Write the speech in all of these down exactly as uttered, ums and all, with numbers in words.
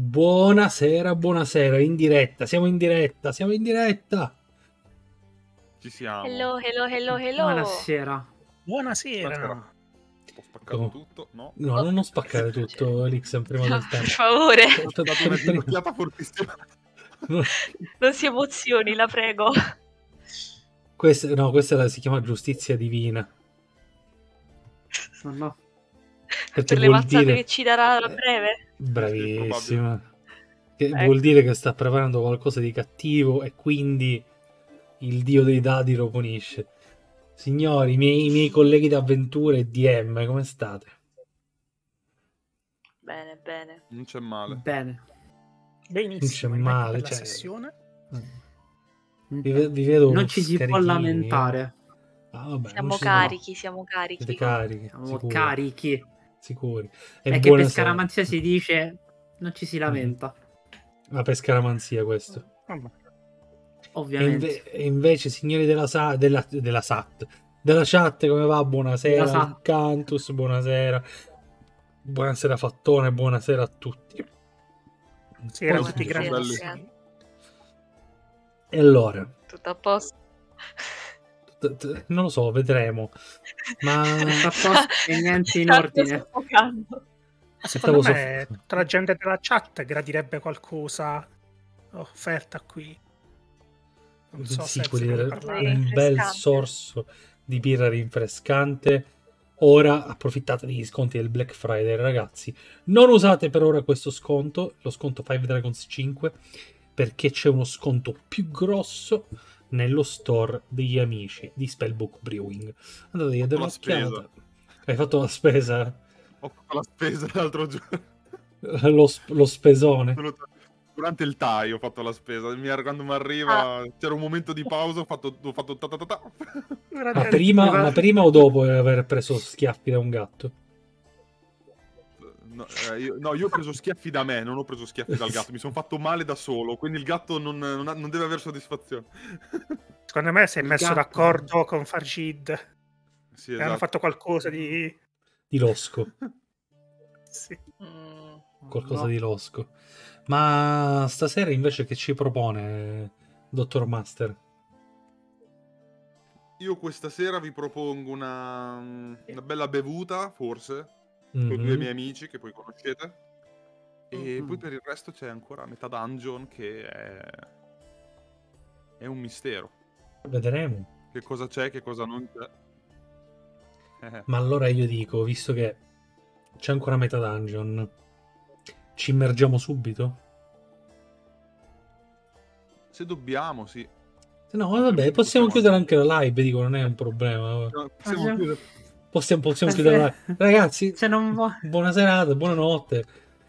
Buonasera, buonasera, in diretta, siamo in diretta, siamo in diretta. Ci siamo. Hello, hello, hello, hello. Buonasera. Buonasera. Buonasera. Ho spaccato no. tutto? No, no oh, non ho spaccato tutto, Elixir, prima no, del tempo. Per favore. Ho dato una ginocchiata fortissima. No. Non si emozioni, la prego. Questa, no, questa la, si chiama giustizia divina. No, no. Perché per le mazzate dire... che ci darà a breve. Bravissima. Che ecco. Vuol dire che sta preparando qualcosa di cattivo e quindi il dio dei dadi lo punisce. Signori, i miei, i miei colleghi d'avventura e D M, come state? Bene, bene. Non c'è male. Bene. Benissimo. Non c'è male, cioè... sessione. Vi, vi vedo non ci si può lamentare. Ah, vabbè, siamo, carichi, siamo carichi, siete carichi. Siamo sicuri. carichi. Sicuri. E è che per scaramanzia si dice non ci si lamenta. Ma per scaramanzia questo. Ovviamente. E, inve e invece, signori della, sa della, della S A T, della chat, come va? Buonasera, Cantus, buonasera. Buonasera Fattone, buonasera a tutti. Buonasera a tutti, grazie. E allora? Tutto a posto? Non lo so, vedremo. Ma e niente in ordine. Secondo me, tutta la gente della chat gradirebbe qualcosa offerta qui. Non so sì, se un bel sorso di birra rinfrescante. Ora approfittate degli sconti del Black Friday, ragazzi. Non usate per ora questo sconto, lo sconto cinque Dragons cinque, perché c'è uno sconto più grosso nello store degli amici di Spellbook Brewing. Andate a dare un'occhiata. Hai fatto la spesa? Ho fatto la spesa l'altro giorno. Lo, sp lo spesone. Durante il Tai ho fatto la spesa. Quando mi arriva ah. c'era un momento di pausa, ho fatto, ho fatto ta ta ta ta. Ma, prima, ma prima o dopo aver preso schiaffi da un gatto? No, eh, io, no, io ho preso schiaffi da me, non ho preso schiaffi dal gatto, mi sono fatto male da solo, quindi il gatto non, non, ha, non deve avere soddisfazione. Secondo me si è il messo d'accordo con Fargid. Sì, esatto. Hanno fatto qualcosa di... Di losco. Sì. Qualcosa no. di losco. Ma stasera invece che ci propone, dottor Master? Io questa sera vi propongo una, una bella bevuta, forse. Mm-hmm. Con due miei amici che poi conoscete. E mm-hmm. poi per il resto c'è ancora metà dungeon che è, è un mistero. Vedremo che cosa c'è, che cosa non c'è. eh. Ma allora io dico, visto che c'è ancora metà dungeon, ci immergiamo subito? Se dobbiamo, sì. Se no, vabbè, possiamo chiudere anche la live, dico, non è un problema. No, possiamo ah, chiudere Possiamo, possiamo chiudere la... Ragazzi, se non vu... buona serata, buonanotte.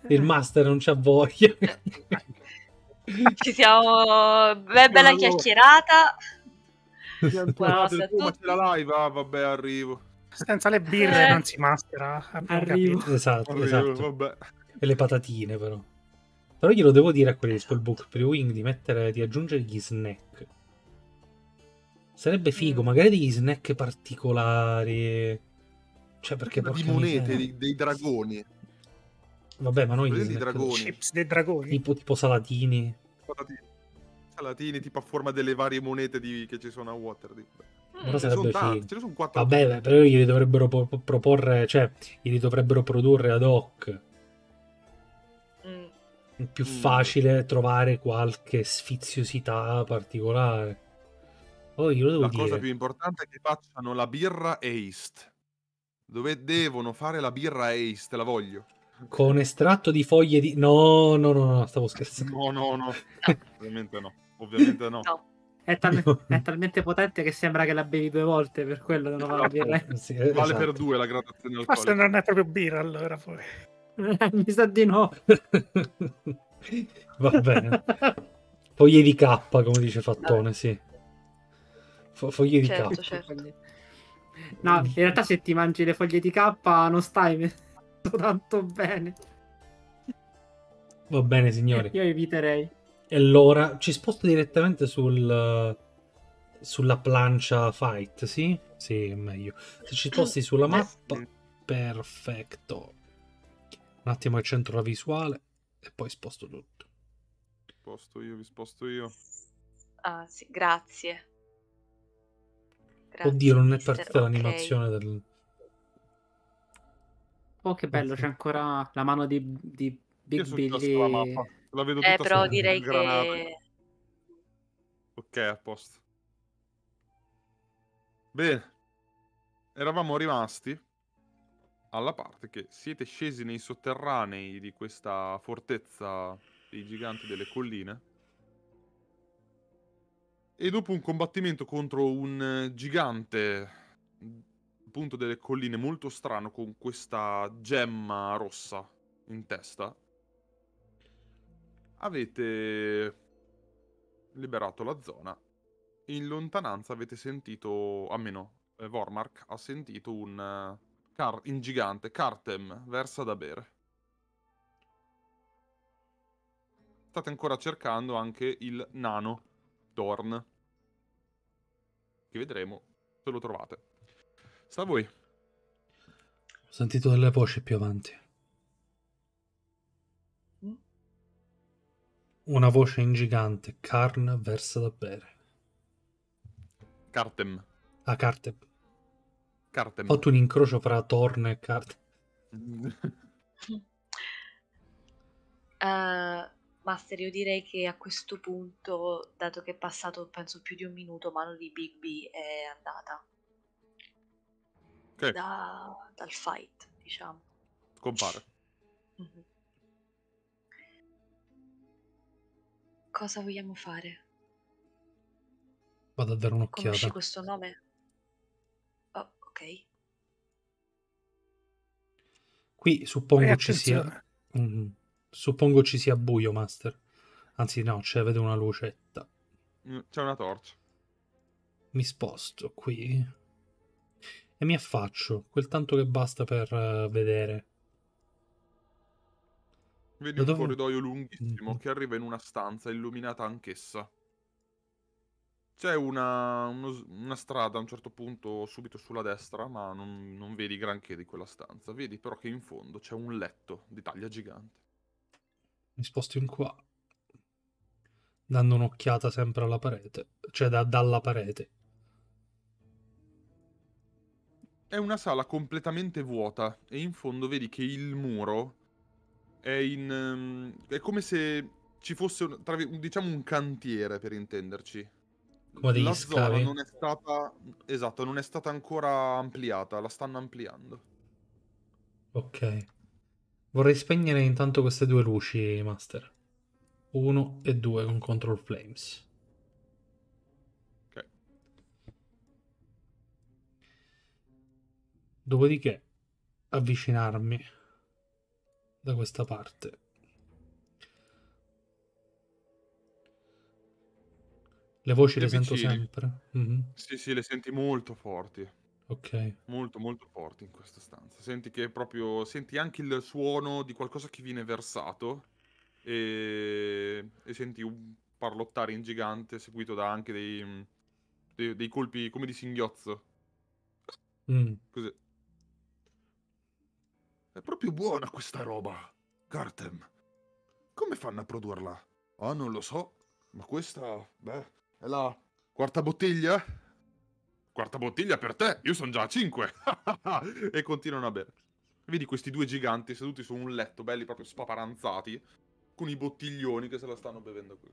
Il master non c'ha voglia. Ci siamo. Beh, bella chiacchierata. Buonanotte a tutti. La live, ah, vabbè, arrivo. Senza le birre eh. non si mastera. Arrivo. Esatto, arrivo, esatto. Vabbè. E le patatine, però. Però glielo devo dire a quelli di Spellbook Brewing di mettere, di aggiungere gli snack. Sarebbe figo, magari degli snack particolari. Cioè, perché di monete, dei, dei dragoni. Vabbè, ma noi dei dragoni. Chips dei dragoni. Tipo, tipo salatini. Salatini. Salatini, tipo a forma delle varie monete di... che ci sono a Waterdeep. Però ce sarebbe sono figo. Ce ne sono quattro. Vabbè, beh, però glieli dovrebbero proporre, cioè, glieli dovrebbero produrre ad hoc. È più mm. facile trovare qualche sfiziosità particolare. Oh, io lo devo la dire. cosa più importante è che facciano la birra East. Dove devono fare la birra East, la voglio. Con estratto di foglie di... No, no, no, no, stavo scherzando. No, no, no. Ovviamente no. Ovviamente no. no. È, tal no. è talmente potente che sembra che la bevi due volte, per quello non la birra. Sì, vale esatto. per due la gradazione alcolica. Forse non è proprio birra, allora, poi. Mi sa di no. Va bene. Foglie di K, come dice Fattone, sì. Foglie di certo, K. Certo. No, in realtà se ti mangi le foglie di K non stai tanto bene. Va bene, signori. Io eviterei. E allora ci sposto direttamente sul sulla plancia fight, sì? Sì, è meglio. Se ci sposti sulla mappa, perfetto. Un attimo al centro la visuale. e poi sposto tutto. Vi sposto io, vi sposto io. Ah, sì, grazie. Grazie. Oddio, non è partita okay. l'animazione del... Oh, che bello, c'è ancora la mano di, di bigby. La mappa. La vedo tutta eh, però direi che... Ok, a posto. Bene. Eravamo rimasti alla parte che siete scesi nei sotterranei di questa fortezza dei giganti delle colline. E dopo un combattimento contro un gigante, appunto delle colline, molto strano, con questa gemma rossa in testa, avete liberato la zona. In lontananza avete sentito, almeno eh, Vormark ha sentito un uh, car in gigante, Kartem, versa da bere. State ancora cercando anche il nano Dorn, che vedremo se lo trovate. Sta a voi. Ho sentito delle voci più avanti. Una voce in gigante, Karn versa da bere. Kartem. Ah, Kartem. Kartem. Ho fatto un incrocio fra Torn e Kartem. uh, Master, io direi che a questo punto, dato che è passato penso più di un minuto, mano di bigby è andata. Okay. Da, dal fight, diciamo. Compare. Mm-hmm. Cosa vogliamo fare? Vado a dare un'occhiata. Conosci questo nome? Oh, ok. Qui suppongo ci sia... Mm, suppongo ci sia buio, Master. Anzi no, c'è, vedo una lucetta. C'è una torcia. Mi sposto qui e mi affaccio, quel tanto che basta per uh, vedere. Vedi un corridoio lunghissimo che arriva in una stanza illuminata anch'essa. C'è una, una strada a un certo punto subito sulla destra, ma non, non vedi granché di quella stanza. Vedi però che in fondo c'è un letto di taglia gigante. Mi sposto in qua, dando un'occhiata sempre alla parete, cioè da, dalla parete. È una sala completamente vuota e in fondo vedi che il muro... È, in, um, è come se ci fosse un, tra, diciamo un cantiere, per intenderci. Come degli scavi. Non è stata, esatto, non è stata ancora ampliata, la stanno ampliando. Ok. Vorrei spegnere intanto queste due luci, Master. Uno e due con Control Flames. Ok. Dopodiché avvicinarmi da questa parte. Le voci le, le sento sempre? Mm-hmm. Sì, sì, le senti molto forti. Ok. Molto, molto forti in questa stanza. Senti che proprio... Senti anche il suono di qualcosa che viene versato e, e senti un parlottare in gigante seguito da anche dei, dei, dei colpi come di singhiozzo. Mm. Così. È proprio buona questa roba, Kartem. Come fanno a produrla? Ah, non lo so, ma questa, beh, è la quarta bottiglia? Quarta bottiglia per te, io sono già a cinque! E continuano a bere. Vedi questi due giganti seduti su un letto, belli proprio spaparanzati, con i bottiglioni che se la stanno bevendo qui.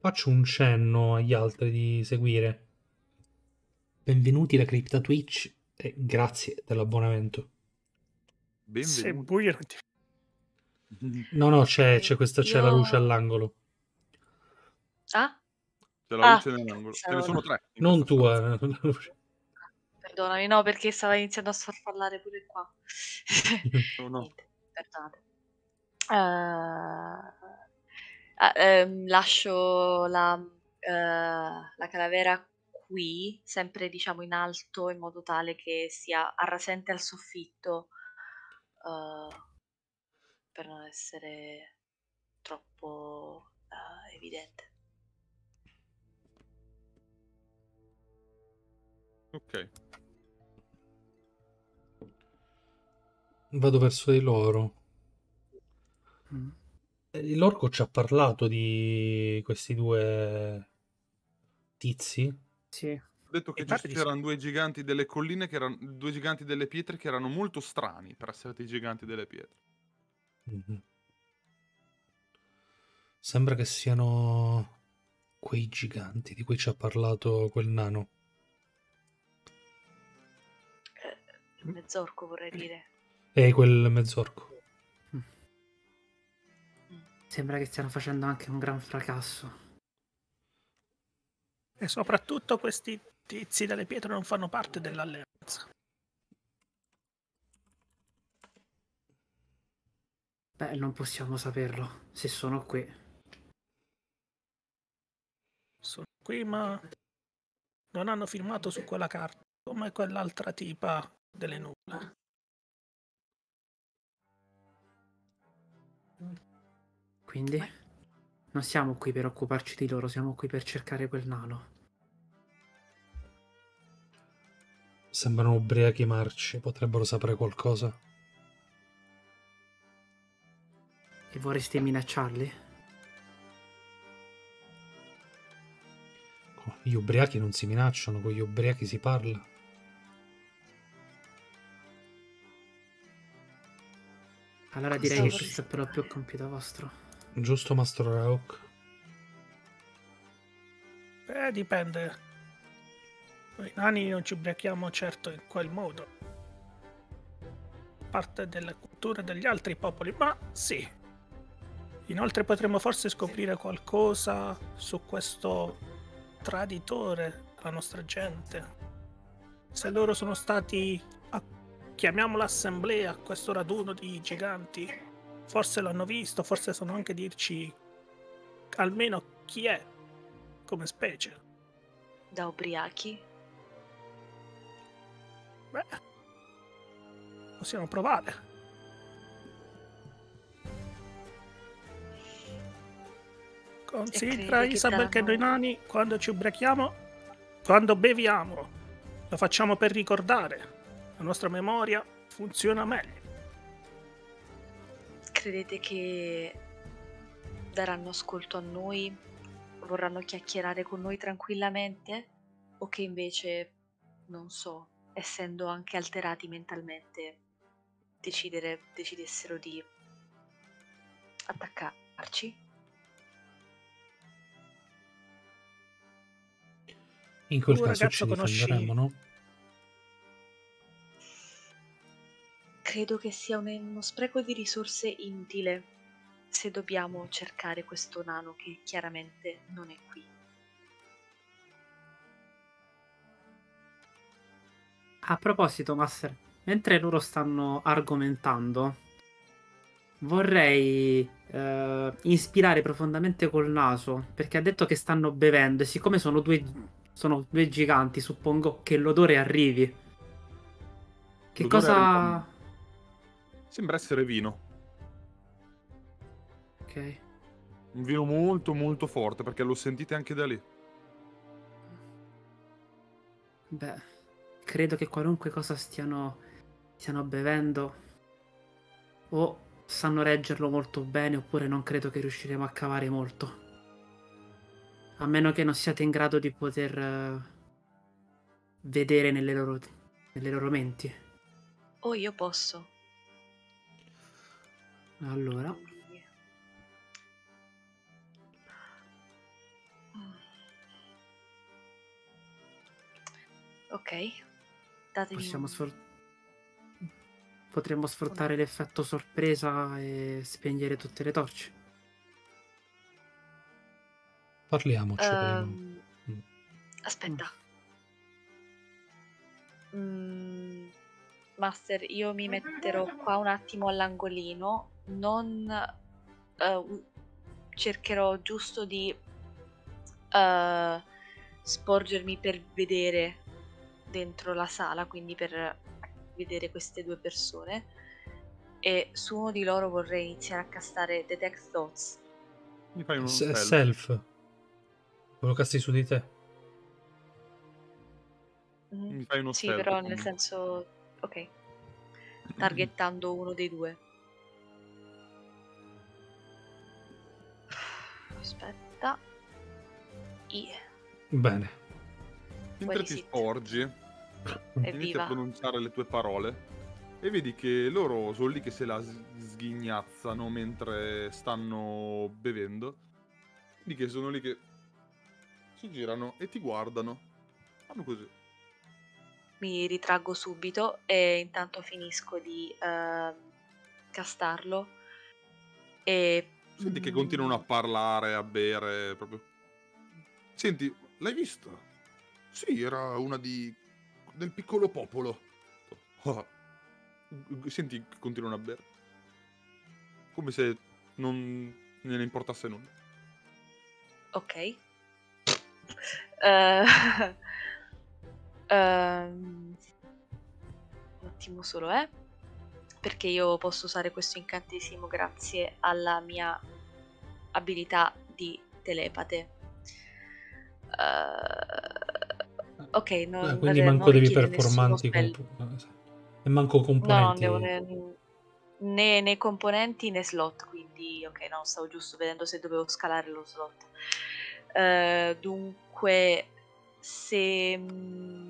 Faccio un cenno agli altri di seguire. Benvenuti alla cripta Twitch e grazie dell'abbonamento. Benvenuti. Se buio non ti... No, no, c'è questa, c'è io... la luce all'angolo. Ah? C'è la ah, luce all'angolo. Ce ne sono tre. Non tua. Perdonami, no, perché stava iniziando a sfarfallare pure qua. No, no. Niente, perdonate. Uh... Ah, ehm, lascio la, uh, la calavera qui, sempre diciamo in alto, in modo tale che sia arrasente al soffitto. Uh, per non essere troppo uh, evidente. Ok. Vado verso di loro. Mm. L'orco ci ha parlato di questi due tizi. Sì. Ho detto che c'erano due giganti delle colline, che erano due giganti delle pietre che erano molto strani per essere dei giganti delle pietre. Mm-hmm. Sembra che siano quei giganti di cui ci ha parlato quel nano. Eh, mezz'orco vorrei dire. E eh, quel mezz'orco. Sembra che stiano facendo anche un gran fracasso. E soprattutto questi tizi delle pietre non fanno parte dell'alleanza. Beh, non possiamo saperlo, se sono qui. Sono qui, ma non hanno firmato su quella carta, come quell'altra tipa delle nuvole. Quindi non siamo qui per occuparci di loro, siamo qui per cercare quel nano. Sembrano ubriachi marci, potrebbero sapere qualcosa. E vorresti minacciarli? Gli ubriachi non si minacciano, con gli ubriachi si parla. Allora direi che questo è però più compito vostro. Giusto, Mastro Rauk? Eh, dipende. Noi nani non ci ubriachiamo certo in quel modo. Parte delle culture degli altri popoli, ma sì. Inoltre potremmo forse scoprire qualcosa su questo traditore della nostra gente. Se loro sono stati a, chiamiamola assemblea, a questo raduno di giganti... Forse l'hanno visto, forse sanno anche dirci almeno chi è come specie. Da ubriachi? Beh, possiamo provare. Considera, Isabel, che noi nani, quando ci ubriachiamo, quando beviamo, lo facciamo per ricordare. La nostra memoria funziona meglio. Credete che daranno ascolto a noi, vorranno chiacchierare con noi tranquillamente, o che invece, non so, essendo anche alterati mentalmente, decidere, decidessero di attaccarci? In quel tu caso ci difenderemo, no? Credo che sia uno spreco di risorse inutile se dobbiamo cercare questo nano che chiaramente non è qui. A proposito, Master, mentre loro stanno argomentando, vorrei eh, inspirare profondamente col naso, perché ha detto che stanno bevendo e siccome sono due, sono due giganti, suppongo che l'odore arrivi. Che l'odore cosa... Arriva. Sembra essere vino. Ok. Un vino molto molto forte, perché lo sentite anche da lì. Beh, credo che qualunque cosa stiano, stiano bevendo o sanno reggerlo molto bene, oppure non credo che riusciremo a cavare molto. A meno che non siate in grado di poter uh, vedere nelle loro, nelle loro menti. Oh, io posso. Allora, ok, datemi... Possiamo sfor... Potremmo sfruttare l'effetto sorpresa e spegnere tutte le torce. Parliamoci. Um, per... Aspetta. Mm. Mm, Master, io mi metterò qua un attimo all'angolino. Non uh, cercherò giusto di uh, sporgermi per vedere dentro la sala, quindi per vedere queste due persone, e su uno di loro vorrei iniziare a castare Detect Thoughts. Mi fai uno self. self. Lo casti su di te. Mm-hmm. Mi fai uno sì, self, però nel senso, ok, targettando uno dei due. aspetta. I. Bene. Mentre ti sporgi, inizi a pronunciare le tue parole e vedi che loro sono lì che se la sghignazzano mentre stanno bevendo. Vedi che sono lì che si girano e ti guardano. Fanno così. Mi ritraggo subito e intanto finisco di uh, castarlo. E... senti che continuano a parlare, a bere, proprio. Senti, l'hai vista? Sì, era una di... del piccolo popolo. Oh. Senti, continuano a bere. Come se non ne importasse nulla. Ok. uh... Um, un attimo solo, eh perché io posso usare questo incantesimo grazie alla mia abilità di telepate. uh, ok, non, eh, quindi manco devi performanti comp- e manco componenti, no, ne, né, né componenti né slot, quindi ok, no, stavo giusto vedendo se dovevo scalare lo slot. Uh, dunque, se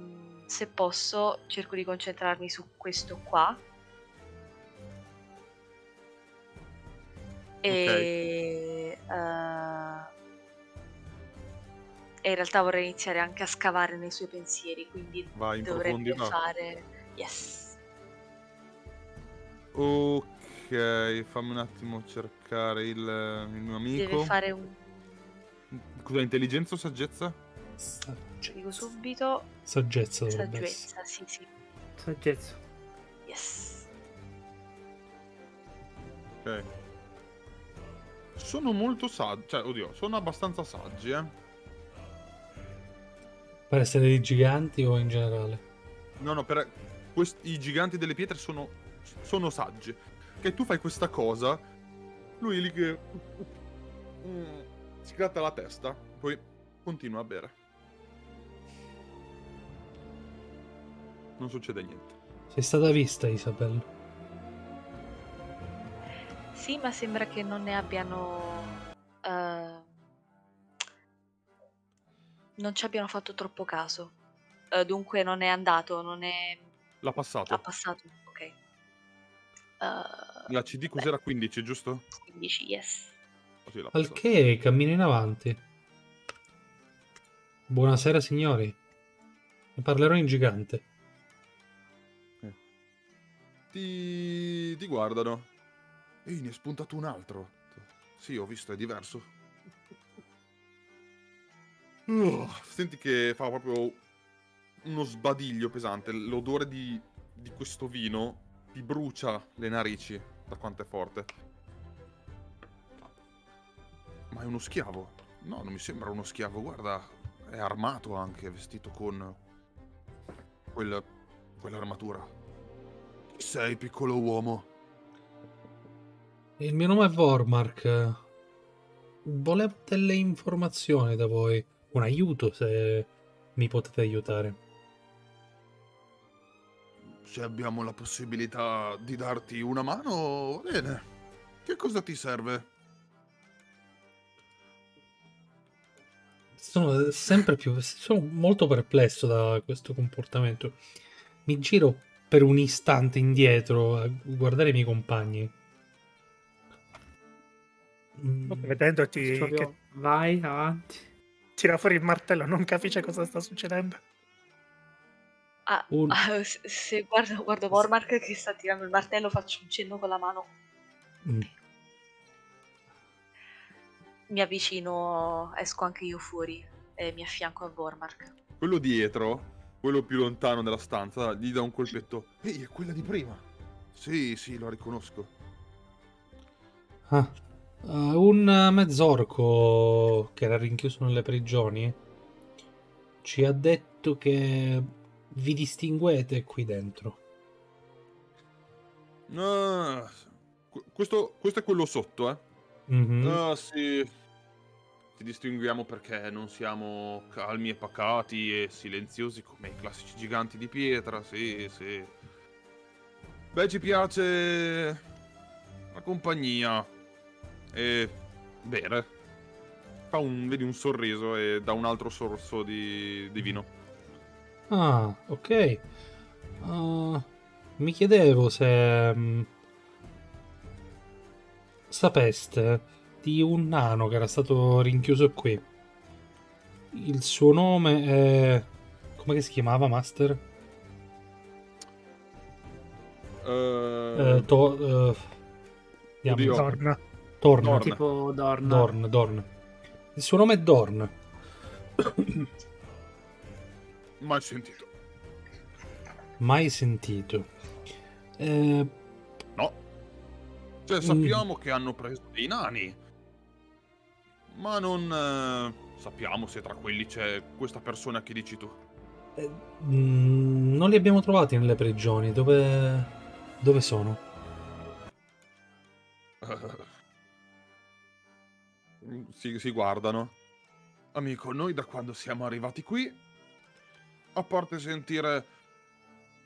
se posso cerco di concentrarmi su questo qua. E okay. uh, e in realtà vorrei iniziare anche a scavare nei suoi pensieri, quindi vai in dovrebbe fare yes. Ok, fammi un attimo cercare il, il mio amico. Deve fare un... scusa, intelligenza o saggezza? Saggezza. Dico subito saggezza, saggezza, sì, sì. Saggezza. Yes. Ok. Sono molto saggi, cioè, oddio, sono abbastanza saggi, eh. Per essere dei giganti o in generale? No, no, per quest- i giganti delle pietre sono sono saggi. Che tu fai questa cosa, lui lì che mm, si gratta la testa, poi continua a bere. Non succede niente. Sei stata vista, Isabella? Sì, ma sembra che non ne abbiano uh, non ci abbiano fatto troppo caso. Uh, dunque non è andato, non è... l'ha passato. L'ha passato, ok. Uh, La C D cos'era? quindici, giusto? quindici, yes. Oh, sì, al che cammino in avanti. Buonasera signori, ne parlerò in gigante. Ti, ti guardano. Ehi, ne è spuntato un altro. Sì, ho visto, è diverso. Uh, senti che fa proprio uno sbadiglio pesante. L'odore di, di questo vino ti brucia le narici, da quanto è forte. Ma è uno schiavo? No, non mi sembra uno schiavo. Guarda, è armato anche, vestito con quella, quell'armatura. Chi sei, piccolo uomo? Il mio nome è Vormark. Volevo delle informazioni da voi. Un aiuto, se mi potete aiutare. Se abbiamo la possibilità di darti una mano, va bene. Che cosa ti serve? Sono sempre più... sono molto perplesso da questo comportamento. Mi giro... per un istante indietro a guardare i miei compagni, vedendoci proprio... che vai avanti, tira fuori il martello, non capisce cosa sta succedendo. Ah, un... ah, se guardo, guardo Vormark che sta tirando il martello, faccio un cenno con la mano. Mm. Mi avvicino, esco anche io fuori e mi affianco a Vormark. Quello dietro, quello più lontano della stanza, gli dà un colpetto. Ehi, è quella di prima. Sì, sì, lo riconosco. Ah, un mezzorco che era rinchiuso nelle prigioni ci ha detto che vi distinguete qui dentro. Ah, questo, questo è quello sotto, eh? Mm-hmm. Ah, sì. Ti distinguiamo perché non siamo calmi e pacati e silenziosi come i classici giganti di pietra, sì, sì. Beh, ci piace la compagnia e bere. fa un, vedi, un sorriso e dà un altro sorso di, di vino. Ah, ok. Uh, mi chiedevo se um, sapeste di un nano che era stato rinchiuso qui. Il suo nome è... come si chiamava, Master? Uh... Eh, to, uh... Torn. Torn. Dorn. Tipo Dorn. Dorn, Dorn. Il suo nome è Dorn. Mai sentito. Mai sentito. Eh... No. Cioè, sappiamo mm. che hanno preso dei nani. Ma non eh, sappiamo se tra quelli c'è questa persona che dici tu. Eh, mm, non li abbiamo trovati nelle prigioni. Dove, dove sono? Uh, si, si guardano. Amico, noi da quando siamo arrivati qui, a parte sentire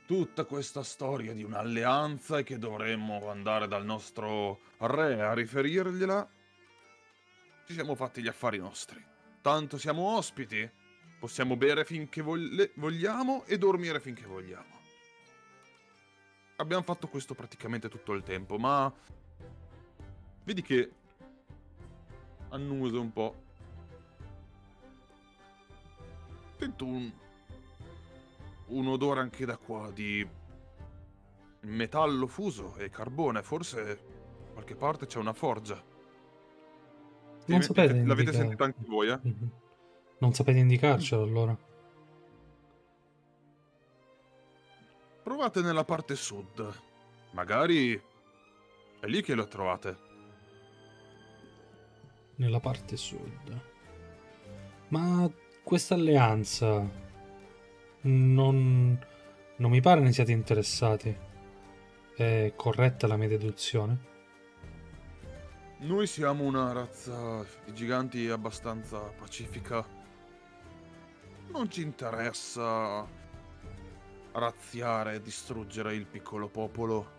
tutta questa storia di un'alleanza e che dovremmo andare dal nostro re a riferirgliela, ci siamo fatti gli affari nostri. Tanto siamo ospiti. Possiamo bere finché vogliamo e dormire finché vogliamo. Abbiamo fatto questo praticamente tutto il tempo, ma... vedi che... annusa un po'. Sento un... un odore anche da qua, di... metallo fuso e carbone. Forse qualche parte c'è una forgia. Non sapete. L'avete sentito anche voi, eh? Mm-hmm. Non sapete indicarcelo, allora? Provate nella parte sud. Magari è lì che lo trovate. Nella parte sud. Ma questa alleanza... Non... non mi pare ne siate interessati. È corretta la mia deduzione? Noi siamo una razza di giganti abbastanza pacifica. Non ci interessa razziare e distruggere il piccolo popolo.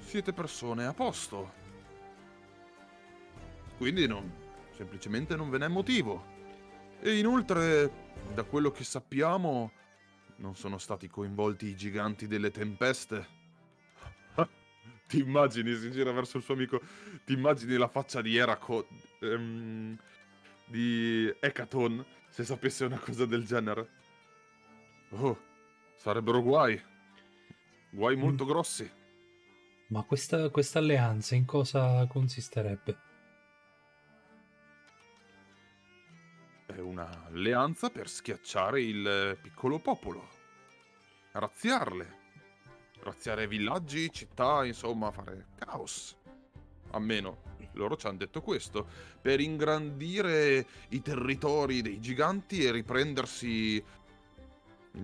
Siete persone a posto. Quindi non, semplicemente non ve n'è motivo. E inoltre, da quello che sappiamo, non sono stati coinvolti i giganti delle tempeste. Ti immagini, si gira verso il suo amico, ti immagini la faccia di Eraco... Ehm, di Hecaton... se sapesse una cosa del genere. Oh, sarebbero guai. Guai molto mm. grossi. Ma questa, questa alleanza in cosa consisterebbe? È un'alleanza per schiacciare il piccolo popolo. Razziarle. Razziare villaggi, città, insomma, fare caos. A meno... loro ci hanno detto questo, per ingrandire i territori dei giganti e riprendersi il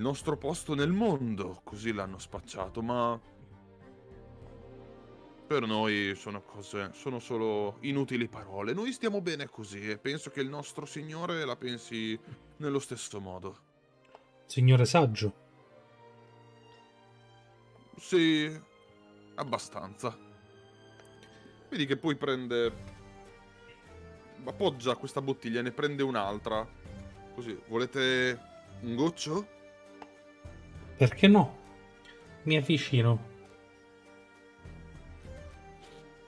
nostro posto nel mondo, così l'hanno spacciato, ma per noi sono cose, sono solo inutili parole. Noi stiamo bene così e penso che il nostro signore la pensi nello stesso modo. Signore saggio? Sì, abbastanza. Vedi che poi prende... appoggia questa bottiglia e ne prende un'altra. Così, volete un goccio? Perché no? Mi avvicino.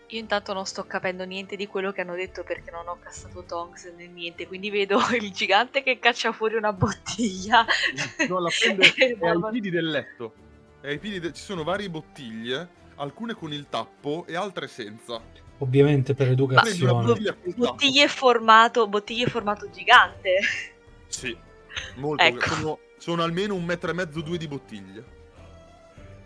Io intanto non sto capendo niente di quello che hanno detto perché non ho cassato Tonks né niente, quindi vedo il gigante che caccia fuori una bottiglia. No, la prende e è ai piedi del letto. È ai piedi de... ci sono varie bottiglie. Alcune con il tappo e altre senza. Ovviamente per educazione. Bottiglie, bottiglie formato, bottiglie formato gigante. Sì, molto. Ecco. Sono, sono almeno un metro e mezzo, due di bottiglie.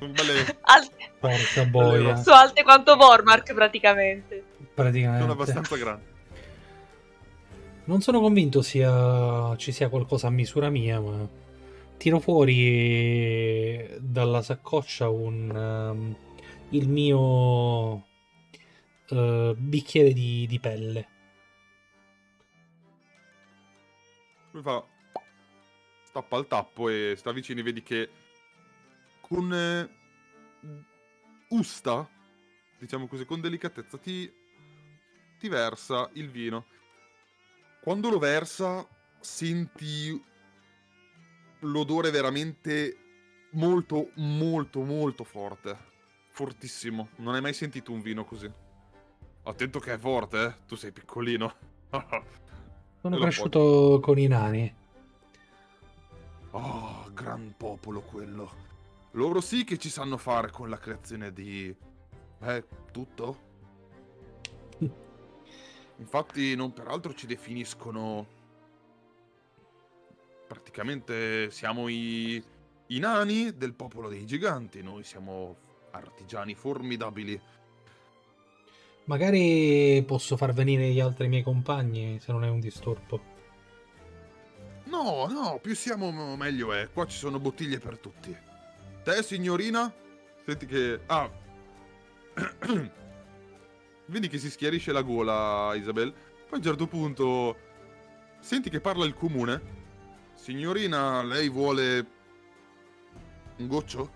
Sono belle... alte. Porca boia. Sono alte quanto Vormark praticamente. Praticamente. Sono abbastanza grandi. Non sono convinto sia ci sia qualcosa a misura mia, ma tiro fuori dalla saccoccia un... Um... il mio uh, bicchiere di, di pelle. Lui fa, tappa al tappo e sta vicino e vedi che con eh, usta, diciamo così, con delicatezza ti, ti versa il vino. Quando lo versa senti l'odore veramente molto, molto, molto forte. Fortissimo. Non hai mai sentito un vino così. Attento che è forte, eh? Tu sei piccolino. Sono cresciuto con i nani. Oh, gran popolo quello. Loro sì che ci sanno fare con la creazione di... Eh, tutto? Infatti non peraltro ci definiscono... Praticamente siamo i... I nani del popolo dei giganti, noi siamo artigiani formidabili. Magari posso far venire gli altri miei compagni, se non è un disturbo. No, no, più siamo meglio è. Qua ci sono bottiglie per tutti. Te, signorina? Senti che... Ah. Vedi che si schiarisce la gola, Isabel. Poi a un certo punto... Senti che parla il comune. Signorina, lei vuole... Un goccio?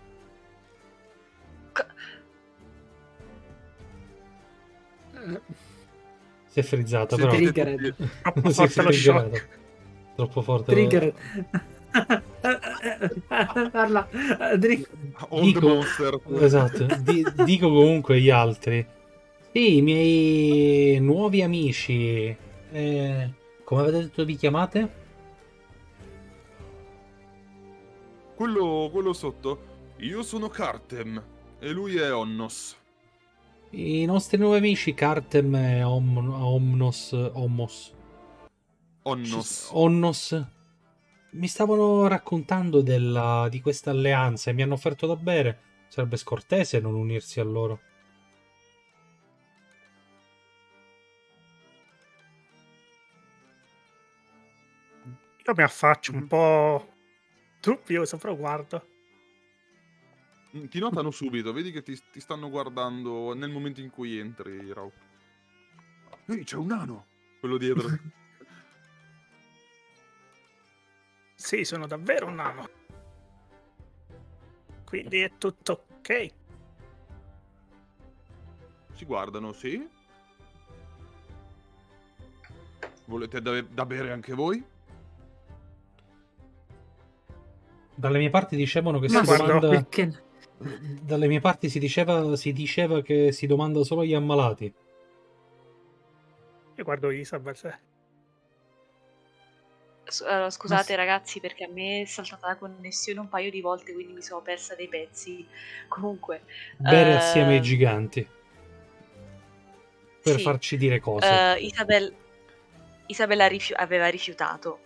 Si è frizzato, però. Triggered. Troppo forte lo shock. Troppo forte. Triggered. Parla. Old monster. Esatto. Dico comunque gli altri. Sì, i miei nuovi amici. Eh, come avete detto vi chiamate? Quello, quello sotto. Io sono Kartem e lui è Onnos. I nostri nuovi amici Kartem e Om, Omnos. Omos. Onnos. Onnos. Mi stavano raccontando della, di questa alleanza e mi hanno offerto da bere. Sarebbe scortese non unirsi a loro. Io mi affaccio un po'... dubbioso, però guardo. Ti notano subito, vedi che ti, ti stanno guardando nel momento in cui entri, Rau. Ehi, c'è un nano! Quello dietro. Sì, sono davvero un nano. Quindi è tutto ok. Si guardano, sì? Volete da, da bere anche voi? Dalle mie parti dicevano che ma si guarda, domanda perché... Dalle mie parti si diceva, si diceva che si domanda solo agli ammalati. Io guardo Isabel. Allora, scusate, ma... ragazzi, perché a me è saltata la connessione un paio di volte, quindi mi sono persa dei pezzi. Comunque bere uh... assieme ai giganti per sì. farci dire cose. uh, Isabel, Isabel rifi aveva rifiutato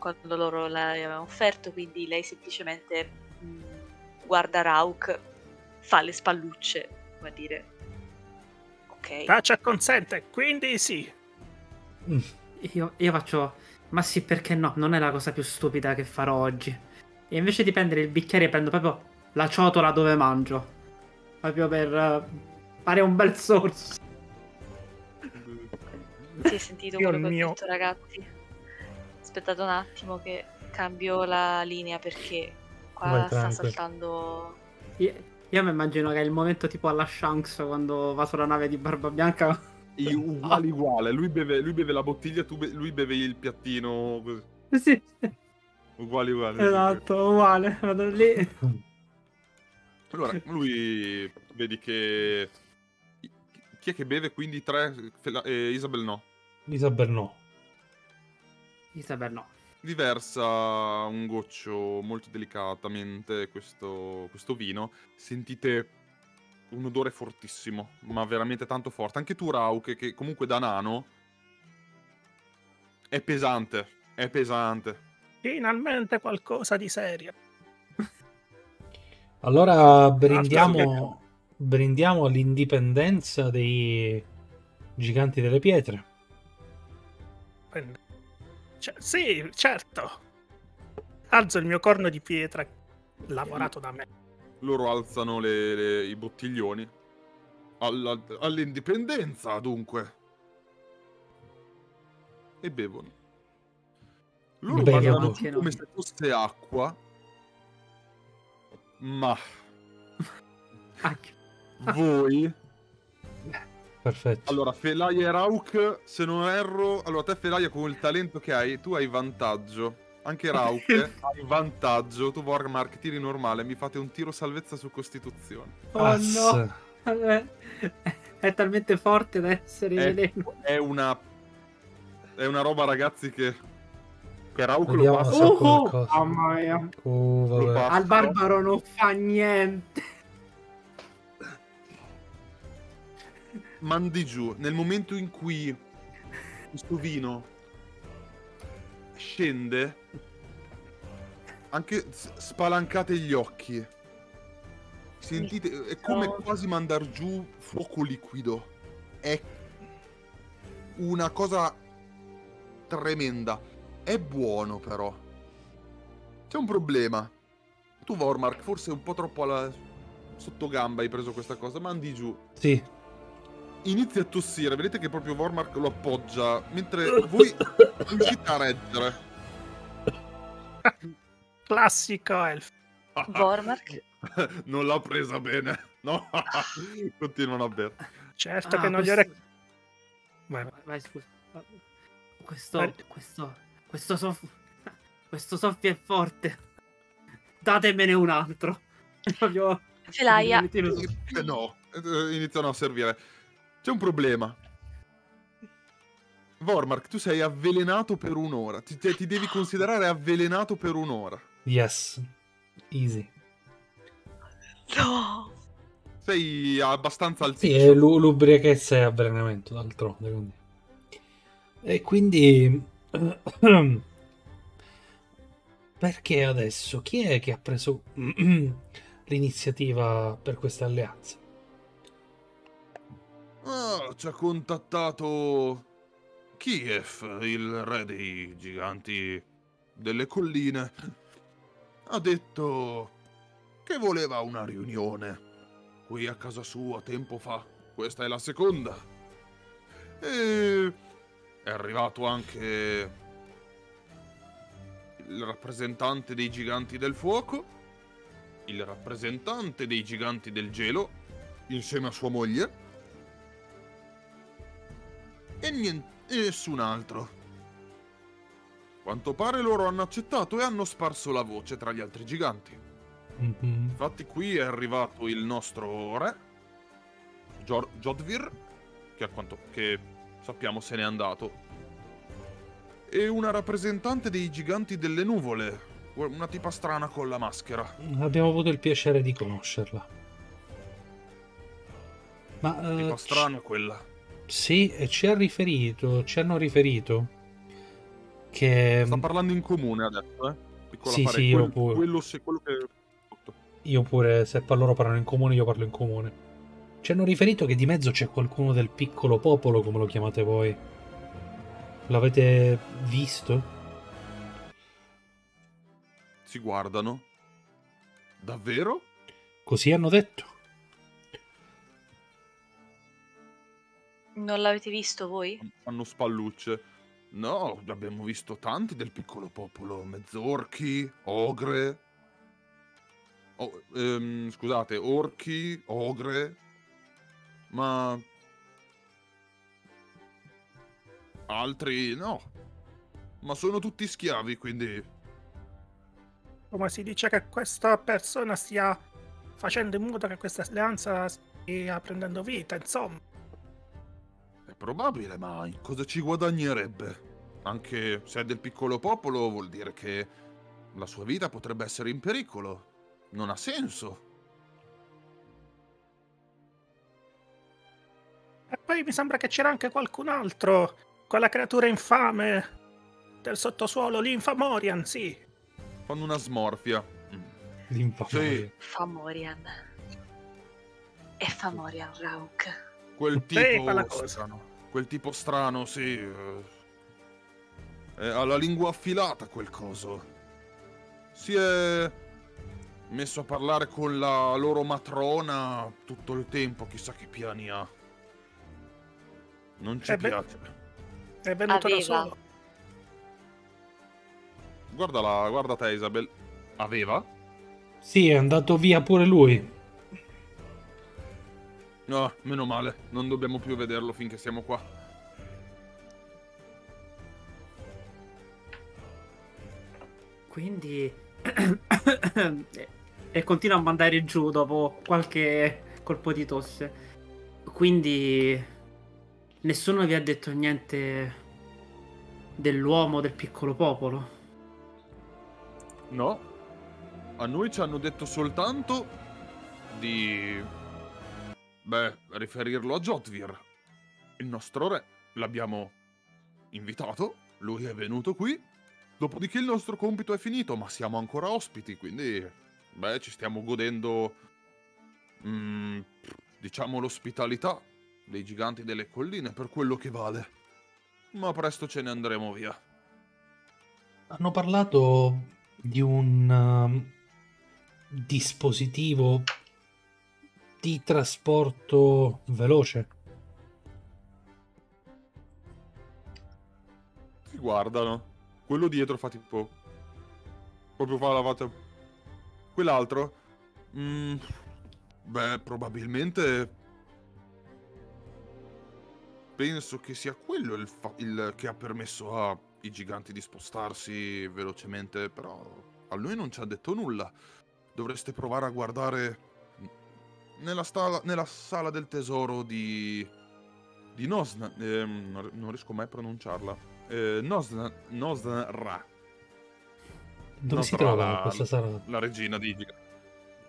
quando loro l'avevano offerto, quindi lei semplicemente mh, guarda Rauk, fa le spallucce, va a dire ok. Taccia consente, quindi sì. Mm. Io, io faccio, ma sì, perché no? Non è la cosa più stupida che farò oggi. E invece di prendere il bicchiere prendo proprio la ciotola dove mangio, proprio per uh, fare un bel sorso. Si è sentito quello che ho mio... detto, ragazzi? Aspettate un attimo che cambio la linea perché qua vai, sta saltando. Io, io mi immagino che è il momento tipo alla Shanks quando va sulla nave di Barba Bianca. Io, uguale uguale, lui beve, lui beve la bottiglia, tu be lui beve il piattino. Sì. Uguale uguale. Esatto, uguale, vado lì. Allora, lui vedi che... Chi è che beve? Quindi tre... Eh, Isabel no. Isabel no. Isabel no. Riversa un goccio molto delicatamente questo, questo vino. Sentite un odore fortissimo, ma veramente tanto forte. Anche tu, Rau, che, che comunque da nano è pesante, è pesante. Finalmente qualcosa di serio. Allora brindiamo, brindiamo all'indipendenza dei giganti delle pietre. Bene. C sì, certo. Alzo il mio corno di pietra lavorato da me. Loro alzano le, le, i bottiglioni. All'indipendenza, dunque. E bevono. Loro bevono come se fosse acqua. Ma... Voi... Perfetto. Allora, Felaia e Rauk, se non erro... Allora, te Felaia con il talento che hai, tu hai vantaggio. Anche Rauk hai vantaggio. Tu Vormark tiri normale, mi fate un tiro salvezza su Costituzione. Oh Ass. no! È, è talmente forte da essere è, veleno. È una... È una roba, ragazzi, che... Che Rauk Vediamo lo passa. Oh, oh, mamma mia. Oh, vabbè. Lo passa. Al barbaro non fa niente. Mandi giù. Nel momento in cui questo vino scende, anche spalancate gli occhi, sentite, è come quasi mandar giù fuoco liquido, è una cosa tremenda. È buono, però c'è un problema. Tu Vormark forse un po' troppo alla sottogamba hai preso questa cosa. Mandi giù. Sì. Inizia a tossire, vedete che proprio Vormark lo appoggia, mentre voi riuscite a reggere. Classico elf. Vormark non l'ha presa bene, no? Continuano a bere. Certo ah, che non questo... gli era... Vai, vai. Vai, scusa. Questo, vai. questo, questo, soff... questo soffio è forte. Datemene un altro. Proprio... Ce l'hai a... No, iniziano a servire. C'è un problema. Vormark, tu sei avvelenato per un'ora. Ti, ti devi considerare avvelenato per un'ora. Yes. Easy. No. Sei abbastanza alzito. Sì, l'ubriachezza è avvelenamento, d'altronde. Quindi. E quindi... Perché adesso? Chi è che ha preso l'iniziativa per questa alleanza? Ah, ci ha contattato Kiev, il re dei giganti delle colline. Ha detto che voleva una riunione qui a casa sua tempo fa. Questa è la seconda. E è arrivato anche il rappresentante dei giganti del fuoco, il rappresentante dei giganti del gelo, insieme a sua moglie. E niente, e nessun altro. Quanto pare loro hanno accettato e hanno sparso la voce tra gli altri giganti. Mm-hmm. Infatti qui è arrivato il nostro re, Jotvir, che a quanto che sappiamo se n'è andato. E una rappresentante dei giganti delle nuvole, una tipa strana con la maschera. Abbiamo avuto il piacere di conoscerla. Ma... Uh, tipa strana quella. Sì, e ci ha riferito, ci hanno riferito che... Sta parlando in comune adesso, eh? Piccola sì, pare. sì, quello, io pure. Quello, se, quello che... Io pure, se loro parlano in comune, io parlo in comune. Ci hanno riferito che di mezzo c'è qualcuno del piccolo popolo, come lo chiamate voi. L'avete visto? Si guardano. Davvero? Così hanno detto. Non l'avete visto voi? Fanno spallucce. No, abbiamo visto tanti del piccolo popolo. Mezzorchi, ogre. Oh, ehm, scusate, orchi, ogre. Ma... Altri no. Ma sono tutti schiavi, quindi... Come si dice che questa persona stia facendo in modo che questa alleanza stia prendendo vita, insomma. Probabile, ma cosa ci guadagnerebbe? Anche se è del piccolo popolo vuol dire che la sua vita potrebbe essere in pericolo. Non ha senso. E poi mi sembra che c'era anche qualcun altro, quella creatura infame del sottosuolo, l'infamorian, sì. Fanno una smorfia. L'infamorian. Famorian. E famorian, Rauk. Quel tipo strano, quel tipo strano, sì. Eh, ha la lingua affilata quel coso. Si è messo a parlare con la loro matrona tutto il tempo, chissà che piani ha. Non ci è piace. È venuto da solo. Guardala, guarda te Isabel. Aveva? Sì, è andato via pure lui. No, meno male. Non dobbiamo più vederlo finché siamo qua. Quindi... e continua a mandare giù dopo qualche colpo di tosse. Quindi... nessuno vi ha detto niente... dell'uomo del piccolo popolo? No. A noi ci hanno detto soltanto di... beh, riferirlo a Jotvir. Il nostro re. L'abbiamo invitato, lui è venuto qui. Dopodiché il nostro compito è finito, ma siamo ancora ospiti, quindi... beh, ci stiamo godendo... Mm, diciamo l'ospitalità dei giganti delle colline, per quello che vale. Ma presto ce ne andremo via. Hanno parlato di un uh, dispositivo di trasporto veloce. Si guardano. Quello dietro fa tipo... proprio fa la faccia... Quell'altro? Mm, beh, probabilmente... penso che sia quello il, il che ha permesso ai giganti di spostarsi velocemente, però a lui non ci ha detto nulla. Dovreste provare a guardare nella, stala, nella sala del tesoro di, di Nosna... Eh, non riesco mai a pronunciarla. Eh, Nosna, Nosna Ra. Dove Nosna si trova la, questa sala? La regina di giganti.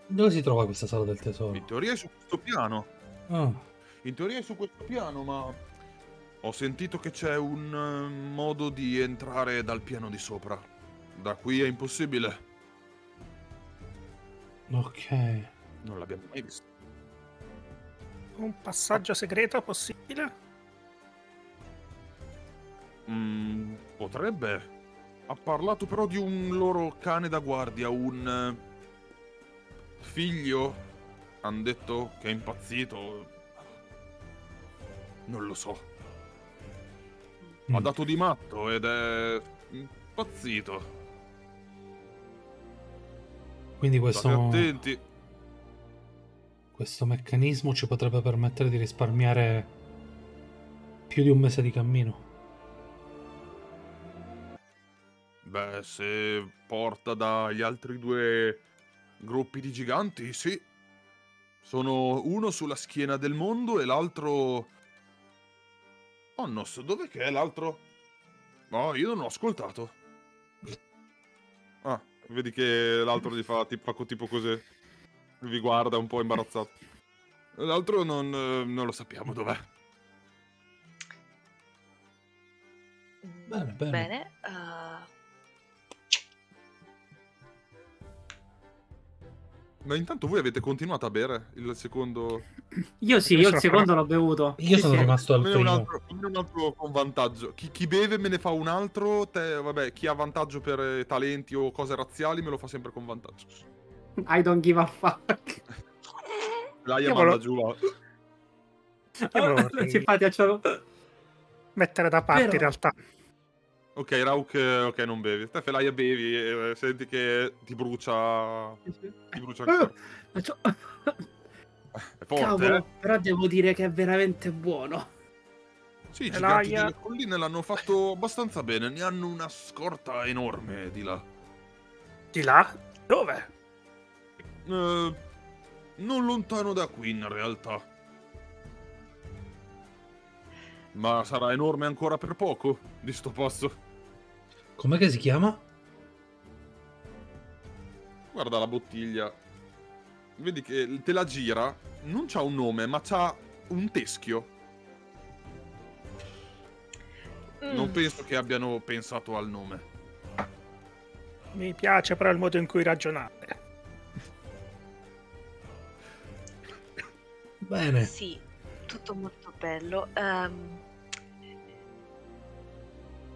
Dove si trova questa sala del tesoro? In teoria è su questo piano. Oh. In teoria è su questo piano, ma... ho sentito che c'è un uh, modo di entrare dal piano di sopra. Da qui è impossibile. Ok. Non l'abbiamo mai visto. Un passaggio segreto possibile? Mm, potrebbe. Ha parlato però di un loro cane da guardia, un uh, figlio. Han detto che è impazzito. Non lo so. Ha dato di matto ed è impazzito. Quindi questo... attenti. Questo meccanismo ci potrebbe permettere di risparmiare più di un mese di cammino. Beh, se porta dagli altri due gruppi di giganti, sì. Sono uno sulla schiena del mondo e l'altro... Onnos, dov'è che è l'altro? No, io non l'ho ascoltato. Ah, vedi che l'altro gli fa tipo, tipo così. Vi guarda un po' imbarazzato. L'altro non, non lo sappiamo dov'è. Bene, bene. Bene, uh... ma intanto voi avete continuato a bere il secondo... Io sì, io il secondo l'ho bevuto. Io sono rimasto al primo. Un altro, un altro con vantaggio. Chi, chi beve me ne fa un altro. Te, vabbè, chi ha vantaggio per talenti o cose razziali me lo fa sempre con vantaggio. I don't give a fuck. Laia manda giù. Non si fa, piacciono mettere da parte. Però... in realtà. Ok, Rauk, ok, non bevi. Te Laia bevi e senti che ti brucia. Ti brucia ancora. È forte, cavolo, eh? Però devo dire che è veramente buono. Sì, i giganti delle colline l'hanno fatto abbastanza bene. Ne hanno una scorta enorme di là. Di là? Dove? Eh, non lontano da qui, in realtà. Ma sarà enorme ancora per poco, di sto posto. Com'è che si chiama? Guarda la bottiglia. Vedi che te la gira, non c'ha un nome, ma c'ha un teschio. Mm. Non penso che abbiano pensato al nome. Mi piace però il modo in cui ragionate. Bene. Sì, tutto molto bello. Um,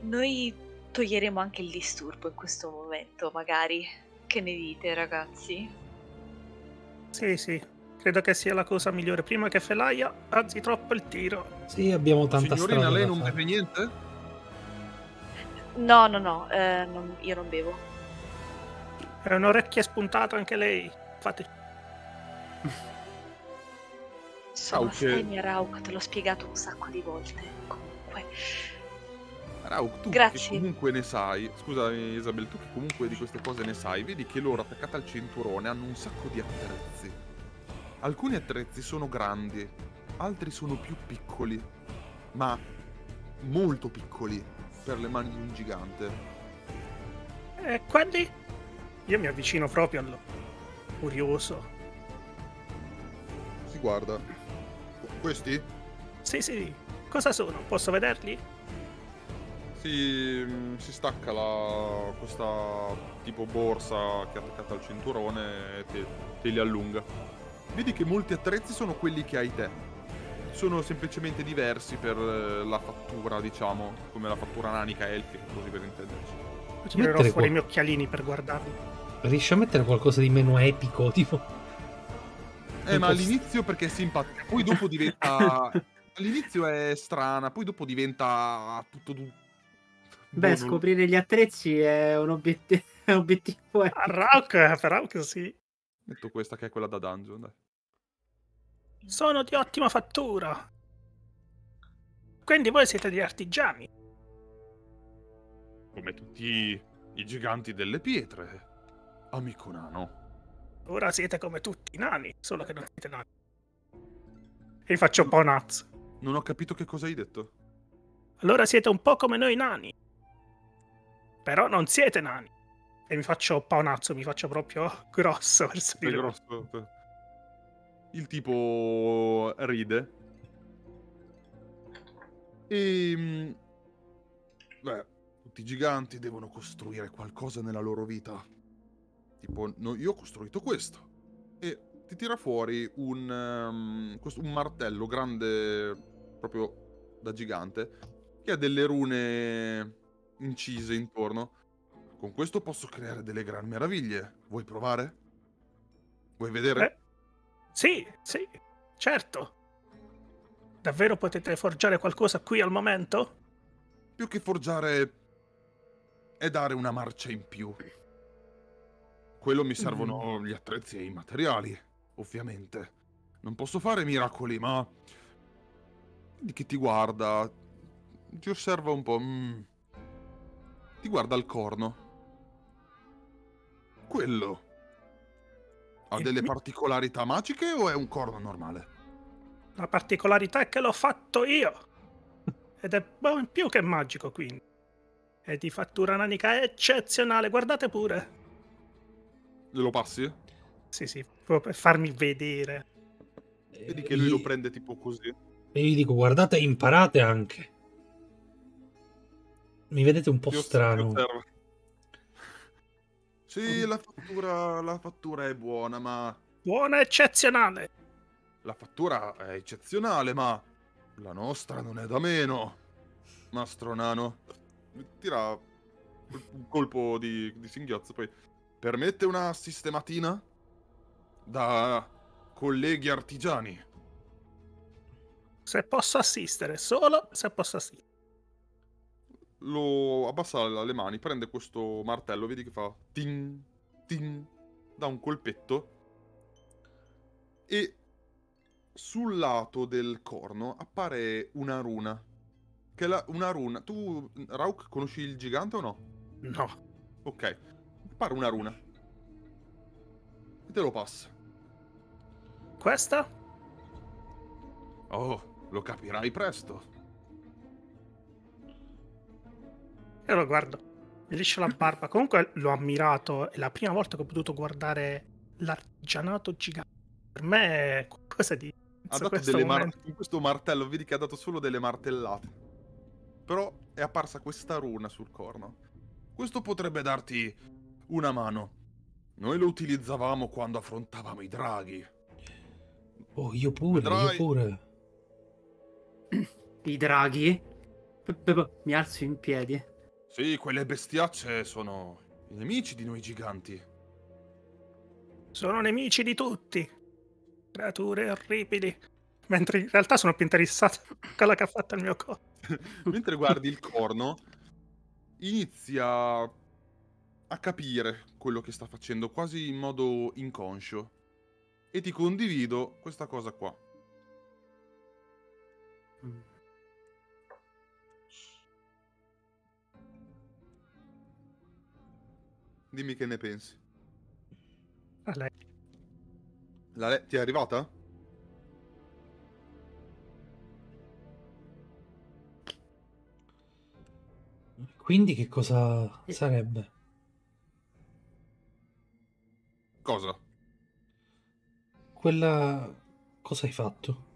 noi toglieremo anche il disturbo in questo momento, magari. Che ne dite, ragazzi? Sì, sì, credo che sia la cosa migliore. Prima che Felaia alzi troppo il tiro. Sì, abbiamo tanta strada. Signorina, lei non beve niente? No, no, no, eh, non, io non bevo. È un'orecchia spuntata anche lei. Fate. Sono Rauk... femmina, Rauk, te l'ho spiegato un sacco di volte. Comunque Rauk, tu Grazie. Che comunque ne sai, scusami Isabel, tu che comunque di queste cose ne sai, vedi che loro attaccate al cinturone hanno un sacco di attrezzi. Alcuni attrezzi sono grandi, altri sono più piccoli, ma molto piccoli per le mani di un gigante. E quindi io mi avvicino proprio allo curioso. Si guarda. Questi? Sì, sì. Cosa sono? Posso vederli? Si, si stacca la questa tipo borsa che è attaccata al cinturone e te, te li allunga. Vedi che molti attrezzi sono quelli che hai te. Sono semplicemente diversi per la fattura, diciamo, come la fattura nanica elfica, così per intenderci. Tirerò fuori qual... i miei occhialini per guardarli. Riesci a mettere qualcosa di meno epico, tipo? Eh, ma all'inizio perché è simpatica, poi dopo diventa... all'inizio è strana, poi dopo diventa tutto... Du... Beh, buono. Scoprire gli attrezzi è un, obiet... è un obiettivo epico. A Rauk, per Rauk sì. Metto questa che è quella da dungeon, dai. Sono di ottima fattura. Quindi voi siete degli artigiani. Come tutti i giganti delle pietre, amico nano. Ora siete come tutti i nani, solo che non siete nani. E faccio un po' naz. Non ho capito che cosa hai detto. Allora siete un po' come noi nani. Però non siete nani. E mi faccio un po' nazzo, mi faccio proprio grosso per dire. Grosso. Il tipo ride. E... Beh... Tutti i giganti devono costruire qualcosa nella loro vita. Tipo, no, io ho costruito questo. E ti tira fuori un, um, questo, un martello grande, proprio da gigante, che ha delle rune incise intorno. Con questo posso creare delle gran meraviglie. Vuoi provare? Vuoi vedere? Eh, sì, sì, certo. Davvero potete forgiare qualcosa qui al momento? Più che forgiare... e dare una marcia in più. Quello mi servono mm. gli attrezzi e i materiali, ovviamente. Non posso fare miracoli, ma... Di chi ti guarda... Ti osserva un po'... Mm. Ti guarda al corno. Quello... Ha e delle mi... particolarità magiche o è un corno normale? La particolarità è che l'ho fatto io! Ed è più che magico, quindi. È di fattura nanica eccezionale, guardate pure. Lo passi? Sì, sì, proprio per farmi vedere. Eh, Vedi che lui io... lo prende tipo così. E gli dico, guardate, imparate anche. Mi vedete un po' io strano. Sì, la fattura, la fattura è buona, ma... Buona e eccezionale. La fattura è eccezionale, ma... La nostra non è da meno. Mastro nano... Tira un colpo di, di singhiozzo, poi permette una sistematina da colleghi artigiani. Se posso assistere, solo se posso assistere. Lo abbassa le mani, prende questo martello, vedi che fa tin, tin, dà un colpetto e sul lato del corno appare una runa. Che la, una runa. Tu, Rauk, conosci il gigante o no? No. Ok. Appare una runa. E te lo passa. Questa? Oh, lo capirai presto. Io lo guardo. Mi liscio la barba. Comunque l'ho ammirato. È la prima volta che ho potuto guardare l'artigianato gigante. Per me è qualcosa di... Ha dato delle mar- in questo martello, vedi che ha dato solo delle martellate. Però è apparsa questa runa sul corno. Questo potrebbe darti una mano. Noi lo utilizzavamo quando affrontavamo i draghi. Oh, io pure, Vedrai... io pure. I draghi? Mi alzo in piedi. Sì, quelle bestiacce sono i nemici di noi giganti. Sono nemici di tutti. Creature orribili. Mentre in realtà sono più interessato a quella che ha fatto il mio corpo. Mentre guardi il corno, inizia a capire quello che sta facendo, quasi in modo inconscio. E ti condivido questa cosa qua. Mm. Dimmi che ne pensi. A lei. La le ti è arrivata? Quindi che cosa eh. sarebbe? Cosa? Quella... Cosa hai fatto?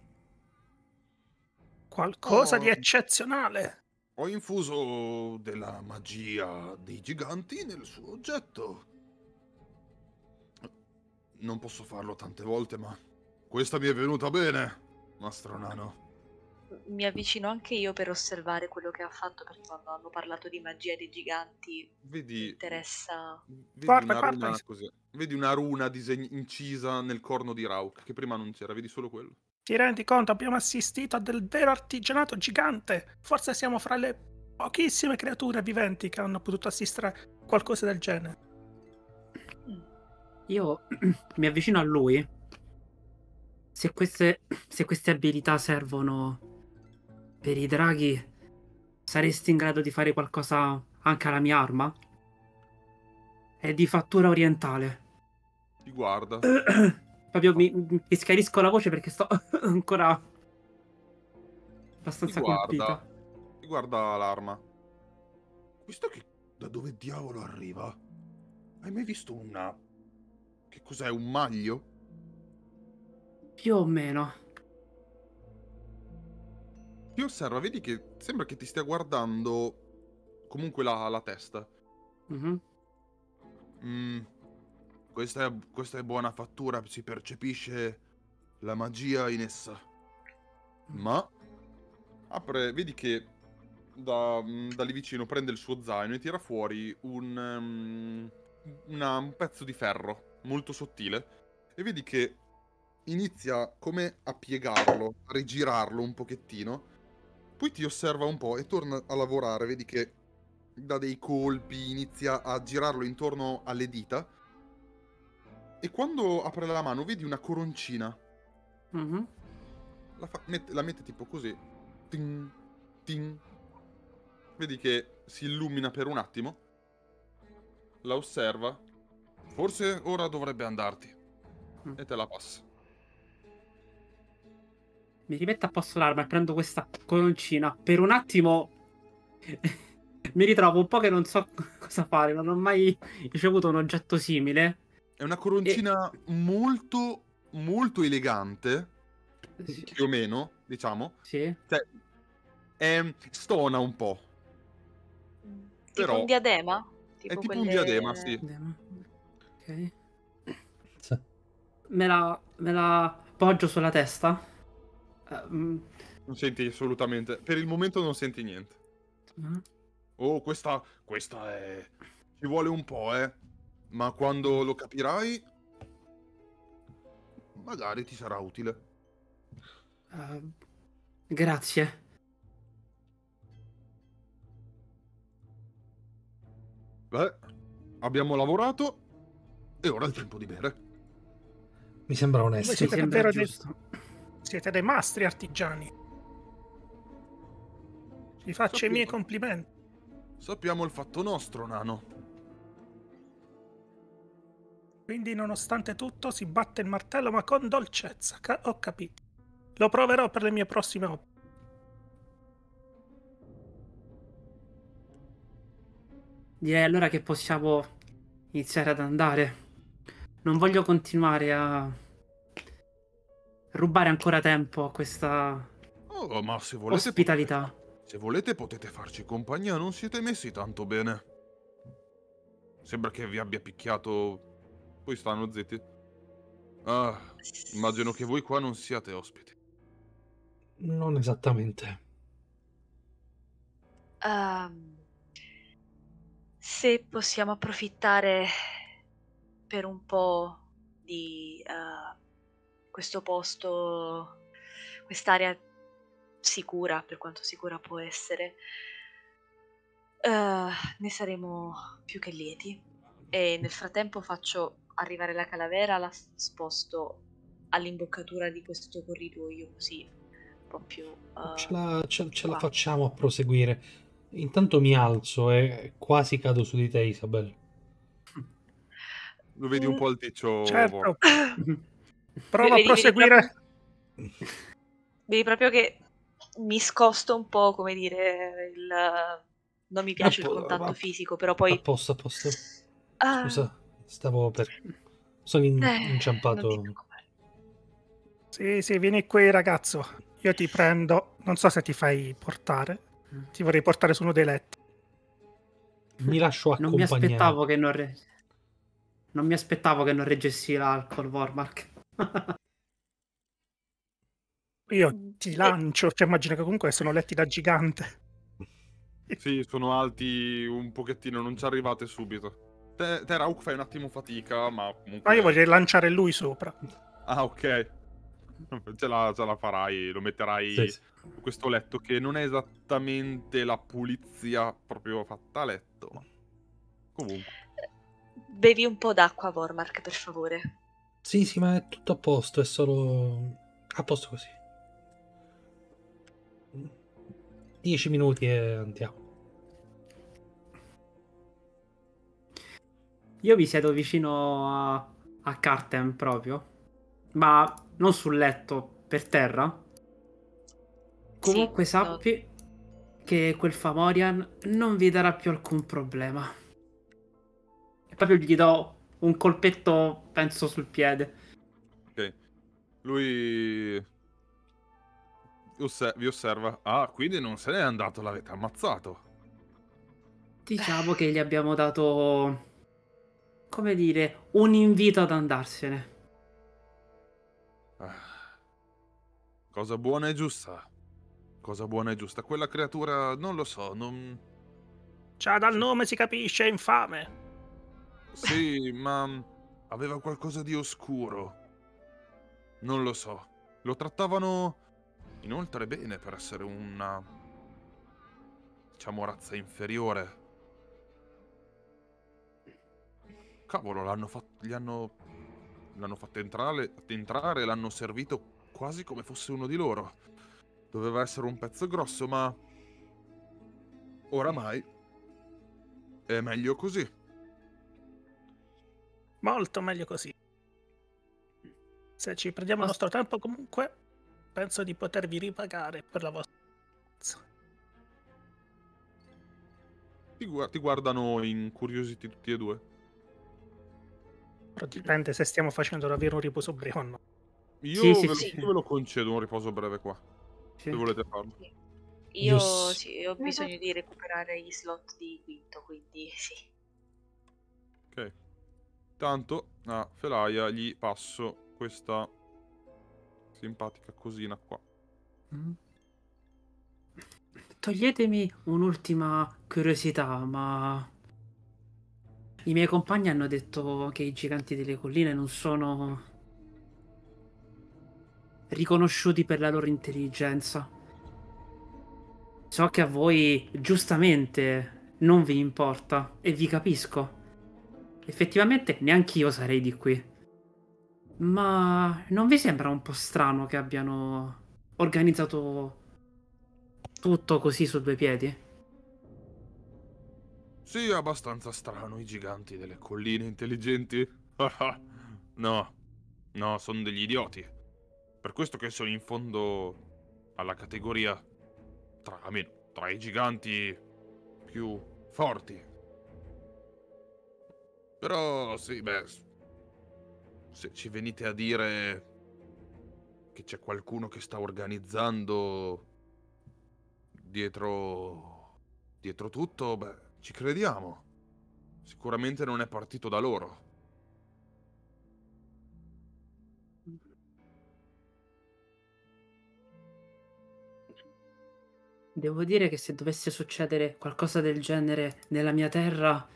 Qualcosa oh, di eccezionale! Ho infuso della magia dei giganti nel suo oggetto. Non posso farlo tante volte, ma questa mi è venuta bene, Mastro Nano. Mi avvicino anche io per osservare quello che ha fatto, perché quando hanno parlato di magia dei giganti vedi, mi interessa... Vedi, guarda, una guarda, runa, così, vedi una runa incisa nel corno di Rauk, che prima non c'era, vedi solo quello. Ti rendi conto? Abbiamo assistito a del vero artigianato gigante! Forse siamo fra le pochissime creature viventi che hanno potuto assistere a qualcosa del genere. Io mi avvicino a lui. Se queste, se queste abilità servono... Per i draghi, saresti in grado di fare qualcosa anche alla mia arma? È di fattura orientale. Ti guarda. Proprio mi, mi schiarisco la voce perché sto ancora abbastanza ti guarda, colpita. Ti guarda l'arma. Questo che... Da dove diavolo arriva? Hai mai visto una... Che cos'è? Un maglio? Più o meno. Ti osserva, vedi che sembra che ti stia guardando comunque la, la testa. Mm-hmm. mm, questa, è, questa è buona fattura, si percepisce la magia in essa. Ma apre, vedi che da, da lì vicino prende il suo zaino e tira fuori un, um, una, un pezzo di ferro molto sottile. E vedi che inizia come a piegarlo, a rigirarlo un pochettino. Poi ti osserva un po' e torna a lavorare, vedi che dà dei colpi, inizia a girarlo intorno alle dita. E quando apre la mano vedi una coroncina. Mm-hmm. la, fa mette, la mette tipo così. Ting, ting. Vedi che si illumina per un attimo. La osserva. Forse ora dovrebbe andarti. Mm. E te la passa. Mi rimetto a posto l'arma e prendo questa coroncina. Per un attimo mi ritrovo un po' che non so cosa fare. Non ho mai ricevuto un oggetto simile. È una coroncina e... molto, molto elegante. Sì. Più o meno, diciamo. Sì. Cioè, è... stona un po'. Tipo però... un diadema? Tipo è tipo quelle... un diadema, sì. Diadema. Ok. Sì. Me la... me la poggio sulla testa. Um... Non senti assolutamente. Per il momento non senti niente. Uh-huh. Oh, questa... Questa è... Ci vuole un po', eh. Ma quando lo capirai... Magari ti sarà utile. Uh, grazie. Beh, abbiamo lavorato. E ora è il tempo di bere. Mi sembra onesto. Mi sembra davvero giusto. Siete dei mastri artigiani. Vi faccio Sappiamo. i miei complimenti. Sappiamo il fatto nostro, Nano. Quindi, nonostante tutto, si batte il martello, ma con dolcezza. Ca ho capito. Lo proverò per le mie prossime opere. Direi allora che possiamo iniziare ad andare. Non voglio continuare a... rubare ancora tempo a questa oh, ma se volete, ospitalità. Potete, se volete potete farci compagnia, non siete messi tanto bene. Sembra che vi abbia picchiato... Poi stanno zitti. Ah, immagino che voi qua non siate ospiti. Non esattamente. Uh, se possiamo approfittare per un po' di... Uh... questo posto, quest'area sicura, per quanto sicura può essere, uh, ne saremo più che lieti. E nel frattempo faccio arrivare la calavera, la sposto all'imboccatura di questo corridoio, così po' più... Uh, ce la, ce, ce la facciamo a proseguire. Intanto mi alzo e quasi cado su di te, Isabel. Lo vedi un po' il ticcio. Certo. Prova vedi, a proseguire. Vedi proprio... vedi proprio che mi scosto un po', come dire, il... non mi piace il contatto fisico, però poi... A posto, a posto. Scusa, stavo per... sono in... eh, inciampato. Sì, sì, vieni qui ragazzo, io ti prendo, non so se ti fai portare, ti vorrei portare su uno dei letti. Mi lascio accompagnare. Non mi aspettavo che non... Re... non mi aspettavo che non reggessi l'alcol, Vormark. Io ti lancio, cioè immagino che comunque sono letti da gigante. Sì, sono alti un pochettino, non ci arrivate subito. Te, te Rauk fai un attimo fatica, ma comunque... Ma io voglio lanciare lui sopra. Ah, ok. Ce la, ce la farai, lo metterai sì, sì. Su questo letto che non è esattamente la pulizia proprio fatta a letto, ma comunque... Bevi un po' d'acqua, Vormark, per favore. Sì, sì, ma è tutto a posto, è solo... a posto così. Dieci minuti e andiamo. Io mi siedo vicino a, a Kartem proprio, ma non sul letto, per terra. Comunque sì, sappi no. che quel Fomorian non vi darà più alcun problema. Proprio gli do un colpetto, penso, sul piede. Ok. Lui Osse... vi osserva. Ah, quindi non se n'è andato, l'avete ammazzato. Diciamo che gli abbiamo dato, come dire, un invito ad andarsene. Ah. Cosa buona e giusta. Cosa buona e giusta. Quella creatura, non lo so, non... Già dal nome si capisce, è infame. Sì, ma aveva qualcosa di oscuro. Non lo so. Lo trattavano inoltre bene per essere una, diciamo, razza inferiore. Cavolo, l'hanno fatto, gli hanno, l'hanno fatto entrare, entrare e l'hanno servito quasi come fosse uno di loro. Doveva essere un pezzo grosso, ma oramai è meglio così. Molto meglio così. Se ci prendiamo il nostro tempo, comunque, penso di potervi ripagare per la vostra... Ti, gu ti guardano incuriositi tutti e due. Però dipende se stiamo facendo davvero un riposo breve o no. Io sì, sì, ve, sì. Lo, ve lo concedo un riposo breve qua, sì. Se volete farlo. Sì. Io yes. sì, ho bisogno di recuperare gli slot di quinto, quindi sì. Ok. Tanto a Felaia gli passo questa simpatica cosina qua. Mm. Toglietemi un'ultima curiosità, ma i miei compagni hanno detto che i giganti delle colline non sono riconosciuti per la loro intelligenza. So che a voi giustamente non vi importa e vi capisco. Effettivamente neanche io sarei di qui. Ma non vi sembra un po' strano che abbiano organizzato tutto così su due piedi? Sì, abbastanza strano. I giganti delle colline intelligenti. No, no, sono degli idioti. Per questo che sono in fondo alla categoria tra, almeno, tra i giganti più forti. Però sì, beh, se ci venite a dire che c'è qualcuno che sta organizzando dietro, dietro tutto, beh, ci crediamo. Sicuramente non è partito da loro. Devo dire che se dovesse succedere qualcosa del genere nella mia terra...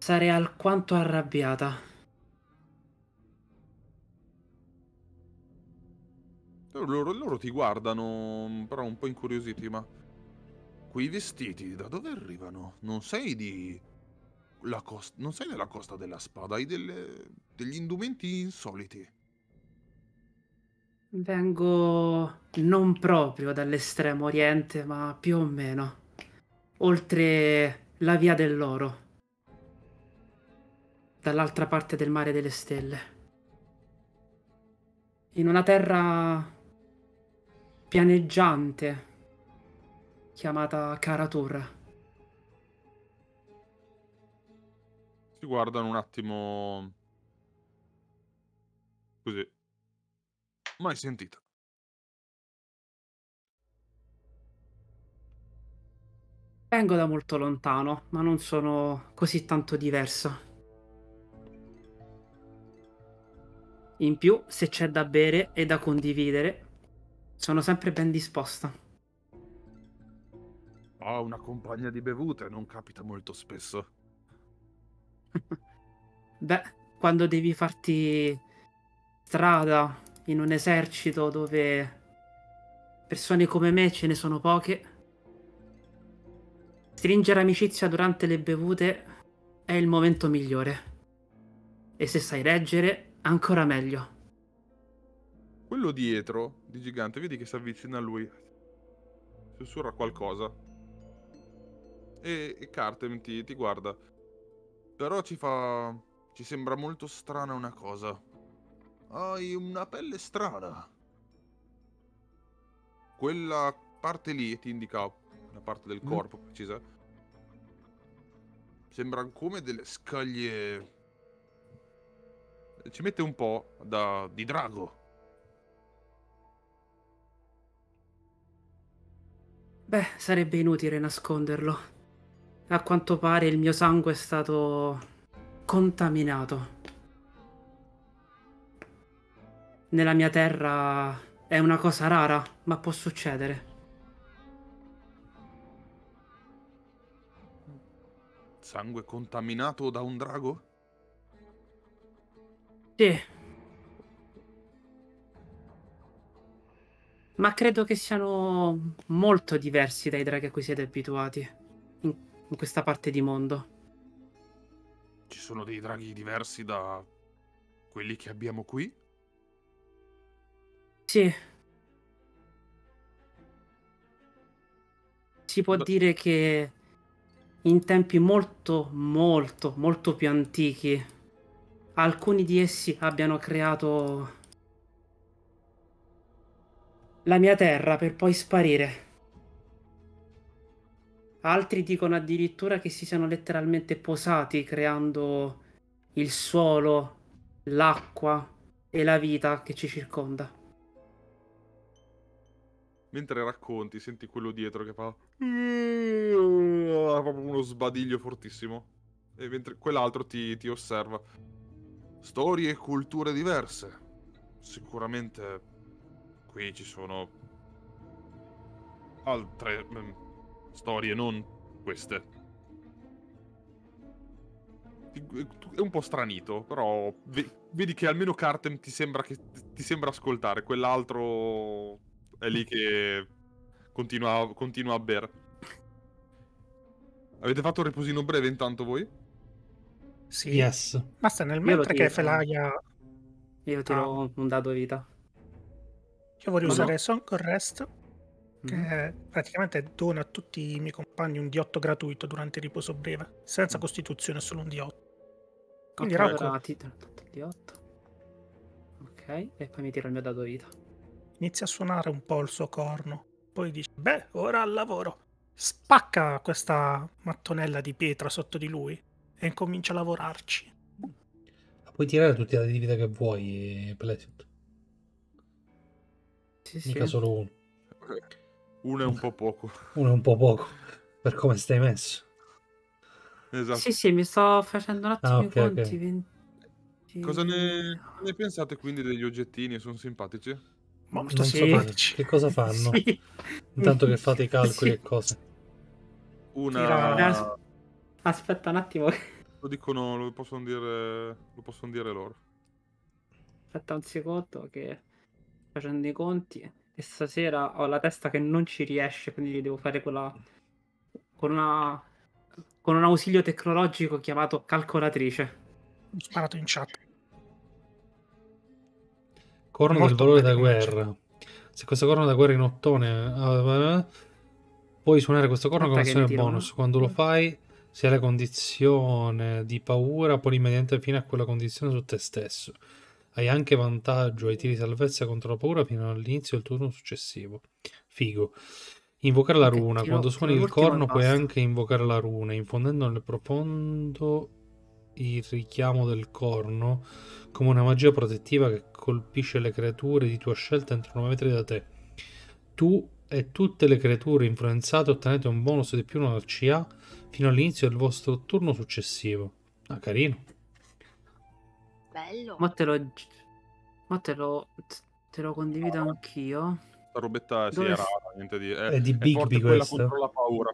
sarei alquanto arrabbiata. Loro, loro ti guardano, però un po' incuriositi, ma... Quei vestiti, da dove arrivano? Non sei di... La costa... Non sei della Costa della Spada, hai delle... degli indumenti insoliti. Vengo non proprio dall'estremo oriente, ma più o meno, oltre la via dell'oro, dall'altra parte del mare delle stelle, in una terra pianeggiante chiamata Karatur. Si guardano un attimo così. Mai sentita. Vengo da molto lontano, ma non sono così tanto diverso. In più, se c'è da bere e da condividere, sono sempre ben disposta. Ho una compagna di bevute, non capita molto spesso. Beh, quando devi farti strada in un esercito dove persone come me ce ne sono poche, stringere amicizia durante le bevute è il momento migliore. E se sai reggere, ancora meglio. Quello dietro, di gigante, vedi che si avvicina a lui, sussurra qualcosa e, e Kartem ti, ti guarda. Però ci fa... ci sembra molto strana una cosa. Hai una pelle strana. Quella parte lì, ti indica una parte del corpo mm. precisa, sembra come delle scaglie. Ci mette un po' da... di drago. Beh, sarebbe inutile nasconderlo. A quanto pare il mio sangue è stato contaminato. Nella mia terra è una cosa rara, ma può succedere. Sangue contaminato da un drago? Sì. Ma credo che siano molto diversi dai draghi a cui siete abituati in, in questa parte di mondo. Ci sono dei draghi diversi da quelli che abbiamo qui? Sì. Si può dire che in tempi molto, molto, molto più antichi alcuni di essi abbiano creato la mia terra per poi sparire. Altri dicono addirittura che si siano letteralmente posati creando il suolo, l'acqua e la vita che ci circonda. Mentre racconti, senti quello dietro che fa... ha proprio uno sbadiglio fortissimo. E mentre quell'altro ti, ti osserva. Storie e culture diverse. Sicuramente qui ci sono altre mh, storie, non queste. È un po' stranito, però vedi che almeno Kartem ti sembra, che, ti sembra ascoltare. Quell'altro... è lì che continua, continua a bere. Avete fatto un riposino breve intanto voi? Sì. Yes. Basta nel mentre che Felaia... Io tiro ah. un dado vita. Io voglio no, usare no. Song Rest, che mm. praticamente dona a tutti i miei compagni un D otto gratuito durante il riposo breve. Senza mm. costituzione, solo un D otto. Quindi okay, allora ti tiro D otto. Ok, e poi mi tiro il mio dado vita. Inizia a suonare un po' il suo corno, poi dice, beh, ora al lavoro. Spacca questa mattonella di pietra sotto di lui e incomincia a lavorarci. La puoi tirare tutti i dati di vita che vuoi, Platitude. Sì, mica sì. Solo uno. Uno è un po' poco. Uno è un po' poco, per come stai messo. Esatto. Sì, sì, mi sto facendo un attimo ah, okay, i conti. Okay. venti... Cosa ne... ne pensate quindi degli oggettini? Sono simpatici? Molto sì. So che cosa fanno? Sì. Intanto che fate i calcoli sì. e cose. Una... Aspetta un attimo. Lo dicono, lo possono dire, lo possono dire loro. Aspetta un secondo che facendo i conti. E stasera ho la testa che non ci riesce, quindi devo fare quella... con una... con un ausilio tecnologico chiamato calcolatrice. Ho sparato in chat. Corno del valore da guerra. Se questo corno da guerra in ottone, puoi suonare questo corno con azione bonus. Quando lo fai, se hai la condizione di paura, poni immediatamente fino a quella condizione su te stesso. Hai anche vantaggio ai tiri di salvezza contro la paura fino all'inizio del turno successivo. Figo. Invocare la runa. Quando suoni il corno puoi anche invocare la runa, infondendo nel profondo il richiamo del corno come una magia protettiva che colpisce le creature di tua scelta entro nove metri da te. Tu e tutte le creature influenzate ottenete un bonus di più uno al C A fino all'inizio del vostro turno successivo. Ah, carino. Bello. Ma te lo, ma te lo, te lo condivido oh. anch'io. La robetta sì, è rara, niente di... È, è di Bigby questa. Contro la paura.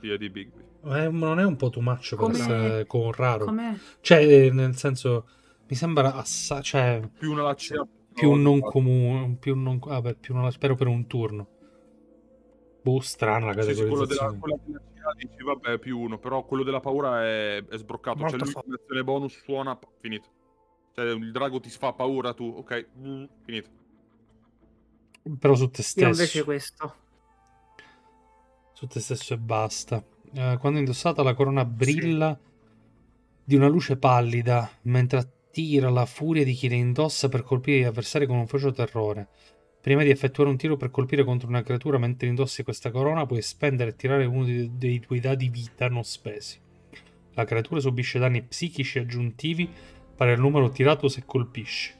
Sì, è di Bigby. Eh, non è un po' too much per essere con raro. Com'è? Cioè, nel senso, mi sembra assai... Cioè, più una laccia... Più un non comune, più un non... Ah, beh, più una spero per un turno. Boh, strana la categorizzazione. Sì, sì, quello della, quella della città dici, vabbè, più uno, però quello della paura è, è sbroccato. Molto cioè, lui con l'azione bonus suona, finito. Cioè, il drago ti fa paura, tu, ok, mm, finito. Però su te stesso. Io invece questo. Su te stesso e basta. Eh, quando indossata la corona brilla sì. di una luce pallida, mentre attira la furia di chi le indossa per colpire gli avversari con un feroce terrore. Prima di effettuare un tiro per colpire contro una creatura mentre indossi questa corona, puoi spendere e tirare uno dei, dei tuoi dadi vita non spesi. La creatura subisce danni psichici aggiuntivi pari al numero tirato se colpisce.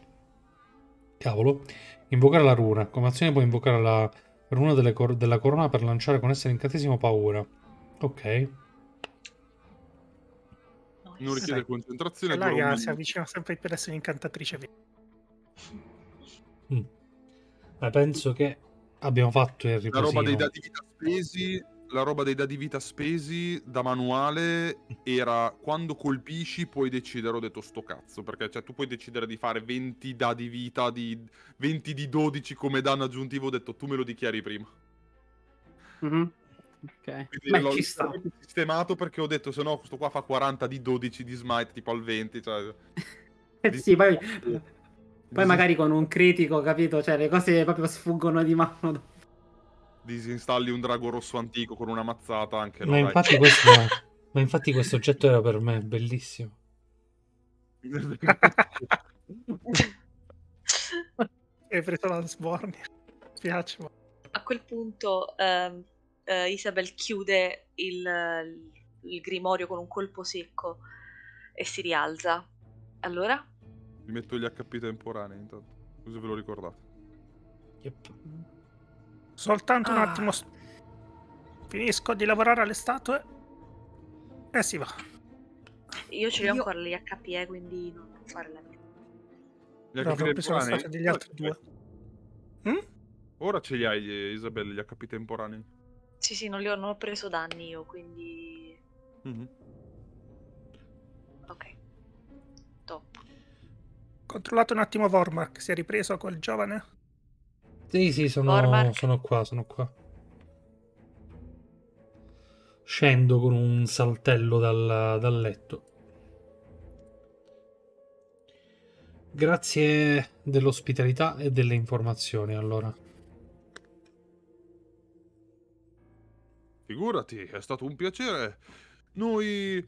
Cavolo. Invocare la runa. Come azione puoi invocare la runa delle cor della corona per lanciare con essa l'incantesimo paura. Ok. Non richiede concentrazione. La raga si avvicina sempre per essere un'incantatrice. Mm. Ma penso che abbiamo fatto il riposino. La roba dei dadi vita spesi, la roba dei dadi vita spesi da manuale era quando colpisci puoi decidere, ho detto sto cazzo, perché cioè, tu puoi decidere di fare venti dadi vita, di venti di dodici come danno aggiuntivo, ho detto tu me lo dichiari prima. Mm-hmm. Okay. L'ho sistemato perché ho detto se no questo qua fa quaranta di dodici di smite tipo al venti. Cioè, eh sì, poi, poi magari con un critico, capito? Cioè le cose proprio sfuggono di mano. Disinstalli un drago rosso antico con una mazzata anche no, ma, infatti questo, ma infatti questo oggetto era per me, bellissimo. Hai preso la sbornia, mi piace. Ma... A quel punto... Um... Uh, Isabel chiude il, il grimorio con un colpo secco e si rialza. Allora? Vi metto gli H P temporanei intanto, così ve lo ricordate. Yep. Soltanto ah. un attimo. Finisco di lavorare alle statue e si va. Io ce li ho ancora gli H P, eh, quindi non fare la mia. Gli no, H P temporanei? Sono stati degli altri due. Mm? Ora ce li hai, Isabel, gli H P temporanei. Sì, sì, non, li ho, non ho preso danni io, quindi... Mm-hmm. Ok. Top. Controllate un attimo Vormark, si è ripreso quel giovane? Sì, sì, sono, sono qua, sono qua. Scendo con un saltello dal, dal letto. Grazie dell'ospitalità e delle informazioni, allora. Figurati, è stato un piacere. Noi...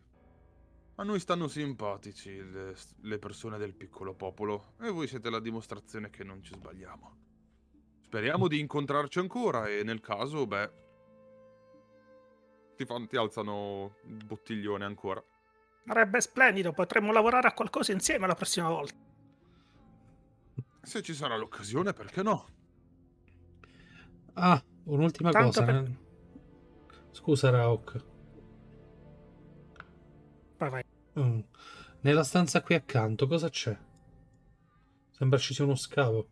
A noi stanno simpatici le, le persone del piccolo popolo e voi siete la dimostrazione che non ci sbagliamo. Speriamo di incontrarci ancora e nel caso, beh... Ti, fan, ti alzano il bottiglione ancora. Sarebbe splendido, potremmo lavorare a qualcosa insieme la prossima volta. Se ci sarà l'occasione, perché no? Ah, un'ultima cosa... Per... Scusa, Raok. Vai, vai. Mm. Nella stanza qui accanto, cosa c'è? Sembra ci sia uno scavo.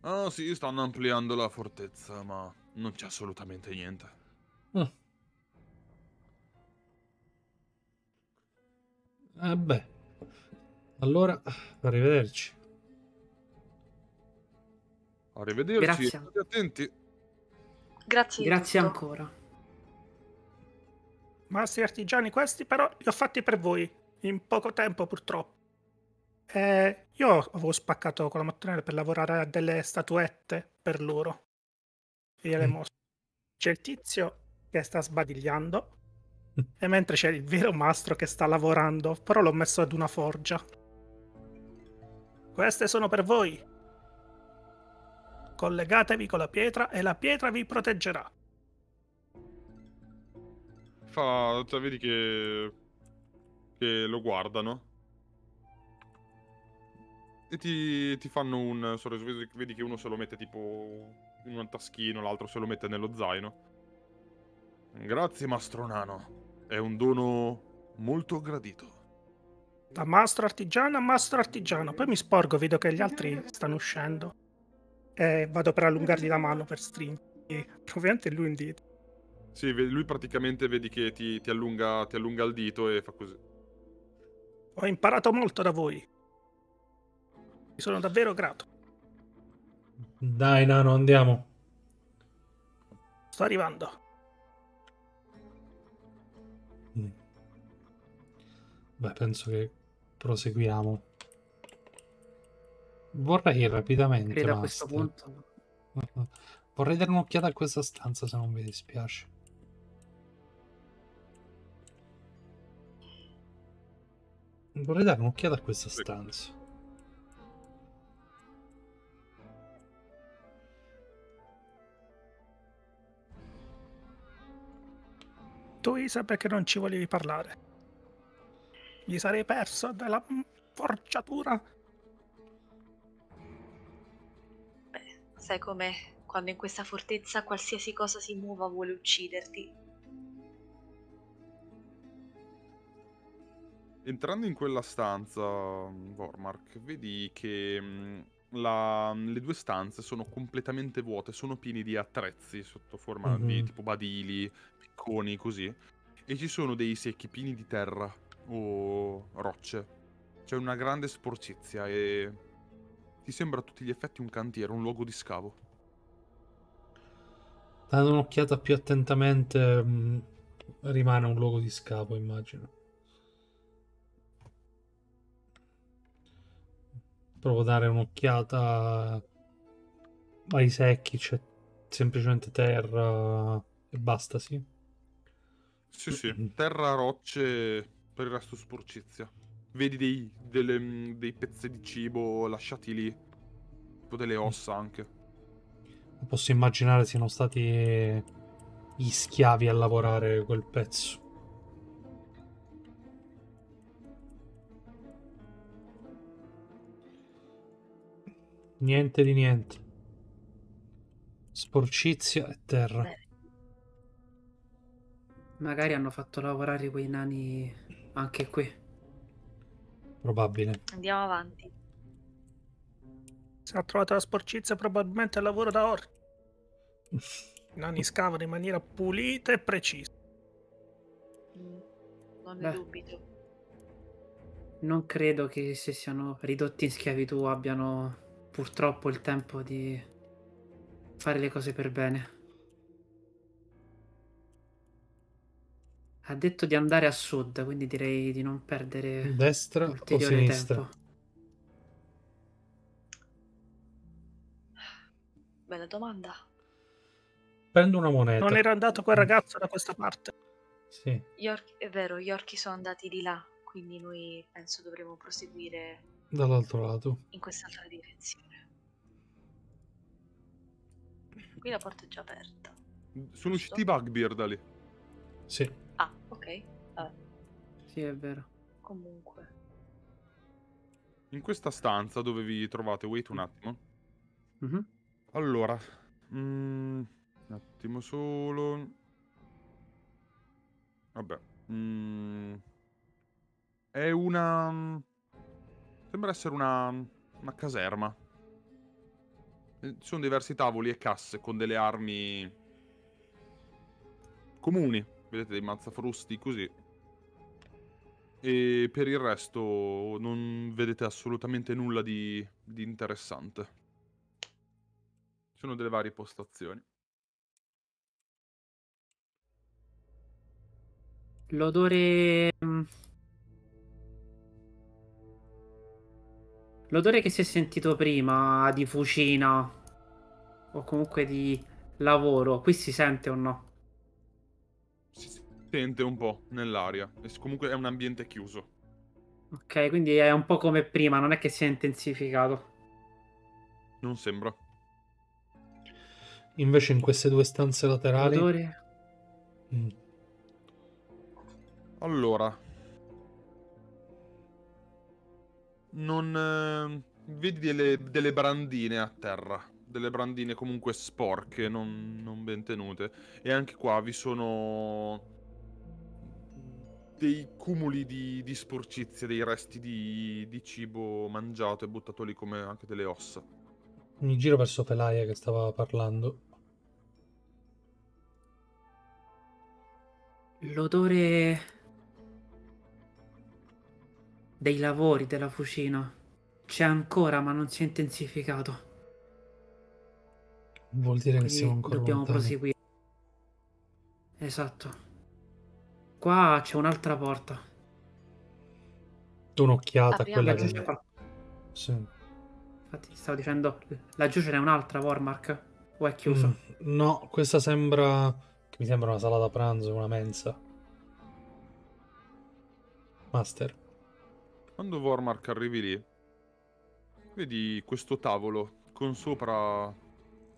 Ah, sì, stanno ampliando la fortezza, ma non c'è assolutamente niente. Mm. Eh beh. Allora, arrivederci. Arrivederci. Grazie. State attenti. Grazie, grazie ancora. Maestri artigiani questi però li ho fatti per voi, in poco tempo purtroppo. Eh, io avevo spaccato con la mattonella per lavorare a delle statuette per loro. E gliele mm. mostro. C'è il tizio che sta sbadigliando mm. e mentre c'è il vero mastro che sta lavorando, però l'ho messo ad una forgia. Queste sono per voi. Collegatevi con la pietra e la pietra vi proteggerà. Fa, cioè, vedi che, che lo guardano e ti, ti fanno un sorriso. Vedi che uno se lo mette tipo in un taschino, l'altro se lo mette nello zaino. Grazie, mastro nano, è un dono molto gradito. Da mastro artigiano a mastro artigiano. Poi mi sporgo, vedo che gli altri stanno uscendo e vado per allungargli la mano per stringergli, ovviamente lui un dito. Sì, lui praticamente vedi che ti, ti, allunga, ti allunga il dito e fa così. Ho imparato molto da voi. Mi sono davvero grato. Dai, nano, andiamo. Sto arrivando. Mm. Beh, penso che proseguiamo. Vorrei rapidamente... Credo a questo punto. Vorrei dare un'occhiata a questa stanza, se non vi dispiace. Vorrei dare un'occhiata a questa stanza. Tu, Isa, perché non ci volevi parlare? Mi sarei perso della forgiatura. Beh, sai com'è? Quando in questa fortezza qualsiasi cosa si muova vuole ucciderti. Entrando in quella stanza, Vormark, vedi che la, le due stanze sono completamente vuote, sono piene di attrezzi sotto forma mm-hmm. di tipo badili, picconi, così. E ci sono dei secchi pieni di terra o rocce. C'è una grande sporcizia e ti sembra a tutti gli effetti un cantiere, un luogo di scavo. Dando un'occhiata più attentamente, mh, rimane un luogo di scavo, immagino. Provo a dare un'occhiata ai secchi, c'è semplicemente terra e basta, sì? Sì, sì, terra, rocce, per il resto sporcizia. Vedi dei, delle, dei pezzi di cibo lasciati lì, tipo delle ossa anche. Posso immaginare siano stati gli schiavi a lavorare quel pezzo. Niente di niente. Sporcizia e terra. Beh, magari hanno fatto lavorare quei nani anche qui. Probabile. Andiamo avanti. Se ha trovato la sporcizia probabilmente è lavoro da orchi. I nani scavano in maniera pulita e precisa. Mm, non ne Beh. dubito. Non credo che se siano ridotti in schiavitù abbiano purtroppo il tempo di fare le cose per bene. Ha detto di andare a sud, quindi direi di non perdere destra o sinistra tempo. Bella domanda. Prendo una moneta. Non era andato quel ragazzo da questa parte? Sì. Gli orchi, è vero, gli orchi sono andati di là, quindi noi penso dovremo proseguire dall'altro lato, in quest'altra direzione. Qui la porta è già aperta. Sono usciti i bugbear da lì. Sì. Ah, ok. Vabbè. Sì, è vero. Comunque. In questa stanza dove vi trovate, wait un attimo. Mhm. Mm Allora, mm, un attimo solo. Vabbè, mm, è una. Sembra essere una, una caserma. Ci sono diversi tavoli e casse con delle armi comuni. Vedete dei mazzafrusti così. E per il resto non vedete assolutamente nulla di, di interessante. Sono delle varie postazioni. L'odore L'odore che si è sentito prima di fucina o comunque di lavoro, qui si sente o no? Si sente un po' nell'aria, comunque è un ambiente chiuso. Ok, quindi è un po' come prima, non è che si è intensificato. Non sembra. Invece in queste due stanze laterali... L'odore? Mm. Allora... Non... Eh, vedi delle, delle brandine a terra. Delle brandine comunque sporche, non, non ben tenute. E anche qua vi sono... dei cumuli di, di sporcizia, dei resti di, di cibo mangiato e buttato lì, come anche delle ossa. Mi giro verso Pelaia che stava parlando. L'odore dei lavori della fucina c'è ancora, ma non si è intensificato. Vuol dire quindi che siamo ancora dobbiamo lontani. Proseguire. Esatto. Qua c'è un'altra porta. Do un'occhiata a quella che... C'è... Sì. Infatti stavo dicendo, laggiù ce n'è un'altra Warmark, o è chiuso? Mm, no, questa sembra, che mi sembra una sala da pranzo, una mensa. Master. Quando Warmark arrivi lì, vedi questo tavolo con sopra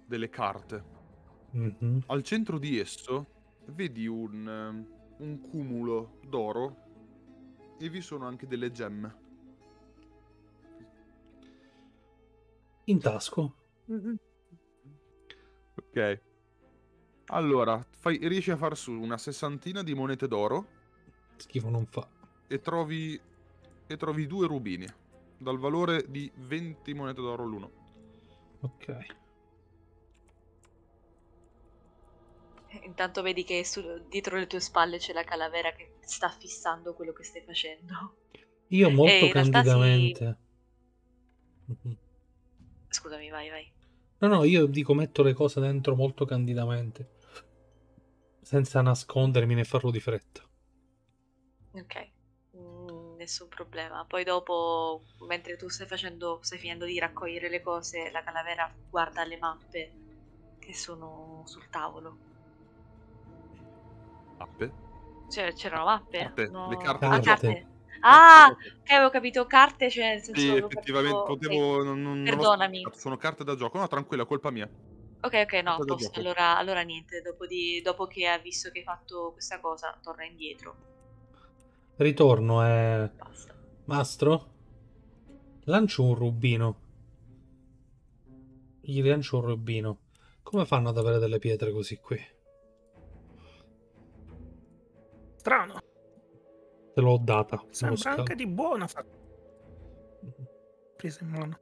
delle carte. Mm-hmm. Al centro di esso vedi un, un cumulo d'oro e vi sono anche delle gemme. In tasco. Ok. Allora, fai, riesci a far su una sessantina di monete d'oro. Schifo non fa. E trovi, e trovi due rubini, dal valore di venti monete d'oro l'uno. Ok. Intanto vedi che su, dietro le tue spalle c'è la calavera che sta fissando quello che stai facendo. Io molto candidamente... Si... Scusami, vai, vai. No, no, io dico metto le cose dentro molto candidamente. Senza nascondermi né farlo di fretta. Ok, mm, nessun problema. Poi dopo, mentre tu stai facendo, stai finendo di raccogliere le cose, la calavera guarda le mappe che sono sul tavolo. Mappe? Cioè, c'erano mappe? Mappe, no. Le carte. Ah, carte. Ah, ok, avevo capito, carte, cioè nel senso... Sì, effettivamente, capito... potevo... Sì. Non, non, perdonami. Non so, sono carte da gioco, no, tranquilla, colpa mia. Ok, ok, no, posto, allora, allora niente, dopo, di, dopo che ha visto che hai fatto questa cosa, torna indietro. Ritorno, eh... Basta. Mastro? Lancio un rubino. Gli lancio un rubino. Come fanno ad avere delle pietre così qui? Strano. Te l'ho data. Sembra anche di buona presa in mano.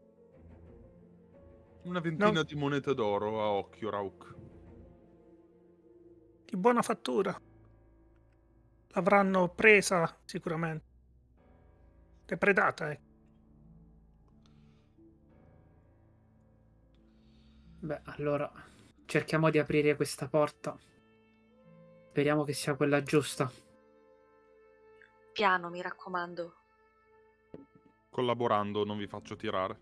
Una ventina no. di monete d'oro a occhio, Rauk. Di buona fattura. L'avranno presa sicuramente. Depredata, eh. Beh, allora cerchiamo di aprire questa porta. Speriamo che sia quella giusta. Piano, mi raccomando. Collaborando, non vi faccio tirare.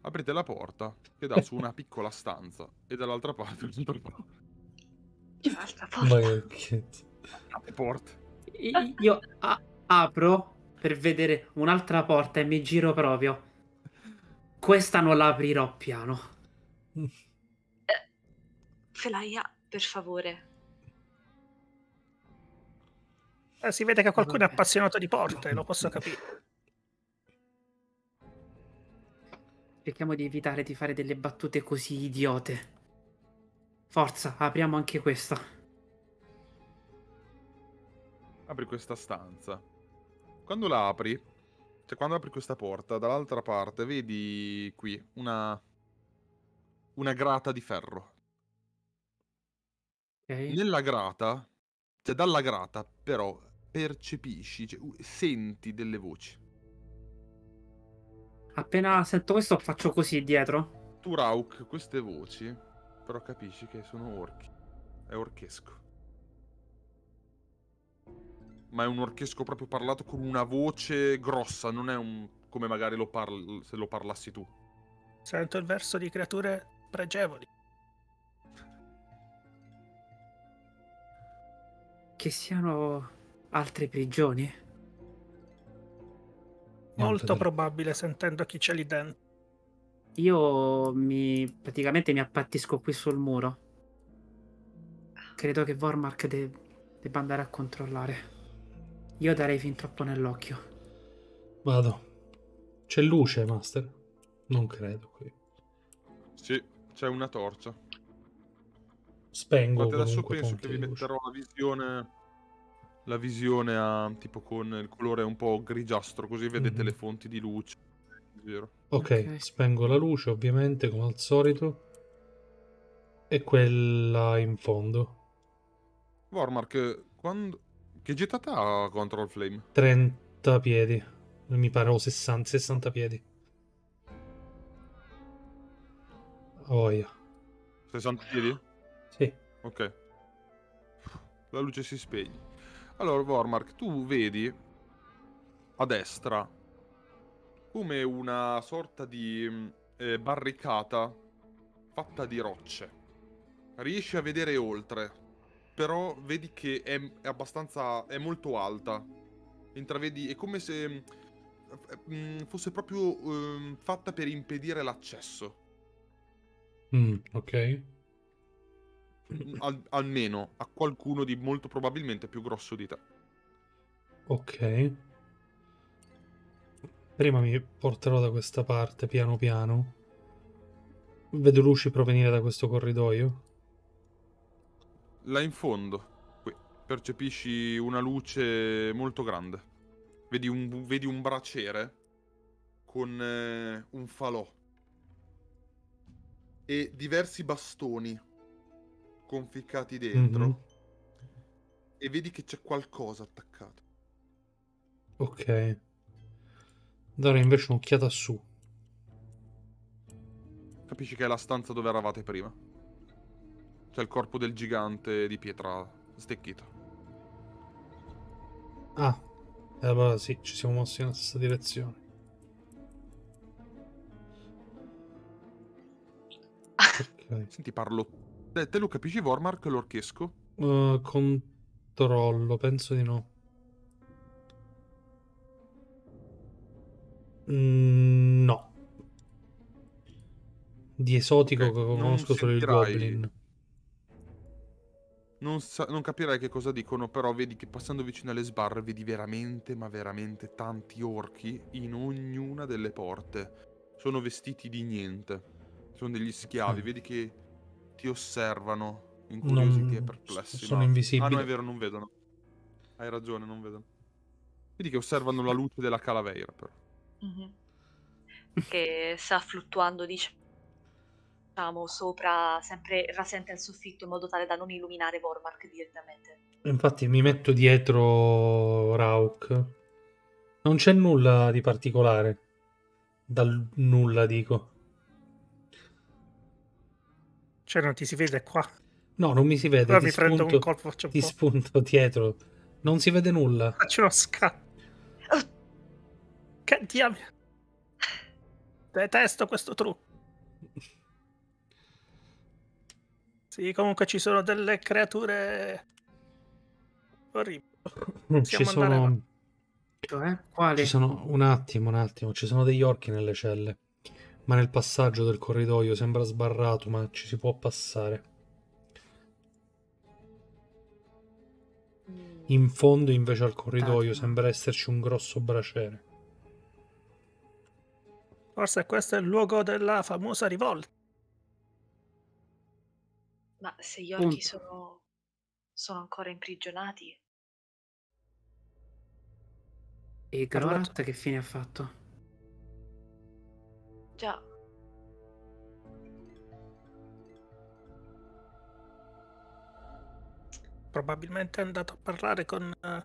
Aprite la porta che dà su una piccola stanza e dall'altra parte un'altra porta. L'altra porta. porta. Io apro per vedere un'altra porta e mi giro proprio. Questa non la aprirò piano. Eh, Felaia, per favore. Si vede che qualcuno è appassionato di porte, lo posso capire. Cerchiamo di evitare di fare delle battute così idiote. Forza, apriamo anche questa. Apri questa stanza. Quando la apri, cioè quando apri questa porta, dall'altra parte vedi qui una, una grata di ferro. Okay. Nella grata, cioè dalla grata però... percepisci, cioè, senti delle voci. Appena sento questo faccio così dietro. Tu Rauk, queste voci però capisci che sono orchi. È orchesco. Ma è un orchesco proprio parlato con una voce grossa, non è un come magari lo parli, se lo parlassi tu. Sento il verso di creature pregevoli. Che siano altri prigioni? Molto, Molto probabile, sentendo chi c'è lì dentro. Io mi praticamente mi appattisco qui sul muro. Credo che Vormark de debba andare a controllare. Io darei fin troppo nell'occhio. Vado. C'è luce, Master? Non credo qui. Sì, c'è una torcia. Spengo. Guarda, adesso penso che vi metterò la visione, la visione a, tipo con il colore un po' grigiastro, così vedete mm. le fonti di luce. Vero. Okay, ok, spengo la luce ovviamente come al solito. E quella in fondo. Vormark, quando... che gittata ha Control Flame? trenta piedi. Mi pare o sessanta, sessanta piedi. Oh, yeah. sessanta piedi? Sì. Ok. La luce si spegne. Allora, Vormark, tu vedi a destra come una sorta di eh, barricata fatta di rocce. Riesci a vedere oltre, però vedi che è, è abbastanza... è molto alta. Intravedi... è come se mh, fosse proprio mh, fatta per impedire l'accesso. Mm, ok. Al, almeno a qualcuno di molto probabilmente più grosso di te. Ok. Prima mi porterò da questa parte, piano piano. Vedo luci provenire da questo corridoio. Là in fondo, qui, percepisci una luce molto grande. Vedi un, vedi un braciere con eh, un falò. E diversi bastoni conficcati dentro. Mm-hmm. E vedi che c'è qualcosa attaccato. Ok. Dare invece un'occhiata su. Capisci che è la stanza dove eravate prima. C'è il corpo del gigante di pietra stecchita. Ah, e allora sì, ci siamo mossi nella stessa direzione. Okay. Senti, parlo. Te, te lo capisci, Vormark, l'orchesco? Uh, controllo, penso di no. No, di esotico okay, che conosco solo il Goblin. Non, sa non capirai che cosa dicono, però vedi che passando vicino alle sbarre vedi veramente, ma veramente tanti orchi in ognuna delle porte. Sono vestiti di niente, sono degli schiavi, mm. vedi che ti osservano incuriositi e perplessi. Sono no? invisibili. Ah no, è vero, non vedono. Hai ragione, non vedono. Vedi che osservano la luce della calaveira, però. Mm-hmm. Che sta fluttuando, diciamo, sopra, sempre rasente al soffitto, in modo tale da non illuminare Vormark direttamente. Infatti mi metto dietro Rauk. Non c'è nulla di particolare. Dal nulla dico. Cioè non ti si vede qua? No, non mi si vede. Allora ti mi spunto, prendo un colpo, faccio un ti po'. spunto dietro. Non si vede nulla. Faccio uno scatto. Che diavolo, detesto questo trucco. Sì, comunque ci sono delle creature orribili. Ci sono... Eh? Quali? Ci sono un attimo, un attimo. Ci sono degli orchi nelle celle, ma nel passaggio del corridoio sembra sbarrato, ma ci si può passare. In fondo invece al corridoio sembra esserci un grosso braciere. Forse questo è il luogo della famosa rivolta. Ma se gli orchi sono, sono ancora imprigionati... E Grorat che fine ha fatto? Già. Probabilmente è andato a parlare con... Uh...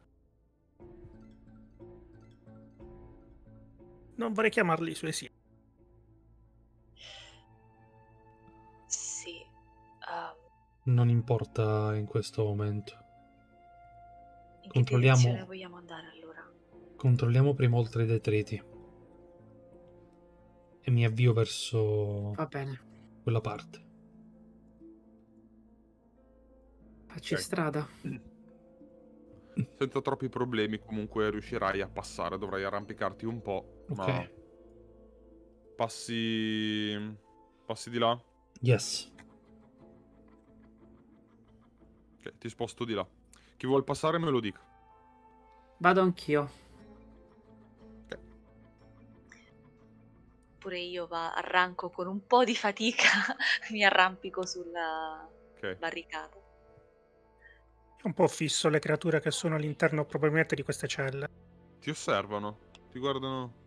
Non vorrei chiamarli i suoi simili. Non importa in questo momento. In che direzione vogliamo andare allora? Controlliamo prima oltre i detriti. e mi avvio verso Va bene. quella parte. Facci okay. strada. Senza troppi problemi comunque riuscirai a passare, dovrai arrampicarti un po', ma okay. passi passi di là? Yes. Ok, ti sposto di là. Chi vuol passare me lo dica. Vado anch'io. Ok. Pure io va, arranco con un po' di fatica, mi arrampico sulla okay. barricata. Un po' fisso le creature che sono all'interno probabilmente di queste celle. Ti osservano, ti guardano.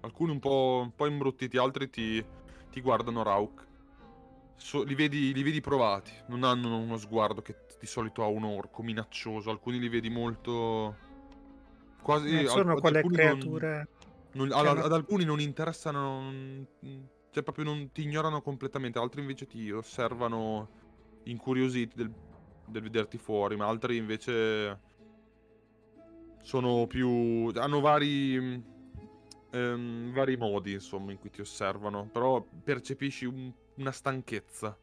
Alcuni un po', un po' imbruttiti, altri ti, ti guardano Rauk. So, li, vedi, li vedi provati, non hanno uno sguardo che di solito ha un orco minaccioso. Alcuni li vedi molto... quasi. Non sono ad, quelle creature... Non, non, ad, ad alcuni non interessano, cioè proprio non ti ignorano completamente, altri invece ti osservano incuriositi del... del vederti fuori, ma altri invece sono più... hanno vari ehm, vari modi, insomma, in cui ti osservano, però percepisci un, una stanchezza.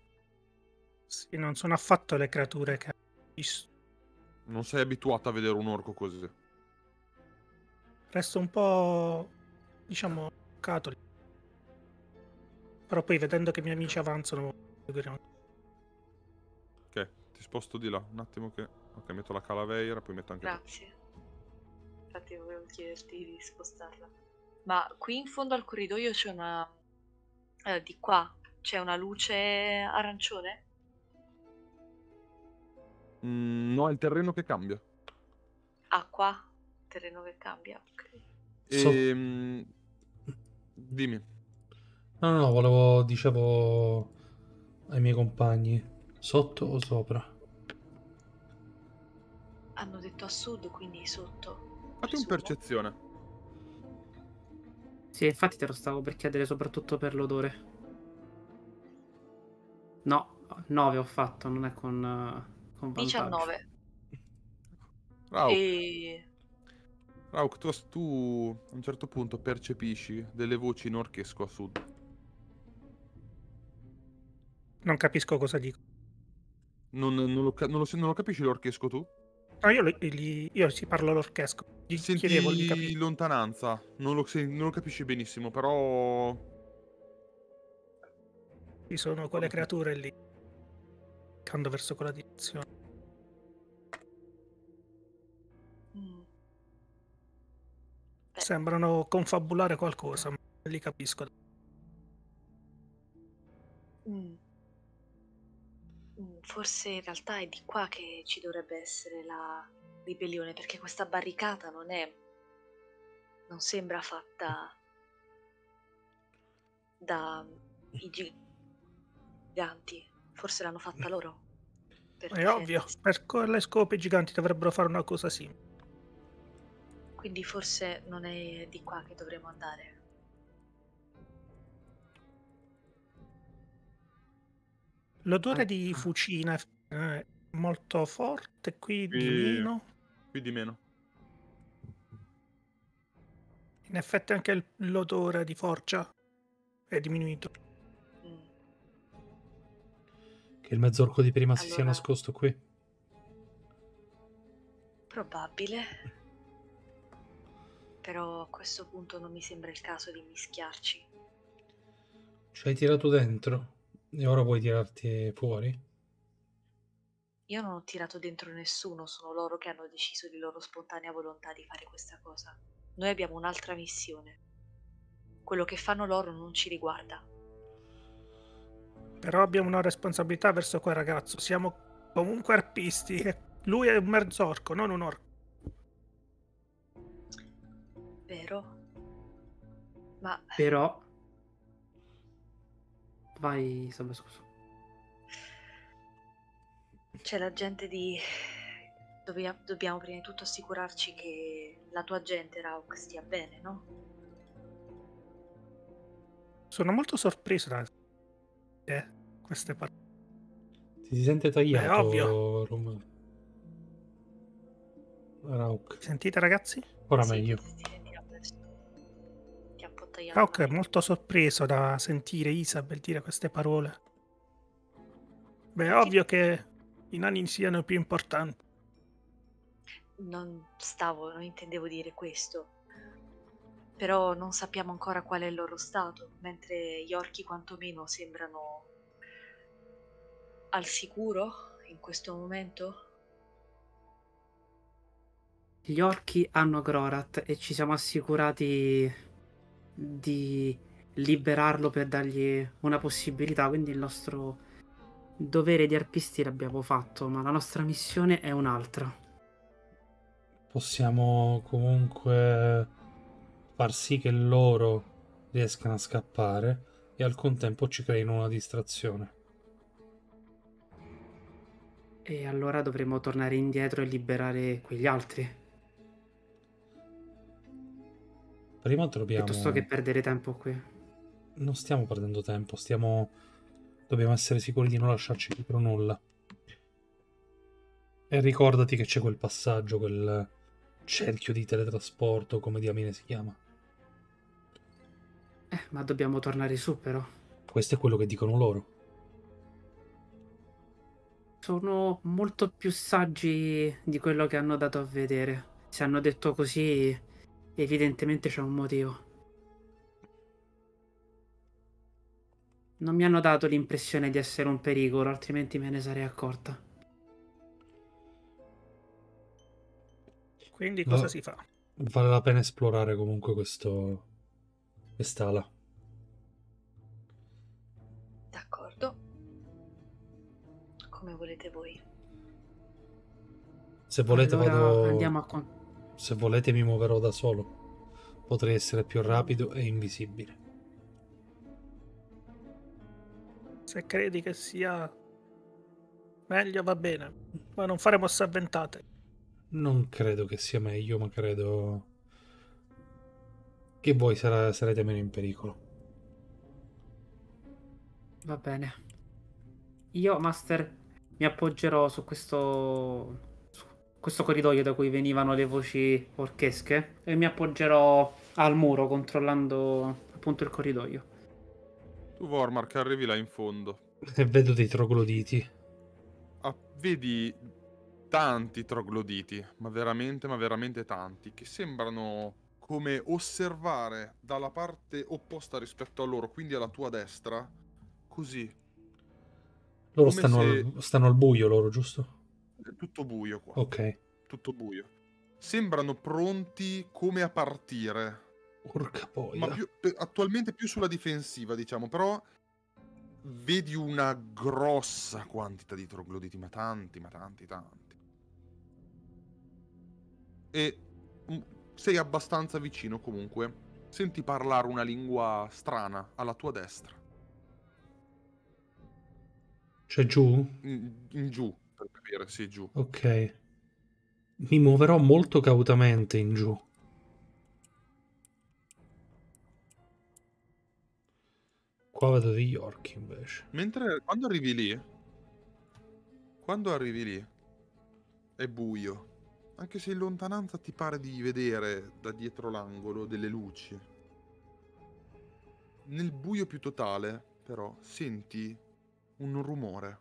Sì, non sono affatto le creature che hai visto. Non sei abituato a vedere un orco così. Resto un po', diciamo, catoli. Però poi, vedendo che i miei amici avanzano, ti sposto di là, un attimo che... Ok, metto la calaveira, poi metto anche... Grazie. Infatti volevo chiederti di spostarla. Ma qui in fondo al corridoio c'è una... Eh, di qua c'è una luce arancione? Mm, no, è il terreno che cambia. Ah, qua? Il terreno che cambia, ok. E... So... Dimmi. No, no, no, volevo... dicevo... ai miei compagni... Sotto o sopra? Hanno detto a sud, quindi sotto. Fatti un percezione. Sì, infatti te lo stavo per chiedere, soprattutto per l'odore. No, nove ho fatto, non è con, con diciannove. Rauk. E... Rauk, tu, tu a un certo punto percepisci delle voci in orchesco a sud. Non capisco cosa dico. Non, non, lo, non, lo, non lo capisci l'orchesco tu? Ah, io, li, io si parlo l'orchesco. Gli senti in lontananza, non lo, se, non lo capisci benissimo, però... Ci sono quelle creature lì. Cando verso quella direzione. Mm. Sembrano confabulare qualcosa, ma non li capisco. Mm. Forse in realtà è di qua che ci dovrebbe essere la ribellione, perché questa barricata non è... non sembra fatta da i giganti, forse l'hanno fatta loro. Perché... È ovvio, per quale scopo i giganti dovrebbero fare una cosa simile. Quindi forse non è di qua che dovremmo andare. L'odore di fucina è molto forte, qui, qui di meno. Qui di meno. In effetti anche l'odore di forgia è diminuito. Che il mezz'orco di prima allora... si sia nascosto qui? Probabile. Però a questo punto non mi sembra il caso di mischiarci. Ci hai tirato dentro? E ora vuoi tirarti fuori? Io non ho tirato dentro nessuno, sono loro che hanno deciso di loro spontanea volontà di fare questa cosa. Noi abbiamo un'altra missione. Quello che fanno loro non ci riguarda. Però abbiamo una responsabilità verso quel ragazzo. Siamo comunque arpisti. Lui è un mezz'orco, non un orco. Vero? Ma... Però... Vai, Sabba, scusa. C'è la gente di... Dobbiamo, dobbiamo prima di tutto assicurarci che la tua gente, Rauk, stia bene, no? Sono molto sorpreso da eh, queste parole. Si sente tagliato, è ovvio. Romano. Rauk. Sentite, ragazzi? Ora sì, meglio. Ti, ti, ti, ti, ti, ti, ti, tagliato. Ok, molto sorpreso da sentire Isabel dire queste parole. Beh, è ovvio che i nani siano più importanti. Non stavo, non intendevo dire questo. Però non sappiamo ancora qual è il loro stato, mentre gli orchi quantomeno sembrano al sicuro in questo momento. Gli orchi hanno Grorat e ci siamo assicurati di liberarlo per dargli una possibilità, quindi il nostro dovere di arpisti l'abbiamo fatto, ma la nostra missione è un'altra. Possiamo comunque far sì che loro riescano a scappare e al contempo ci creino una distrazione. E allora dovremo tornare indietro e liberare quegli altri. Prima dobbiamo... Piuttosto che perdere tempo qui. Non stiamo perdendo tempo, stiamo... Dobbiamo essere sicuri di non lasciarci dietro nulla. E ricordati che c'è quel passaggio, quel cerchio di teletrasporto, come diamine si chiama. Eh, ma dobbiamo tornare su, però. Questo è quello che dicono loro. Sono molto più saggi di quello che hanno dato a vedere. Se hanno detto così, evidentemente c'è un motivo. Non mi hanno dato l'impressione di essere un pericolo, altrimenti me ne sarei accorta. Quindi cosa Va si fa? Vale la pena esplorare comunque questo... quest'ala. D'accordo. Come volete voi. Se volete allora vado... Andiamo a con... Se volete mi muoverò da solo. Potrei essere più rapido e invisibile. Se credi che sia meglio va bene, ma non fare mosse avventate. Non credo che sia meglio, ma credo che voi sarà, sarete meno in pericolo. Va bene. Io, Master, mi appoggerò su questo, su questo corridoio da cui venivano le voci orchesche e mi appoggerò al muro controllando appunto il corridoio. Tu, Vormark, arrivi là in fondo. E vedo dei trogloditi. Ah, vedi... tanti trogloditi, ma veramente, ma veramente tanti, che sembrano come osservare dalla parte opposta rispetto a loro, quindi alla tua destra, così. Loro stanno, se... al, stanno al buio loro, giusto? È tutto buio qua. Ok. Tutto buio. Sembrano pronti come a partire. Porca boia. Ma più, attualmente più sulla difensiva, diciamo, però... Vedi una grossa quantità di trogloditi, ma tanti, ma tanti, tanti. E sei abbastanza vicino comunque. Senti parlare una lingua strana alla tua destra. Cioè giù? In, in giù, per capire, sì, giù. Ok. Mi muoverò molto cautamente in giù. Qua vedo degli orchi invece. Mentre quando arrivi lì, quando arrivi lì è buio. Anche se in lontananza ti pare di vedere da dietro l'angolo delle luci. Nel buio più totale, però, senti un rumore.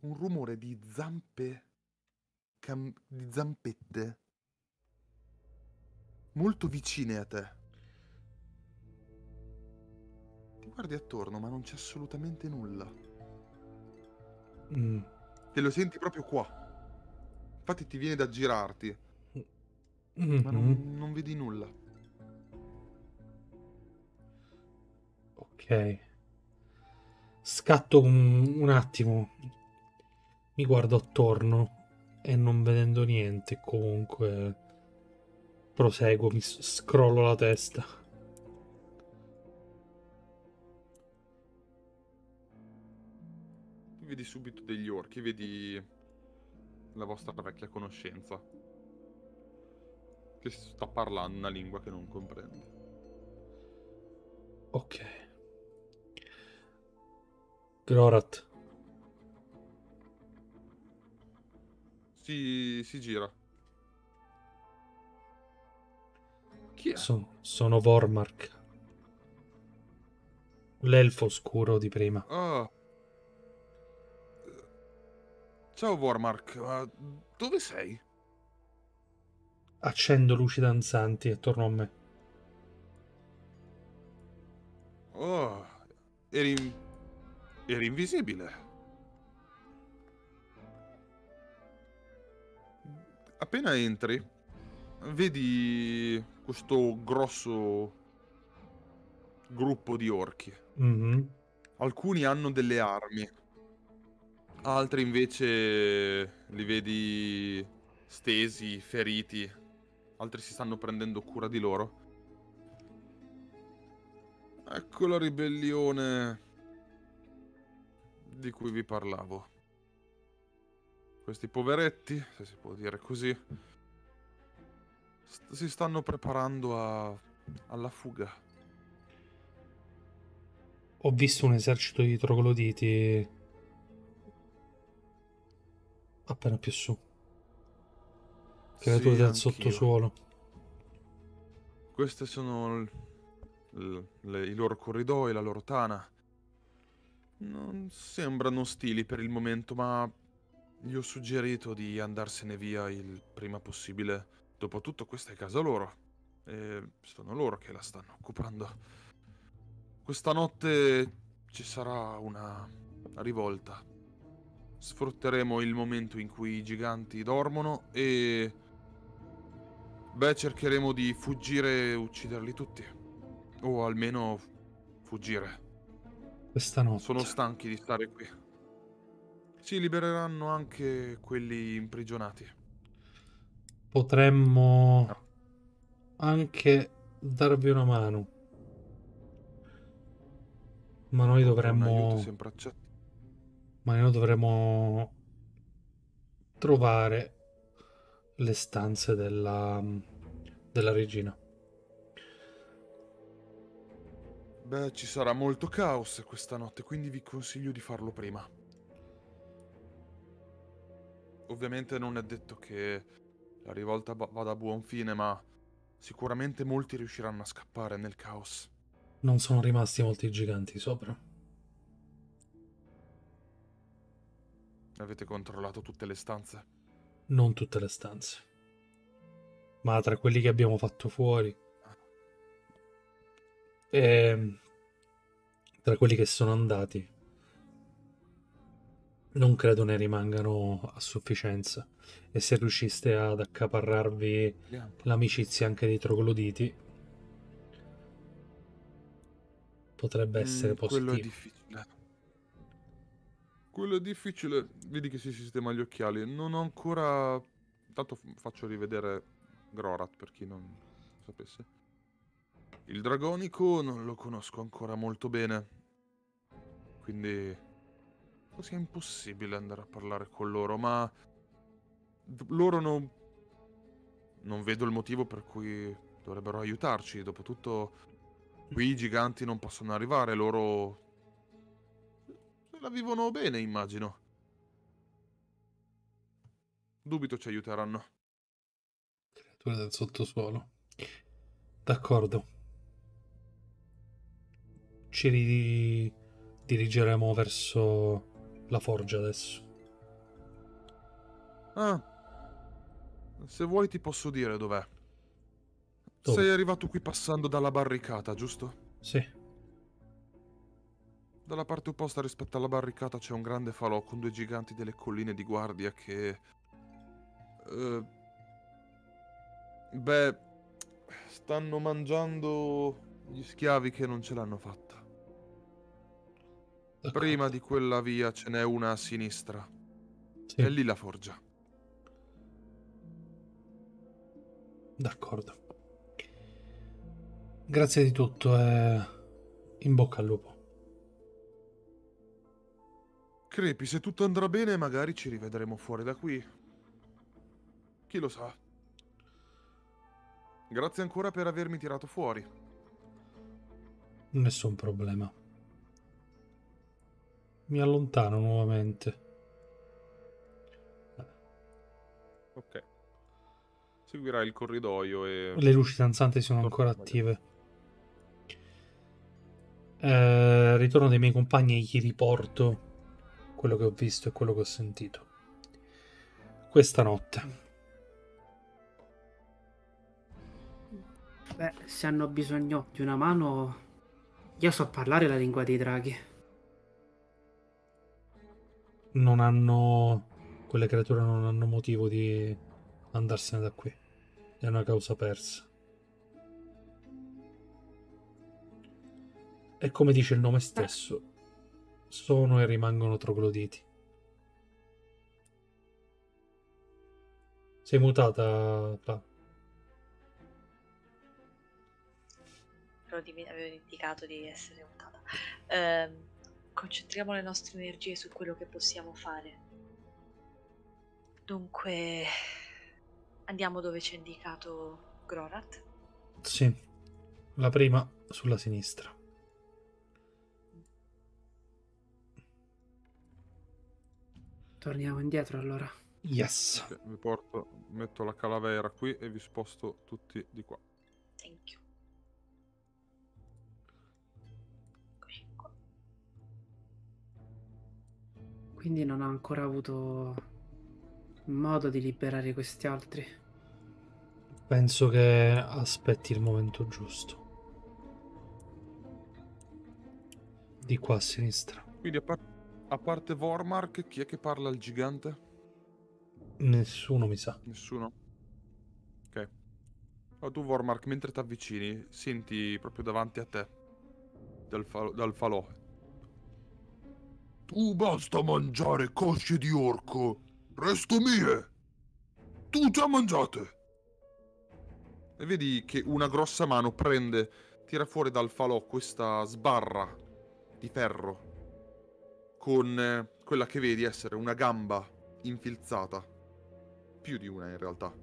Un rumore di zampe, di zampette molto vicine a te. Guardi attorno, ma non c'è assolutamente nulla. Mm. Te lo senti proprio qua. Infatti ti viene da girarti. Mm-hmm. Ma non, non vedi nulla. Ok. Scatto un, un attimo. Mi guardo attorno e non vedendo niente, comunque proseguo, mi scrollo la testa. Vedi subito degli orchi, vedi la vostra vecchia conoscenza che sta parlando una lingua che non comprende. Ok. Grorat si, si gira Chi è? Sono, sono Vormark. L'elfo oscuro di prima. Oh. Ciao Vormark, ma dove sei? Accendo luci danzanti attorno a me. Oh, eri... eri invisibile. Appena entri, vedi questo grosso gruppo di orchi. Mm-hmm. Alcuni hanno delle armi, altri invece li vedi stesi, feriti. Altri si stanno prendendo cura di loro. Ecco la ribellione di cui vi parlavo. Questi poveretti, se si può dire così, st- si stanno preparando a- alla fuga. Ho visto un esercito di trogloditi appena più su. Creature sì, del sottosuolo. Queste sono l- l- le- i loro corridoi, la loro tana. Non sembrano ostili per il momento, ma gli ho suggerito di andarsene via il prima possibile. Dopotutto questa è casa loro e sono loro che la stanno occupando. Questa notte ci sarà una rivolta. Sfrutteremo il momento in cui i giganti dormono e... beh, cercheremo di fuggire e ucciderli tutti. O almeno fuggire. Questa notte. Sono stanchi di stare qui. Si libereranno anche quelli imprigionati. Potremmo no. anche darvi una mano. Ma noi dovremmo. Ma noi dovremmo trovare le stanze della. della regina. Beh, ci sarà molto caos questa notte, quindi vi consiglio di farlo prima. Ovviamente non è detto che la rivolta vada a buon fine, ma sicuramente molti riusciranno a scappare nel caos. Non sono rimasti molti giganti sopra. Avete controllato tutte le stanze? Non tutte le stanze. Ma tra quelli che abbiamo fatto fuori... e tra quelli che sono andati... non credo ne rimangano a sufficienza. E se riusciste ad accaparrarvi l'amicizia anche dei trogloditi... potrebbe essere mm, positivo. Quello è difficile. Quello è difficile. Vedi che si sistema gli occhiali. Non ho ancora... Intanto faccio rivedere Grorat, per chi non sapesse. Il dragonico non lo conosco ancora molto bene. Quindi... forse è impossibile andare a parlare con loro, ma... loro non... non vedo il motivo per cui dovrebbero aiutarci. Dopotutto... qui i giganti non possono arrivare, loro se la vivono bene, immagino. Dubito ci aiuteranno. Creature del sottosuolo. D'accordo. Ci ri... dirigeremo verso la forgia adesso. Ah. Se vuoi ti posso dire dov'è. Dove? Sei arrivato qui passando dalla barricata, giusto? Sì. Dalla parte opposta rispetto alla barricata c'è un grande falò con due giganti delle colline di guardia che... Eh... beh... stanno mangiando gli schiavi che non ce l'hanno fatta. D'accordo. Prima di quella via ce n'è una a sinistra. Sì. È lì la forgia. D'accordo. Grazie di tutto e eh. in bocca al lupo. Crepi, se tutto andrà bene magari ci rivedremo fuori da qui. Chi lo sa. Grazie ancora per avermi tirato fuori. Nessun problema. Mi allontano nuovamente. Ok. Seguirà il corridoio e... Le luci danzanti sono ancora attive. Eh, ritorno dei miei compagni e gli riporto quello che ho visto e quello che ho sentito questa notte. Beh, se hanno bisogno di una mano, io so parlare la lingua dei draghi. Non hanno... Quelle creature non hanno motivo di andarsene da qui. È una causa persa. E come dice il nome stesso, sono e rimangono trogloditi. Sei mutata, là. Avevo indicato di essere mutata. Eh, concentriamo le nostre energie su quello che possiamo fare. Dunque andiamo dove ci ha indicato Grorat. Sì, la prima sulla sinistra. Torniamo indietro allora. Yes. Okay, vi porto, metto la calavera qui e vi sposto tutti di qua. Thank you. Quindi non ha ancora avuto modo di liberare questi altri. Penso che aspetti il momento giusto. Di qua a sinistra. Quindi a, par a parte Vormark, chi è che parla al gigante? Nessuno mi sa. Nessuno? Ok. Ma tu Vormark, mentre ti avvicini, senti proprio davanti a te, dal, fal dal falò. Tu basta mangiare cosce di orco, resto mie, tu già mangiate. E vedi che una grossa mano prende, tira fuori dal falò questa sbarra di ferro, con quella che vedi essere una gamba infilzata, più di una in realtà,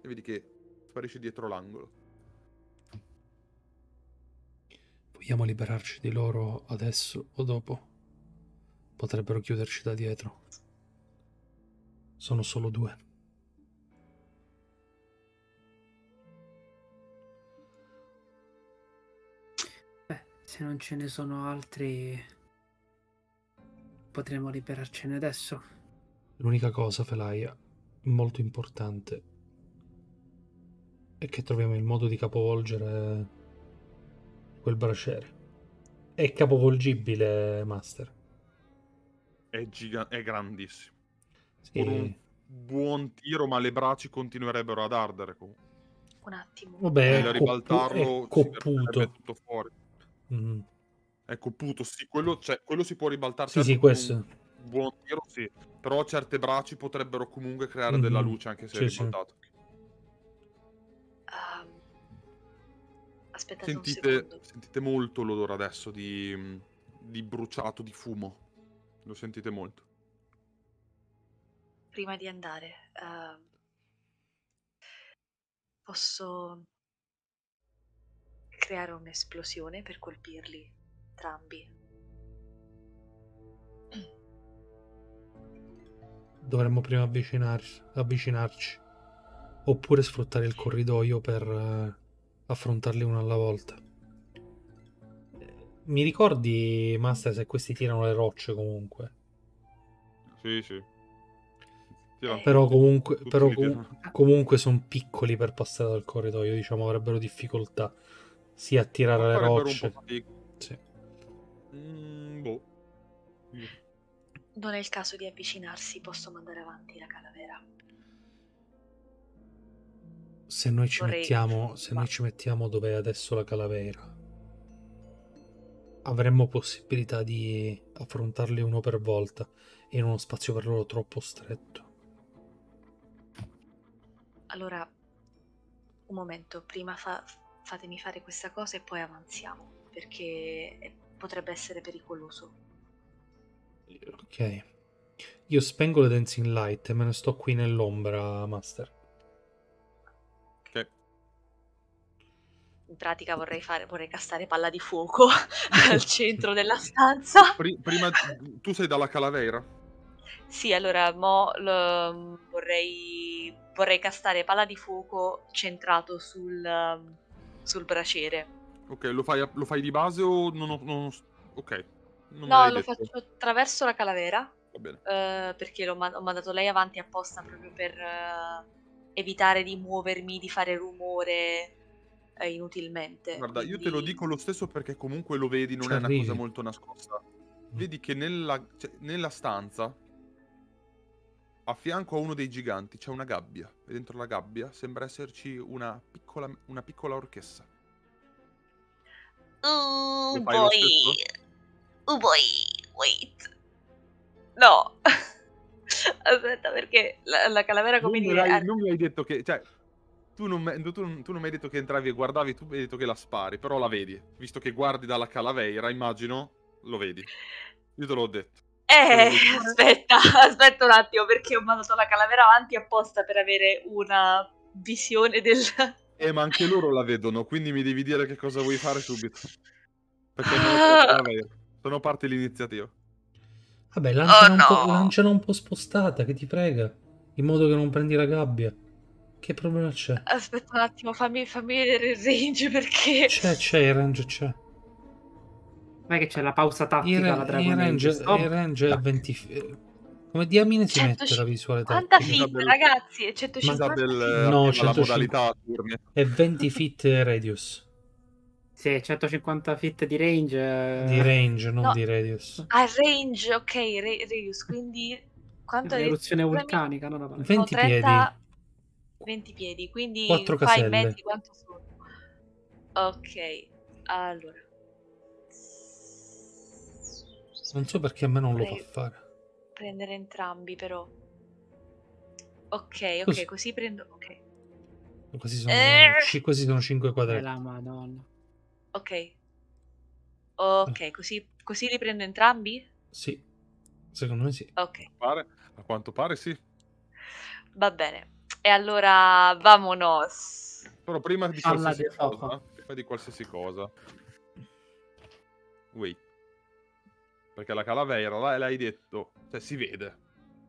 e vedi che sparisce dietro l'angolo. Vogliamo liberarci di loro adesso o dopo? Potrebbero chiuderci da dietro. Sono solo due. Beh, se non ce ne sono altri, potremmo liberarcene adesso. L'unica cosa, Felaia, molto importante, è che troviamo il modo di capovolgere quel braciere. È capovolgibile, Master. È, è grandissimo. Sì. Un buon tiro, ma le braccia continuerebbero ad ardere. Comunque. Un attimo. Vabbè, è ribaltarlo, è copputo. È tutto fuori. Mm. È copputo, sì. Quello, cioè, quello si può ribaltare. Sì, certo, sì, questo. Un buon tiro, sì. Però certe braccia potrebbero comunque creare mm-hmm. della luce, anche se sì, è ribaltato. Sì. Um, aspettate sentite, un secondo. Sentite molto l'odore adesso di, di bruciato, di fumo. Lo sentite molto. Prima di andare, uh, posso creare un'esplosione per colpirli entrambi. Dovremmo prima avvicinarci, avvicinarci oppure sfruttare il corridoio per uh, affrontarli uno alla volta. Mi ricordi, Master, se questi tirano le rocce comunque? Sì, sì. Tirano. Però comunque, però com comunque sono piccoli per passare dal corridoio, diciamo, avrebbero difficoltà sia a tirare le rocce. Sì. Mm, boh. Mm. Non è il caso di avvicinarsi, posso mandare avanti la calavera. Se noi ci Vorrei... mettiamo, se Ma... noi ci mettiamo dove è adesso la calavera, avremmo possibilità di affrontarli uno per volta in uno spazio per loro troppo stretto. Allora, un momento, prima fa fatemi fare questa cosa e poi avanziamo, perché potrebbe essere pericoloso. Ok. Io spengo le Dancing Light e me ne sto qui nell'ombra, Master. In pratica vorrei, fare, vorrei castare palla di fuoco al centro della stanza. Prima, tu sei dalla calavera? Sì, allora mo, lo, vorrei vorrei castare palla di fuoco centrato sul, sul braciere. Ok, lo fai, lo fai di base o non ho... Non ho ok. Non no, lo detto. Faccio attraverso la calavera. Va bene. Eh, perché l'ho ho mandato lei avanti apposta proprio per eh, evitare di muovermi, di fare rumore... inutilmente. Guarda, quindi... io te lo dico lo stesso perché comunque lo vedi, non è una cosa molto nascosta. Vedi che nella, cioè, nella stanza a fianco a uno dei giganti c'è una gabbia e dentro la gabbia sembra esserci una piccola, una piccola orchessa. Oh boy, oh boy, wait. No. Aspetta, perché la, la calavera, come non dire... Mi hai, non mi hai detto che... Cioè, Tu non, me, tu, tu non mi hai detto che entravi e guardavi, tu mi hai detto che la spari, però la vedi. Visto che guardi dalla calaveira, immagino, lo vedi. Io te l'ho detto. Eh, aspetta, aspetta un attimo, perché ho mandato la calavera avanti apposta per avere una visione del... Eh, ma anche loro la vedono, quindi mi devi dire che cosa vuoi fare subito. Perché non la calavera. Sono parte l'iniziativa. Vabbè, lanciano, oh, no. un po', lanciano un po' spostata, che ti prega. In modo che non prendi la gabbia. Che problema c'è? Aspetta un attimo, fammi, fammi vedere il range, perché... C'è, c'è, il range c'è. Non è che c'è la pausa tattica, il, la Dragon Age. Il range, oh, il range è venti... Come diamine si mette la visuale tattica? cinquanta feet, ragazzi, è centocinquanta. Ma... Del... No, la modalità è venti feet radius. Sì, centocinquanta feet di range. Di range, non no. di radius. Ah, range, ok, radius, quindi... Quanto è? L'eruzione vulcanica, non la parola. venti piedi. venti piedi, quindi fai mezzi quanto sono. Ok, allora. Non so perché a me non lo fa fare. Prendere entrambi, però. Ok, ok, così, così prendo... Ok. Questi sono, eh... questi sono cinque quadretti. La Madonna. Ok. Ok, eh. così, così li prendo entrambi? Sì, secondo me sì. Ok. A, pare, a quanto pare sì. Va bene. E allora, vamonos. Però prima di qualsiasi cosa, prima di qualsiasi cosa, wait. Perché la calavera, l'hai detto, cioè si vede,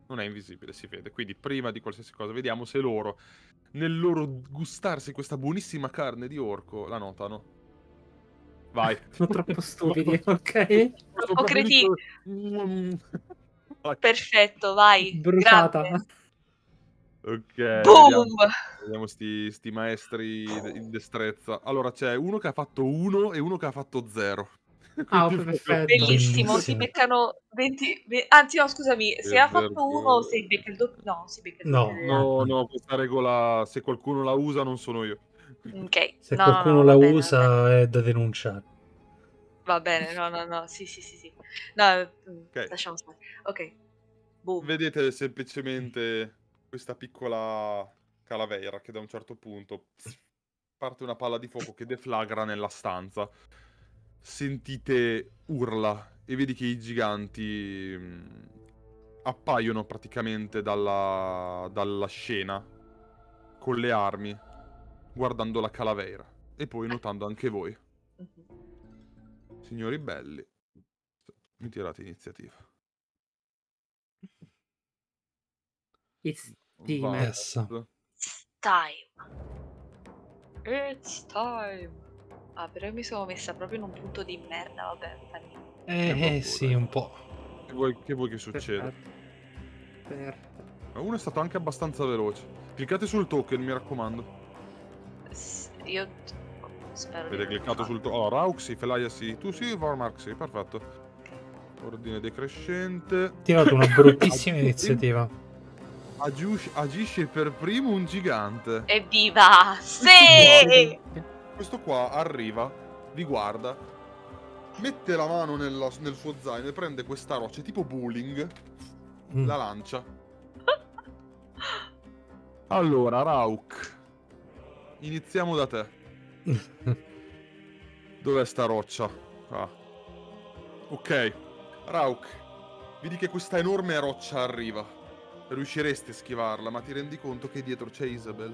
non è invisibile, si vede. Quindi prima di qualsiasi cosa, vediamo se loro, nel loro gustarsi questa buonissima carne di orco, la notano. Vai. Sono troppo stupidi, ok? Troppo critico. Perfetto, vai. Bruciata. Grazie. Ok, boom! Vediamo, vediamo sti, sti maestri in destrezza. Allora c'è uno che ha fatto uno e uno che ha fatto zero. Ah, perfetto. Bellissimo, si beccano venti... Anzi no, scusami, se ha fatto uno si becca il doppio. No, si becca il doppio. No, no, no, questa regola, se qualcuno la usa non sono io. Ok. Se no, qualcuno no, la bene, usa è da denunciare. Va bene, no, no, no, sì, sì, sì, sì. No, okay. Lasciamo stare. Ok. Boom. Vedete semplicemente... questa piccola calavera che da un certo punto parte una palla di fuoco che deflagra nella stanza. Sentite urla e vedi che i giganti appaiono praticamente dalla, dalla scena con le armi, guardando la calavera e poi notando anche voi. Signori belli, mi tirate iniziativa. It's time. Yes. It's time. It's time. Ah, però io mi sono messa proprio in un punto di merda, vabbè. Eh, eh sì, un po'. Che vuoi che, vuoi che succeda? Ma uno è stato anche abbastanza veloce. Cliccate sul token, mi raccomando. S io spero. Avete cliccato sul token. Oh, Rauxi, Felaiasi, tu sì, Vormarxi, perfetto. Ordine decrescente. Ti ho dato una bruttissima iniziativa. Agius, agisce per primo un gigante. Evviva! Sì! Questo qua arriva, vi guarda, mette la mano nella, nel suo zaino e prende questa roccia tipo bowling, mm. la lancia. Allora, Rauk, iniziamo da te. Dov'è sta roccia? Ah. Ok, Rauk, vedi che questa enorme roccia arriva. Riusciresti a schivarla, ma ti rendi conto che dietro c'è Isabel.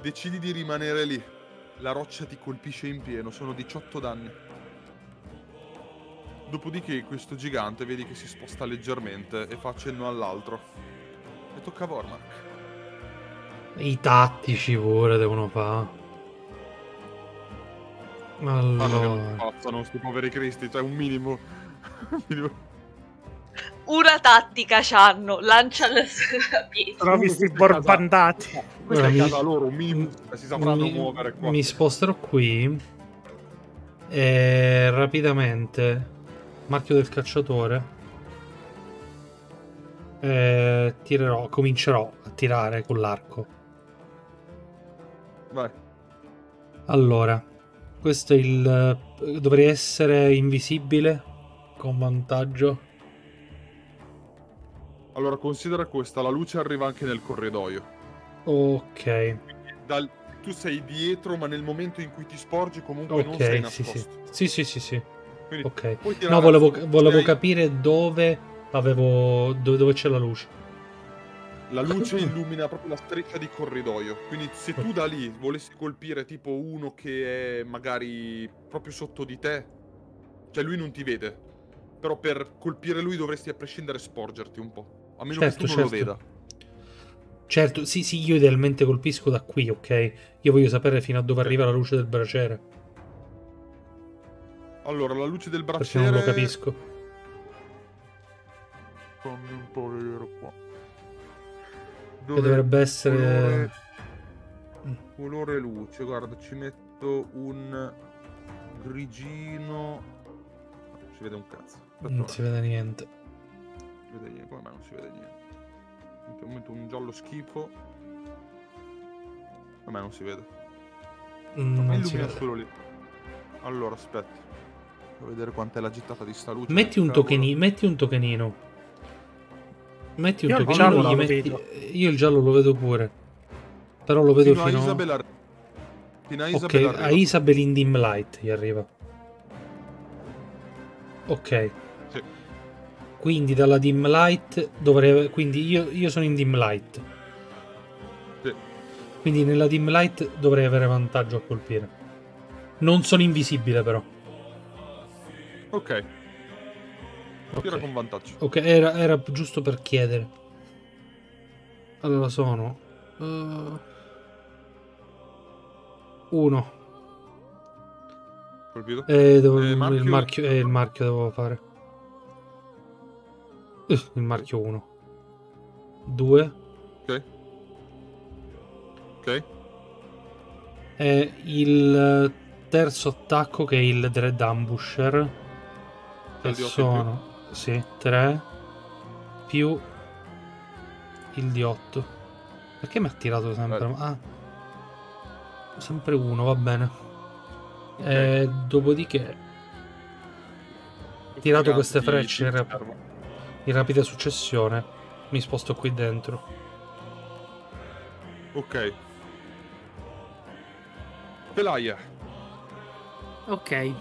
Decidi di rimanere lì. La roccia ti colpisce in pieno, sono diciotto danni. Dopodiché questo gigante vedi che si sposta leggermente e fa cenno all'altro. E tocca a Vormark. I tattici pure devono fare. Allora, non passano sti poveri cristi, cioè un minimo. Una tattica c'hanno, lancia la pietra. Trovi sti borbandati. Questa è casa loro, un minimo si sapranno muovere qua. Mi sposterò qui e rapidamente marchio del cacciatore. Eh, tirerò, comincerò a tirare con l'arco. Vai. Allora, questo è il... dovrei essere invisibile con vantaggio. Allora considera questa, la luce arriva anche nel corridoio. Ok. Dal, tu sei dietro, ma nel momento in cui ti sporgi comunque okay, non sei nascosto. Sì, sì, sì, sì, sì. Quindi, ok. No, volevo, volevo sei... capire dove... Avevo... Dove, dove c'è la luce? La luce illumina proprio la striscia di corridoio. Quindi se tu da lì volessi colpire tipo uno che è magari proprio sotto di te, cioè lui non ti vede, però per colpire lui dovresti a prescindere sporgerti un po', a meno certo, che tu certo. non lo veda. Certo, sì, sì, io idealmente colpisco da qui, ok? Io voglio sapere fino a dove arriva la luce del braciere. Allora, la luce del braciere... Perché non lo capisco. Fammi un po' vedere qua. Dove dovrebbe essere colore, colore luce. Guarda, ci metto un grigino. Non si vede un cazzo. Aspetta, non si vede niente. Non si vede niente. Come mai non si vede niente? Metto un giallo schifo. Come mai non si vede? Mm, non non si vede. Solo lì. Allora, aspetta. Devo vedere quant'è la gittata di sta luce. Metti un tokenino. Metti un tokenino. Metti un io, tokenino, giallo metti... io il giallo lo vedo pure. Però lo vedo fino, fino... a Isabel ar... fino a Isabel, okay, a Isabel in Dim Light gli arriva. Ok. Sì. Quindi dalla Dim Light dovrei... Quindi io, io sono in Dim Light. Sì. Quindi nella Dim Light dovrei avere vantaggio a colpire. Non sono invisibile però. Ok. Okay. Era con vantaggio. Ok, era, era giusto per chiedere. Allora sono uh, uno. Colpito? Eh, devo, eh, marchio... Il, marchio, eh, il marchio devo fare. Uh, il marchio uno. due. Ok. Ok. Eh, il terzo attacco che è il Dread Ambusher. Che sono... Sì, tre più il D otto. Perché mi ha tirato sempre? Vale. Ah, sempre uno, va bene. Okay. E dopodiché, ho tirato queste frecce in, rap in rapida successione. Mi sposto qui dentro. Ok, Pelaia. Ok,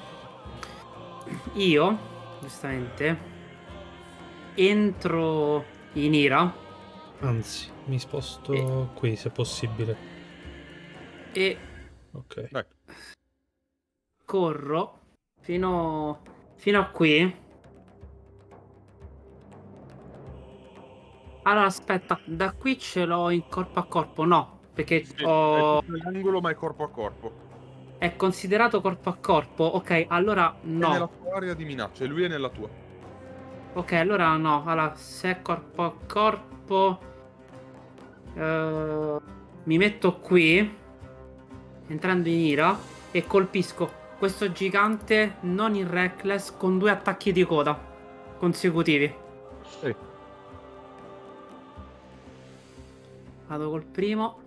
io giustamente entro in ira, anzi mi sposto e... qui se possibile e ok, dai. Corro fino fino a qui. Allora aspetta, da qui ce l'ho in corpo a corpo, no? Perché sì, ho l'angolo, ma è corpo a corpo. È considerato corpo a corpo? Ok, allora no. È nella tua area di minaccia e lui è nella tua. Ok, allora no. Allora, se è corpo a corpo, eh, mi metto qui, entrando in ira, e colpisco questo gigante non in reckless con due attacchi di coda consecutivi. Sì. Vado col primo.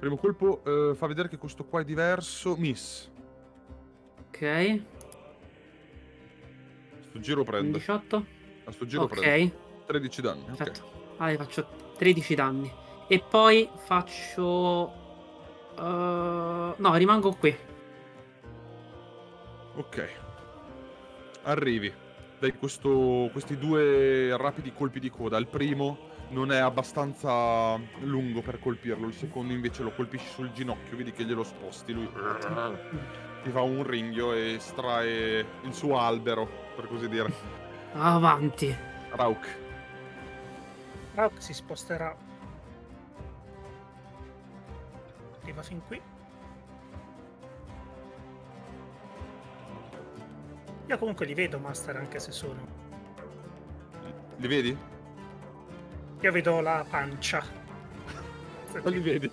Primo colpo, eh, fa vedere che questo qua è diverso. Miss. Ok. Sto giro prende diciotto. A sto giro okay. prende tredici danni. Perfetto. Okay. Allora faccio tredici danni. E poi faccio... Uh... No, rimango qui. Ok. Arrivi. Dai questo... questi due rapidi colpi di coda. Il primo non è abbastanza lungo per colpirlo. Il secondo invece lo colpisci sul ginocchio. Vedi che glielo sposti. Lui ti fa un ringhio e estrae il suo albero, per così dire. Avanti Rauk. Rauk si sposterà. arriva fin qui. Io comunque li vedo, Master, anche se sono. Li vedi? Io vedo la pancia. Non li vedi?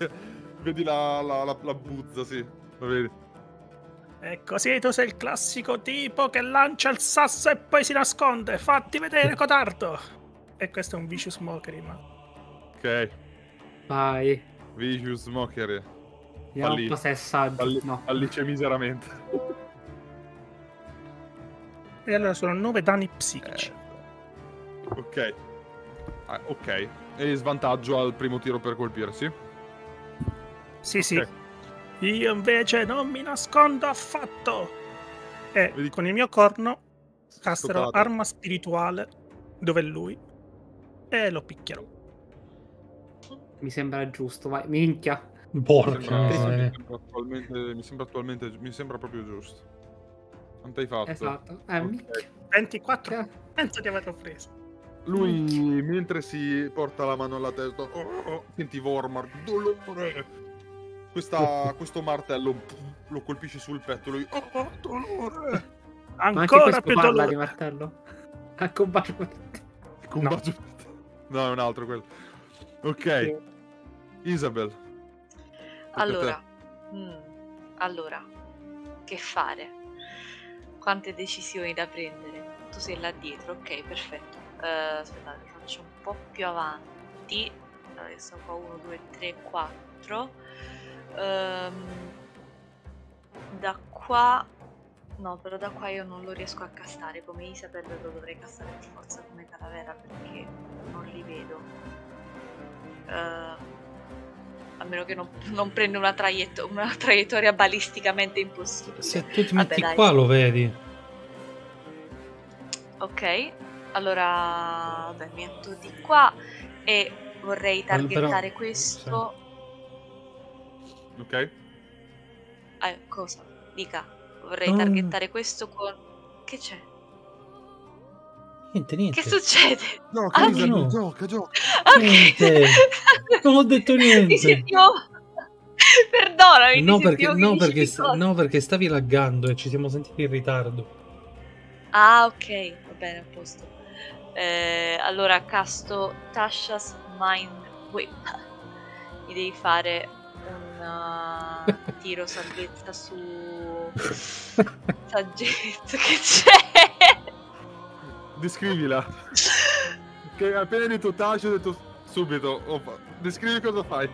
Vedi la, la, la, la buzza, sì. Lo vedi? E così tu sei il classico tipo che lancia il sasso e poi si nasconde. Fatti vedere, codardo! E questo è un vicious mockery, ma... Ok. Vai. Vicious mockery. Vediamo un po' se è saggio. Falli... No. Fallice miseramente. E allora sono nove danni psichici. Eh, ok. Ah, ok. E svantaggio al primo tiro per colpirsi? Sì, sì. Okay. Io invece non mi nascondo affatto. E vedi, con il mio corno casterò arma spirituale dove è lui e lo picchierò. Mi sembra giusto, vai. Minchia. Porca. Mi sembra, mi sembra attualmente, mi sembra attualmente, mi sembra proprio giusto. Quanto hai fatto? Esatto. Eh, okay. ventiquattro. Eh. Penso di averlo preso. Lui, mm. mentre si porta la mano alla testa, oh, oh, senti Vormar, dolore. Questa, questo martello lo colpisce sul petto. Lui, oh, oh, dolore. Ancora più dolore. Di martello. A combattere. No. no, è un altro quello. Ok. Isabel. Allora. Mh, allora. Che fare? Quante decisioni da prendere. Tu sei là dietro, ok, perfetto. Uh, aspettate, faccio un po' più avanti. Adesso qua uno, due, tre, quattro. Um, da qua... No, però da qua io non lo riesco a castare. Come Isabel lo dovrei castare per forza come Calavera, perché non li vedo. Uh, A meno che non, non prenda una, traietto, una traiettoria balisticamente impossibile. Se tu ti metti Vabbè, qua dai. Lo vedi. Ok, allora... Vabbè, mi metto di qua e vorrei targettare Però... questo. Sì. Ok. Ah, cosa? Dica, vorrei oh. targettare questo con... Che c'è? Niente, niente. Che succede? No, che ah, okay. no. gioca, gioca. Okay. Niente. Non ho detto niente. Mi sentivo... Perdonami, no, mi perché, no, perché, no, perché stavi laggando e ci siamo sentiti in ritardo. Ah, ok, va bene, a posto. Eh, allora, casto Tasha's Mind Whip. Mi devi fare un uh, tiro saggezza su... Saggezza, che c'è? Descrivila. Che appena detto Tasha ho detto subito. Opa. Descrivi cosa fai.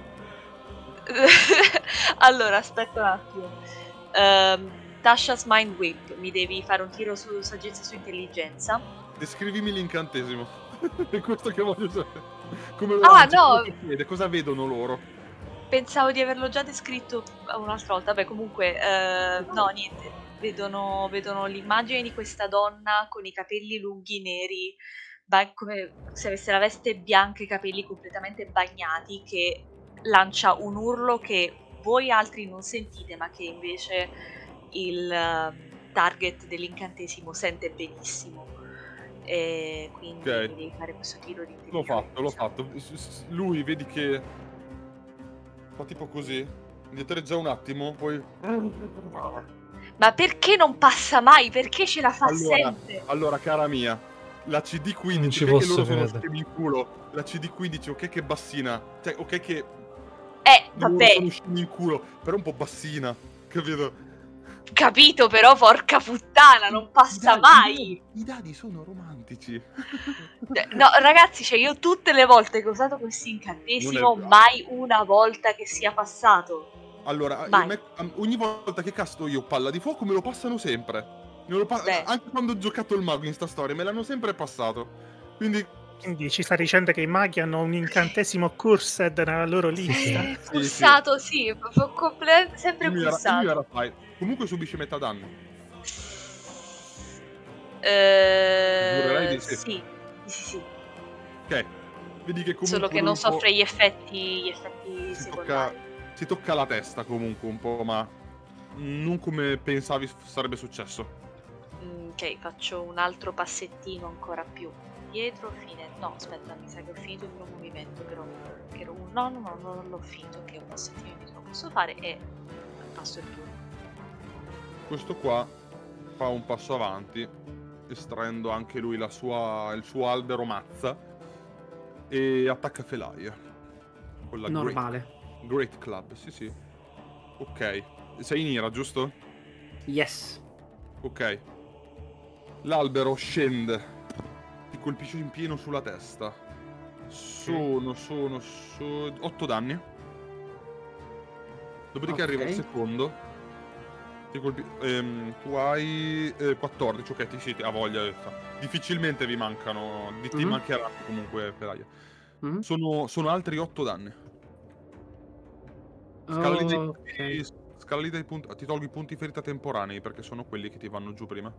Allora, aspetta un attimo. Um, Tasha's Mind Whip. Mi devi fare un tiro su saggezza su intelligenza. Descrivimi l'incantesimo. È questo che voglio sapere. Come lo ah, no. Cosa vedono loro? Pensavo di averlo già descritto un'altra volta. Beh, comunque, uh, no, niente. Vedono, vedono l'immagine di questa donna con i capelli lunghi neri, come se avesse la veste bianca e i capelli completamente bagnati, che lancia un urlo che voi altri non sentite, ma che invece il target dell'incantesimo sente benissimo. E quindi okay. devi fare questo tiro di intelligenza. L'ho fatto, l'ho fatto. Lui vedi che fa tipo così, indietreggia un attimo, poi... Ma perché non passa mai? Perché ce la fa allora, sempre? Allora, cara mia, la C D quindici, ok che loro sono schemi in culo. La C D quindici, ok che bassina. Cioè, ok che... Eh, vabbè. Sono schemi in culo, però un po' bassina, capito? Capito, però, porca puttana, non passa I dadi, mai! I dadi sono romantici. No, ragazzi, cioè, io tutte le volte che ho usato questo incantesimo, mai una volta che sia passato. Allora, me, ogni volta che casto io palla di fuoco me lo passano sempre. Me lo pa Beh. Anche quando ho giocato il mago in sta storia me l'hanno sempre passato. Quindi... Quindi ci sta dicendo che i maghi hanno un incantesimo cursed nella loro lista. Sì, sì, cursato, sì, sì. Sempre cursato. Era, era Comunque subisce metà danno. Eh, sì, sì, sì. Ok. Vedi che comunque Solo che non soffre gli effetti, gli effetti secondari. Tocca... Si tocca la testa comunque un po', ma non come pensavi sarebbe successo. Ok, faccio un altro passettino ancora più indietro fine... No, aspetta, mi sa che ho finito il mio movimento, che ero, che ero un nonno, ma non l'ho finito, che un passettino indietro lo posso fare e passo il turno. Questo qua fa un passo avanti, estraendo anche lui la sua, il suo albero mazza, e attacca Felaia. Con la normale. Great, great Club, sì sì. Ok. Sei in ira, giusto? Yes. Ok. L'albero scende. Ti colpisce in pieno sulla testa. Sono, sì. sono, sono... otto danni. Dopodiché okay. arriva il secondo. Ti colpi... ehm, tu hai eh, quattordici, ok, ti sì, ha voglia. Difficilmente vi mancano, ti mm-hmm. mancheranno comunque, Felaia. Mm-hmm. Sono, sono altri otto danni. Scala lì oh, dei... Okay. dei punti... Ti tolgo i punti ferita temporanei, perché sono quelli che ti vanno giù prima.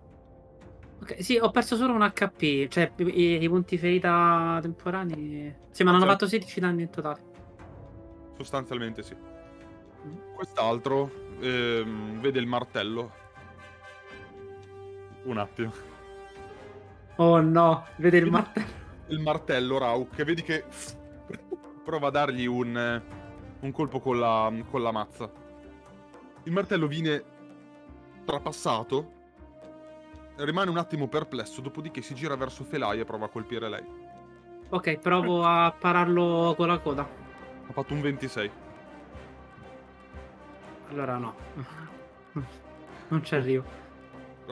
Okay, sì, ho perso solo un acca pi, cioè i, i punti ferita temporanei... Sì, ma non ho fatto sedici danni in totale. Sostanzialmente sì. Mm. Quest'altro ehm, vede il martello. Un attimo. Oh no, vede il martello. Il martello, Rauk, che vedi che prova a dargli un, un colpo con la, con la mazza. Il martello viene trapassato. Rimane un attimo perplesso, dopodiché si gira verso Felaia e prova a colpire lei. Ok, provo a pararlo con la coda. Ha fatto un ventisei. Allora no. Non ci arrivo.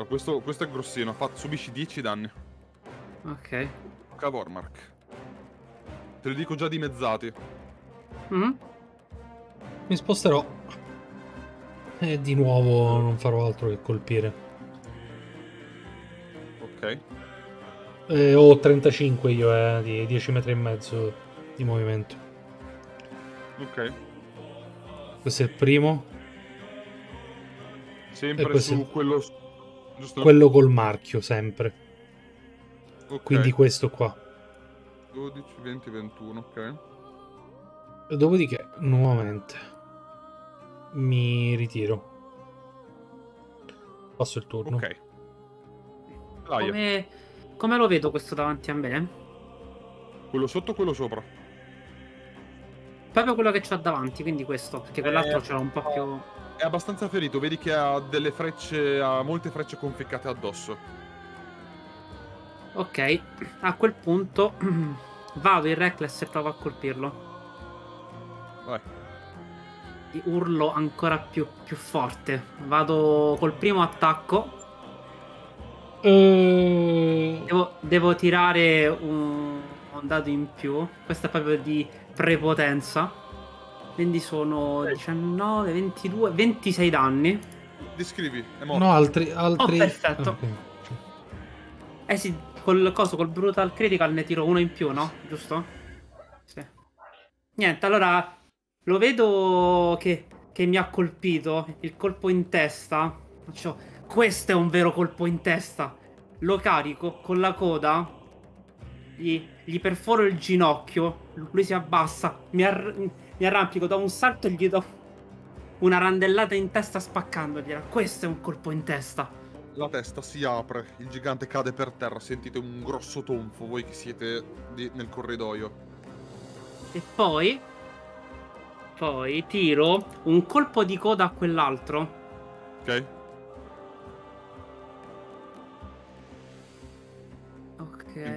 Questo, questo è grossino, fa, subisci dieci danni. Ok. Cavormark. Te lo dico già dimezzati. Mm-hmm. Mi sposterò. E di nuovo non farò altro che colpire. Ok. Eh, ho trentacinque io, eh, di dieci metri e mezzo di movimento. Ok. Questo è il primo. Sempre su il... quello... Giusto. Quello col marchio, sempre. Okay. Quindi questo qua. dodici, venti, ventuno, ok. Dopodiché, nuovamente, mi ritiro. Passo il turno. Ok. Come... come lo vedo questo davanti a me? Quello sotto o quello sopra? Proprio quello che c'ha davanti, quindi questo, perché quell'altro c'era un po' più... È abbastanza ferito, vedi che ha delle frecce, ha molte frecce conficcate addosso. Ok, a quel punto vado in reckless e provo a colpirlo. Vai. Ti urlo ancora più, più forte. Vado col primo attacco. E... Devo, devo tirare un, un dado in più. Questo è proprio di prepotenza. Quindi sono diciannove, ventidue, ventisei danni. Descrivi, è morto. No, altri, altri... Oh, perfetto. Okay. Eh sì, col coso, col brutal critical ne tiro uno in più, no? Giusto? Sì. Niente, allora lo vedo che, che mi ha colpito. Il colpo in testa. Faccio... Questo è un vero colpo in testa. Lo carico con la coda, gli, gli perforo il ginocchio, lui si abbassa, mi, ar mi arrampico, do un salto e gli do una randellata in testa spaccandogliela. Questo è un colpo in testa. La testa si apre, il gigante cade per terra, sentite un grosso tonfo voi che siete di nel corridoio. E poi, poi tiro un colpo di coda a quell'altro. Ok.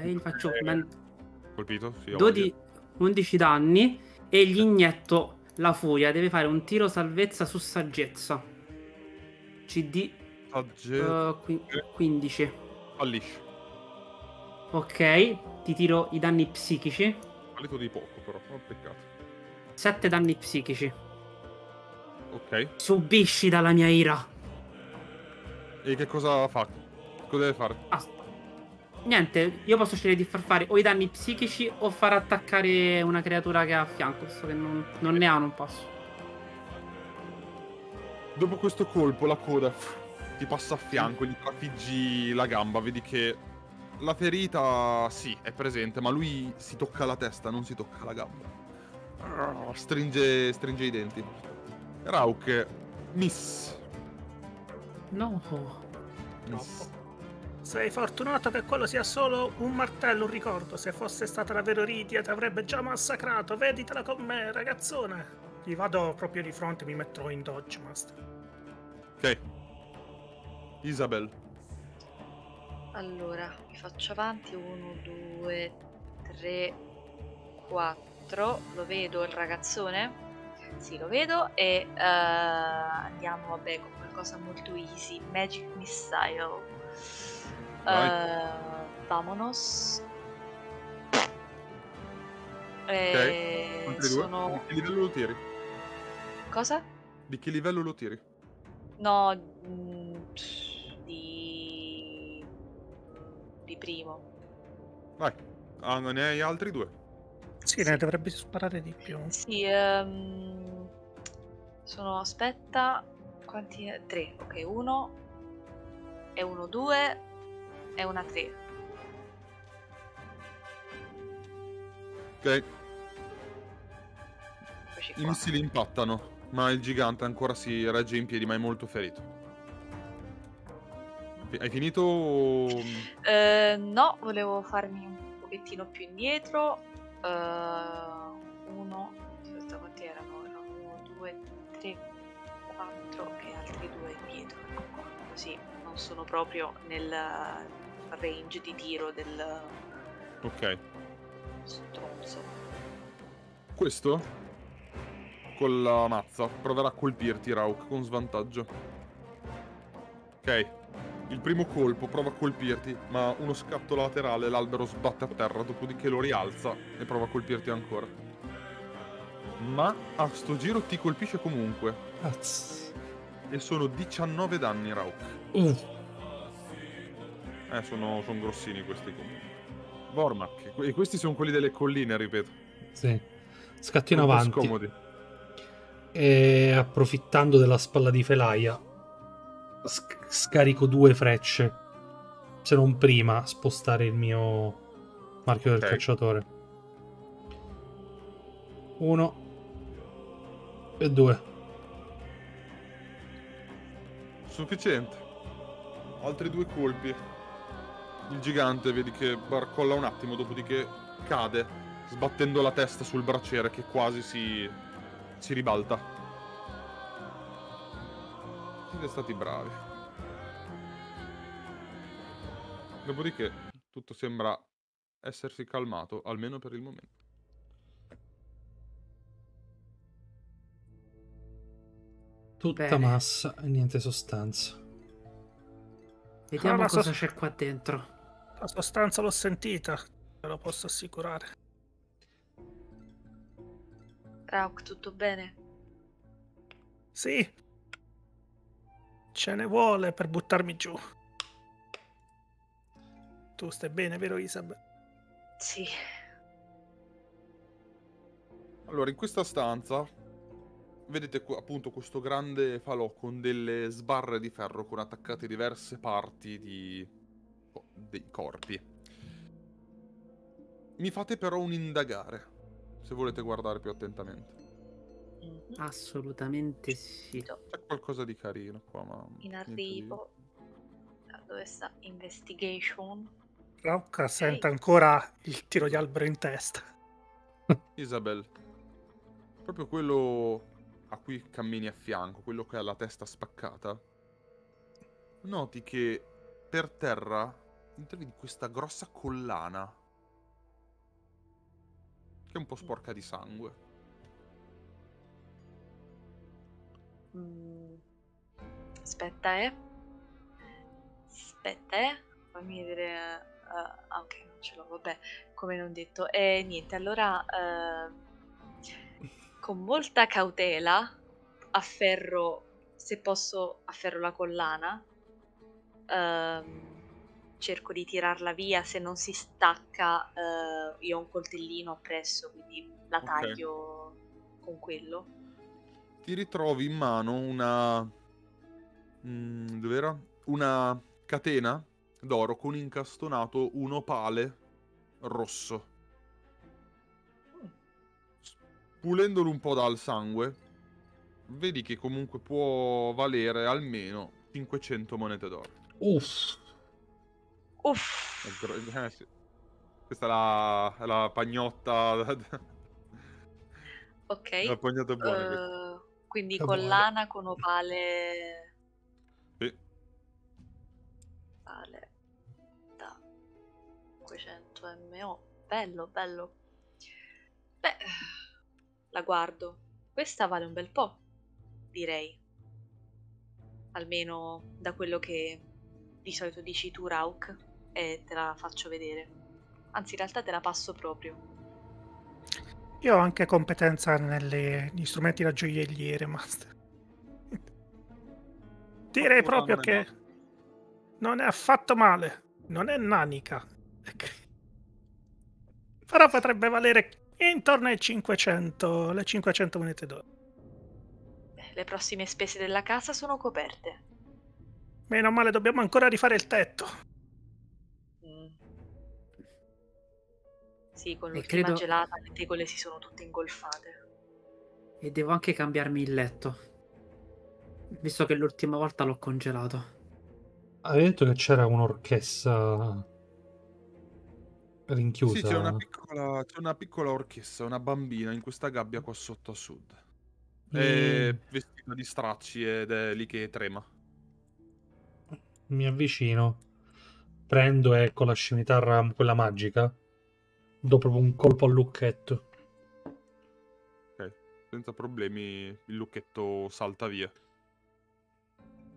Gli faccio colpito, sì, dodici, undici danni e gli inietto la furia. Deve fare un tiro salvezza su saggezza. C D saggezza. Uh, quindici. Fallisci. Ok, ti tiro i danni psichici. Fallito di poco però, oh, peccato. sette danni psichici. Ok. Subisci dalla mia ira. E che cosa fa? Cosa deve fare? Ah. Niente, io posso scegliere di far fare o i danni psichici o far attaccare una creatura che ha a fianco, so che non, non ne ha, non posso. Dopo questo colpo la coda ti passa a fianco, gli trafiggi la gamba, vedi che la ferita sì, è presente, ma lui si tocca la testa, non si tocca la gamba. Stringe, stringe i denti. Rauk, miss. No. Miss. Sei fortunato che quello sia solo un martello, un ricordo. Se fosse stata la vera Oridia ti avrebbe già massacrato. Veditela con me, ragazzone. Gli vado proprio di fronte e mi metto in dodge, master. Ok. Isabel. Allora, mi faccio avanti. uno, due, tre, quattro. Lo vedo il ragazzone? Sì, lo vedo. E uh, andiamo, vabbè, con qualcosa molto easy. Magic Missile. Uh, vamonos. E okay. Sono... Di che livello lo tiri? Cosa? Di che livello lo tiri? No, di... di primo. Vai, ah, non ne hai altri due? Sì, sì, ne dovrebbe sparare di più. Sì, um... sono, aspetta, quanti? Tre, ok, uno. È uno, due, è una tre. Ok. I missili impattano, ma il gigante ancora si regge in piedi, ma è molto ferito. Hai finito? Uh, no, volevo farmi un pochettino più indietro. Uh, uno, aspetta, quanti erano? Erano uno, due, tre, quattro e altri due indietro. Così. Sono proprio nel range di tiro del... Ok. Stronzo. Questo, con la mazza, proverà a colpirti, Rauk, con svantaggio. Ok. Il primo colpo prova a colpirti, ma uno scatto laterale l'albero sbatte a terra, dopodiché lo rialza e prova a colpirti ancora. Ma a sto giro ti colpisce comunque. Azz. E sono diciannove danni, Rauk. Uh. Eh, sono, sono grossini questi comunque. Vormak, e questi sono quelli delle colline, ripeto. Sì. Scattino sono avanti. Scomodi. E approfittando della spalla di Felaia, sc scarico due frecce. Se non prima, spostare il mio marchio, okay, del cacciatore. Uno. E due. Sufficiente. Altri due colpi. Il gigante vedi che barcolla un attimo, dopodiché cade, sbattendo la testa sul braciere che quasi si, si ribalta. Siete stati bravi. Dopodiché tutto sembra essersi calmato, almeno per il momento. Tutta bene. Massa e niente sostanza. Vediamo allora, cosa c'è qua dentro. La sostanza l'ho sentita, ve lo posso assicurare. Rauk, tutto bene? Sì. Ce ne vuole per buttarmi giù. Tu stai bene, vero Isabel? Sì. Allora, in questa stanza... vedete appunto questo grande falò con delle sbarre di ferro con attaccate diverse parti di... oh, dei corpi. Mi fate però un indagare, se volete guardare più attentamente. Assolutamente sì. C'è qualcosa di carino qua, ma... in arrivo. Di... dove sta? Investigation. Rauca sente ancora il tiro di albero in testa. Isabel. Proprio quello... a cui cammini a fianco, quello che ha la testa spaccata, noti che per terra intravedi questa grossa collana che è un po' sporca di sangue. Mm. Aspetta, eh. Aspetta, eh. Fammi vedere... Uh, ok, non ce l'ho, vabbè, come non detto. E eh, niente, allora... Uh... con molta cautela afferro, se posso afferro la collana, ehm, cerco di tirarla via, se non si stacca eh, io ho un coltellino appresso, quindi la taglio, okay, con quello. Ti ritrovi in mano una mm, dov'era? Una catena d'oro con incastonato un opale rosso. Pulendolo un po' dal sangue, vedi che comunque può valere almeno cinquecento monete d'oro. Uff. Uff. Gro... Eh, sì. Questa è la, la pagnotta. Ok. La pagnata buona. Uh, quindi è collana buona. Con opale. Sì. Opale da cinquecento millimetri. Bello, bello. Beh, la guardo. Questa vale un bel po', direi. Almeno da quello che di solito dici tu, Rauk, e te la faccio vedere. Anzi, in realtà te la passo proprio. Io ho anche competenza negli strumenti da gioielliere, master. Direi proprio che non è affatto male, non è nanica. Però potrebbe valere intorno ai cinquecento, le cinquecento monete d'oro. Le prossime spese della casa sono coperte. Meno male, dobbiamo ancora rifare il tetto. Mm. Sì, con l'ultima credo... gelata le tegole si sono tutte ingolfate. E devo anche cambiarmi il letto, visto che l'ultima volta l'ho congelato. Avevi detto che c'era un'orchessa rinchiusa? Sì, c'è una piccola, c'è una piccola orchessa, una bambina in questa gabbia qua sotto a sud. È vestita di stracci ed è lì che trema. Mi avvicino, prendo e con la scimitarra, quella magica, do proprio un colpo al lucchetto. Ok, senza problemi il lucchetto salta via.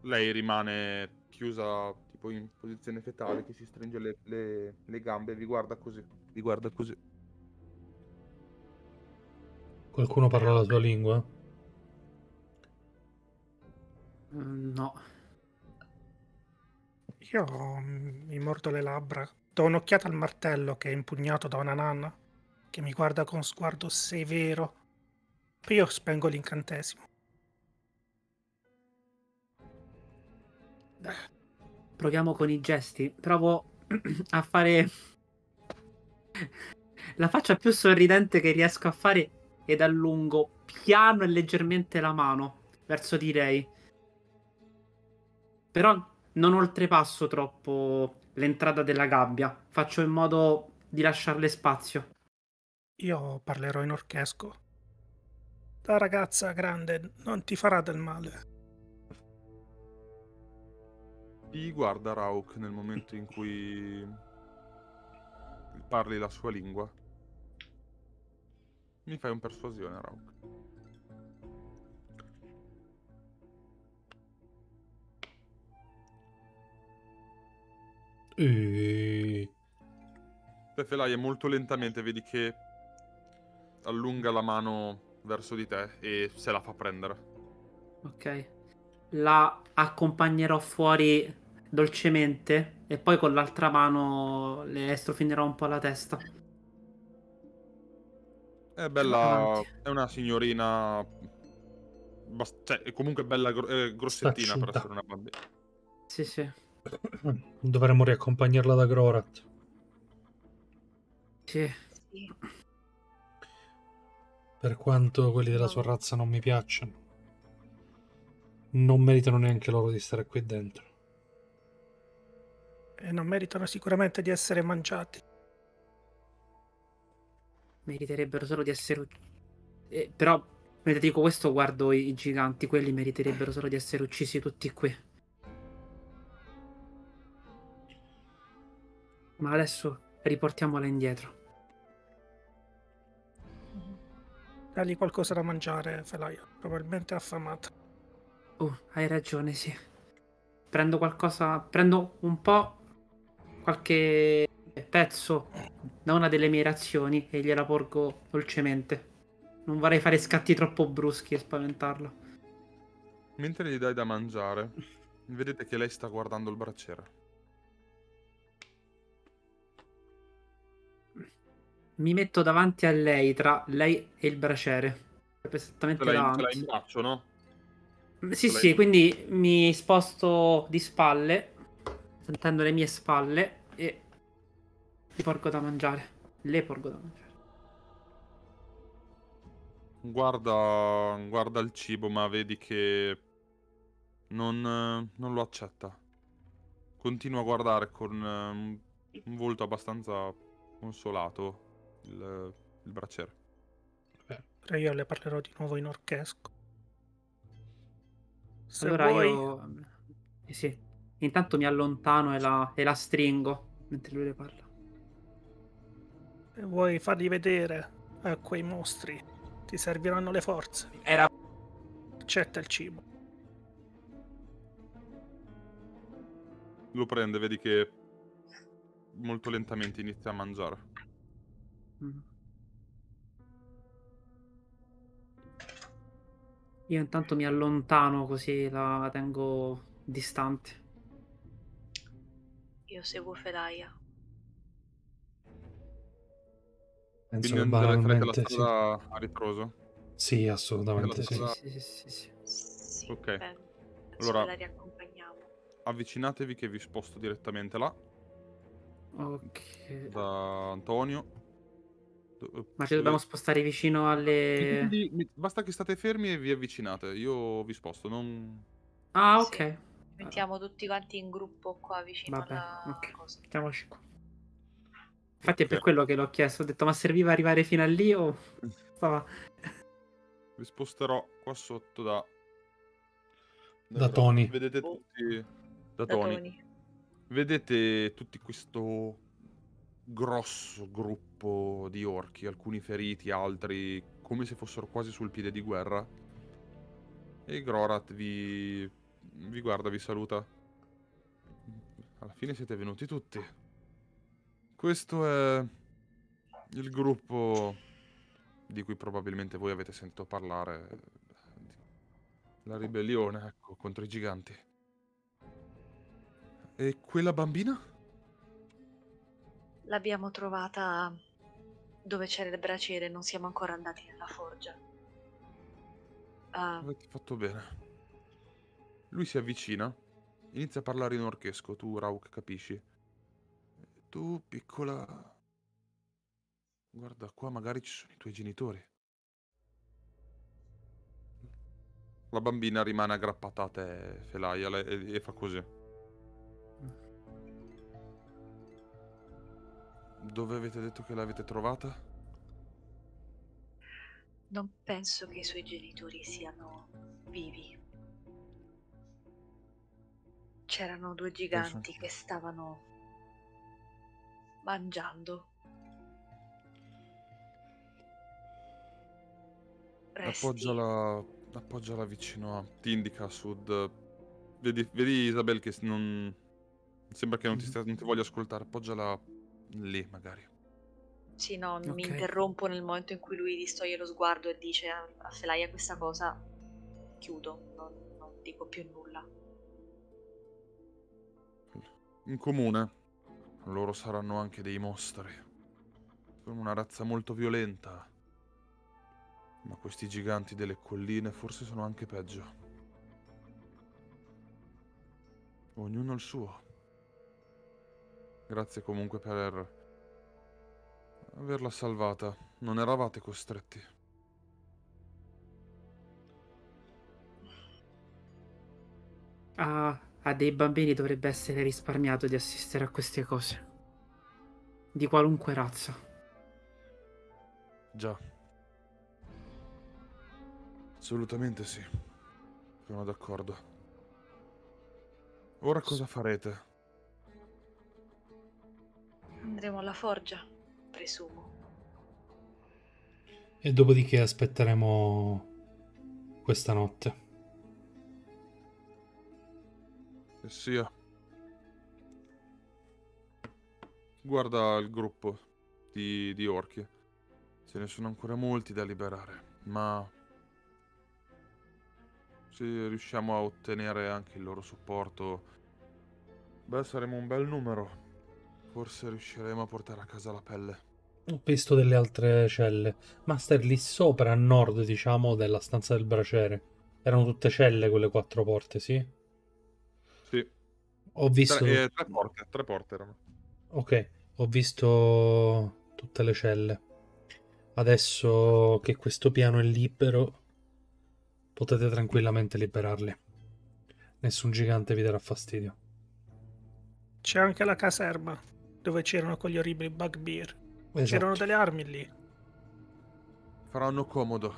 Lei rimane chiusa tipo in posizione fetale, che si stringe le, le, le gambe e vi guarda così, vi guarda così. Qualcuno parla la sua lingua? No. Io mi mordo le labbra. Do un'occhiata al martello che è impugnato da una nanna che mi guarda con sguardo severo. Poi io spengo l'incantesimo. Proviamo con i gesti. Provo a fare la faccia più sorridente che riesco a fare ed allungo piano e leggermente la mano verso di lei. Però non oltrepasso troppo l'entrata della gabbia. Faccio in modo di lasciarle spazio. Io parlerò in orchesco. La ragazza grande non ti farà del male. Ti guarda Rauk nel momento in cui parli la sua lingua. Mi fai un persuasione, Rauk. E... te felaia molto lentamente, vedi che allunga la mano verso di te e se la fa prendere. Ok, la accompagnerò fuori dolcemente e poi con l'altra mano le strofinerò un po' la testa. È bella, è una signorina, cioè è comunque bella gro eh, grossettina per essere una bambina. Sì, sì. Dovremmo riaccompagnarla da Grorat. Sì. Per quanto quelli della sua razza non mi piacciono, non meritano neanche loro di stare qui dentro. E non meritano sicuramente di essere mangiati. Meriterebbero solo di essere... Eh, però, mentre dico questo guardo i giganti. Quelli meriterebbero solo di essere uccisi tutti qui. Ma adesso riportiamola indietro. Dagli qualcosa da mangiare, Felaio. Probabilmente è affamata. Oh, hai ragione, sì. Prendo qualcosa... Prendo un po'... qualche pezzo da una delle mie razioni e gliela porgo dolcemente. Non vorrei fare scatti troppo bruschi e spaventarla. Mentre gli dai da mangiare, vedete che lei sta guardando il bracciere. Mi metto davanti a lei, tra lei e il braciere. Esattamente davanti. Te la imbraccio, no? Sì, sì, in... quindi mi sposto di spalle, sentendo le mie spalle, e gli porgo da mangiare. Le porgo da mangiare. Guarda, guarda il cibo, ma vedi che non, non lo accetta. continua a guardare con uh, un volto abbastanza consolato il, il bracciere. Beh, io le parlerò di nuovo in orchesco. Se allora vuoi... io... Eh sì. Intanto mi allontano e la, e la stringo mentre lui le parla. E vuoi fargli vedere a quei mostri? Ti serviranno le forze. Era... Accetta il cibo. Lo prende, vedi che molto lentamente inizia a mangiare. Mm. Io intanto mi allontano, così la tengo distante. Io seguo Felaia. Penso quindi andrete la strada sì. a ritroso? Sì, assolutamente sì. Strada... sì, sì, sì, sì. Sì, ok, eh, allora la riaccompagniamo. Avvicinatevi che vi sposto direttamente là. Ok. Da Antonio. Ma ci dobbiamo spostare vicino alle... Quindi, basta che state fermi e vi avvicinate. Io vi sposto, non... Ah, ok. Sì. Mettiamo tutti quanti in gruppo qua vicino. Vabbè, alla okay. cosa. Mettiamoci qua. Infatti okay. è per quello che l'ho chiesto. Ho detto, ma serviva arrivare fino a lì o... Vi sposterò qua sotto da... Da, da Tony. Vedete tutti... Da, da Tony. Tony. Vedete tutti questo grosso gruppo di orchi. Alcuni feriti, altri come se fossero quasi sul piede di guerra. E Grorat vi... vi guarda, vi saluta. Alla fine siete venuti tutti. Questo è il gruppo di cui probabilmente voi avete sentito parlare. La ribellione, ecco, contro i giganti. E quella bambina? L'abbiamo trovata dove c'era il braciere. Non siamo ancora andati nella forgia. uh... Avete fatto bene. Lui si avvicina, inizia a parlare in orchesco, tu, Rauk, capisci? Tu, piccola... Guarda, qua magari ci sono i tuoi genitori. La bambina rimane aggrappata a te, Felaia, e, e fa così. Dove avete detto che l'avete trovata? Non penso che i suoi genitori siano vivi. C'erano due giganti che stavano mangiando resti. Appoggiala, appoggiala vicino a... Ti indica a sud. Vedi, vedi Isabel che non... Sembra che non ti, stia, non ti voglia ascoltare. Appoggiala lì magari. Sì, no, okay. mi interrompo nel momento in cui lui distoglie lo sguardo e dice a, a Felaia questa cosa. Chiudo, non, non dico più nulla. In comune, loro saranno anche dei mostri. Sono una razza molto violenta. Ma questi giganti delle colline forse sono anche peggio. Ognuno il suo. Grazie comunque per averla salvata. Non eravate costretti. Ah... A dei bambini dovrebbe essere risparmiato di assistere a queste cose. Di qualunque razza. Già. Assolutamente sì. Sono d'accordo. Ora cosa farete? Andremo alla forgia, presumo. E dopodiché aspetteremo questa notte. Che sia. Guarda il gruppo di, di orchi. Ce ne sono ancora molti da liberare, ma se riusciamo a ottenere anche il loro supporto, beh, saremo un bel numero. Forse riusciremo a portare a casa la pelle. Ho visto delle altre celle. Master, lì sopra a nord, diciamo, della stanza del braciere. Erano tutte celle quelle quattro porte, sì? Ho visto tre, eh, tre porte, tre porte erano. Ok, ho visto tutte le celle. Adesso che questo piano è libero, potete tranquillamente liberarli. Nessun gigante vi darà fastidio. C'è anche la caserma dove c'erano quegli orribili bugbear. Esatto. C'erano delle armi lì. Faranno comodo.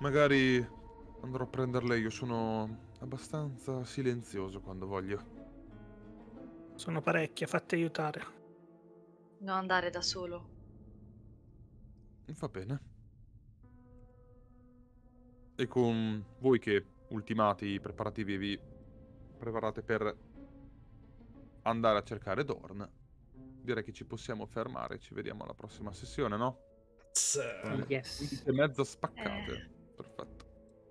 Magari andrò a prenderle io, sono abbastanza silenzioso quando voglio. Sono parecchie, fatti aiutare. Non andare da solo. Va bene. E con voi che ultimate i preparativi, vi preparate per andare a cercare Dorn, direi che ci possiamo fermare. Ci vediamo alla prossima sessione, no? Yes. E mezzo spaccate. Eh. Perfetto.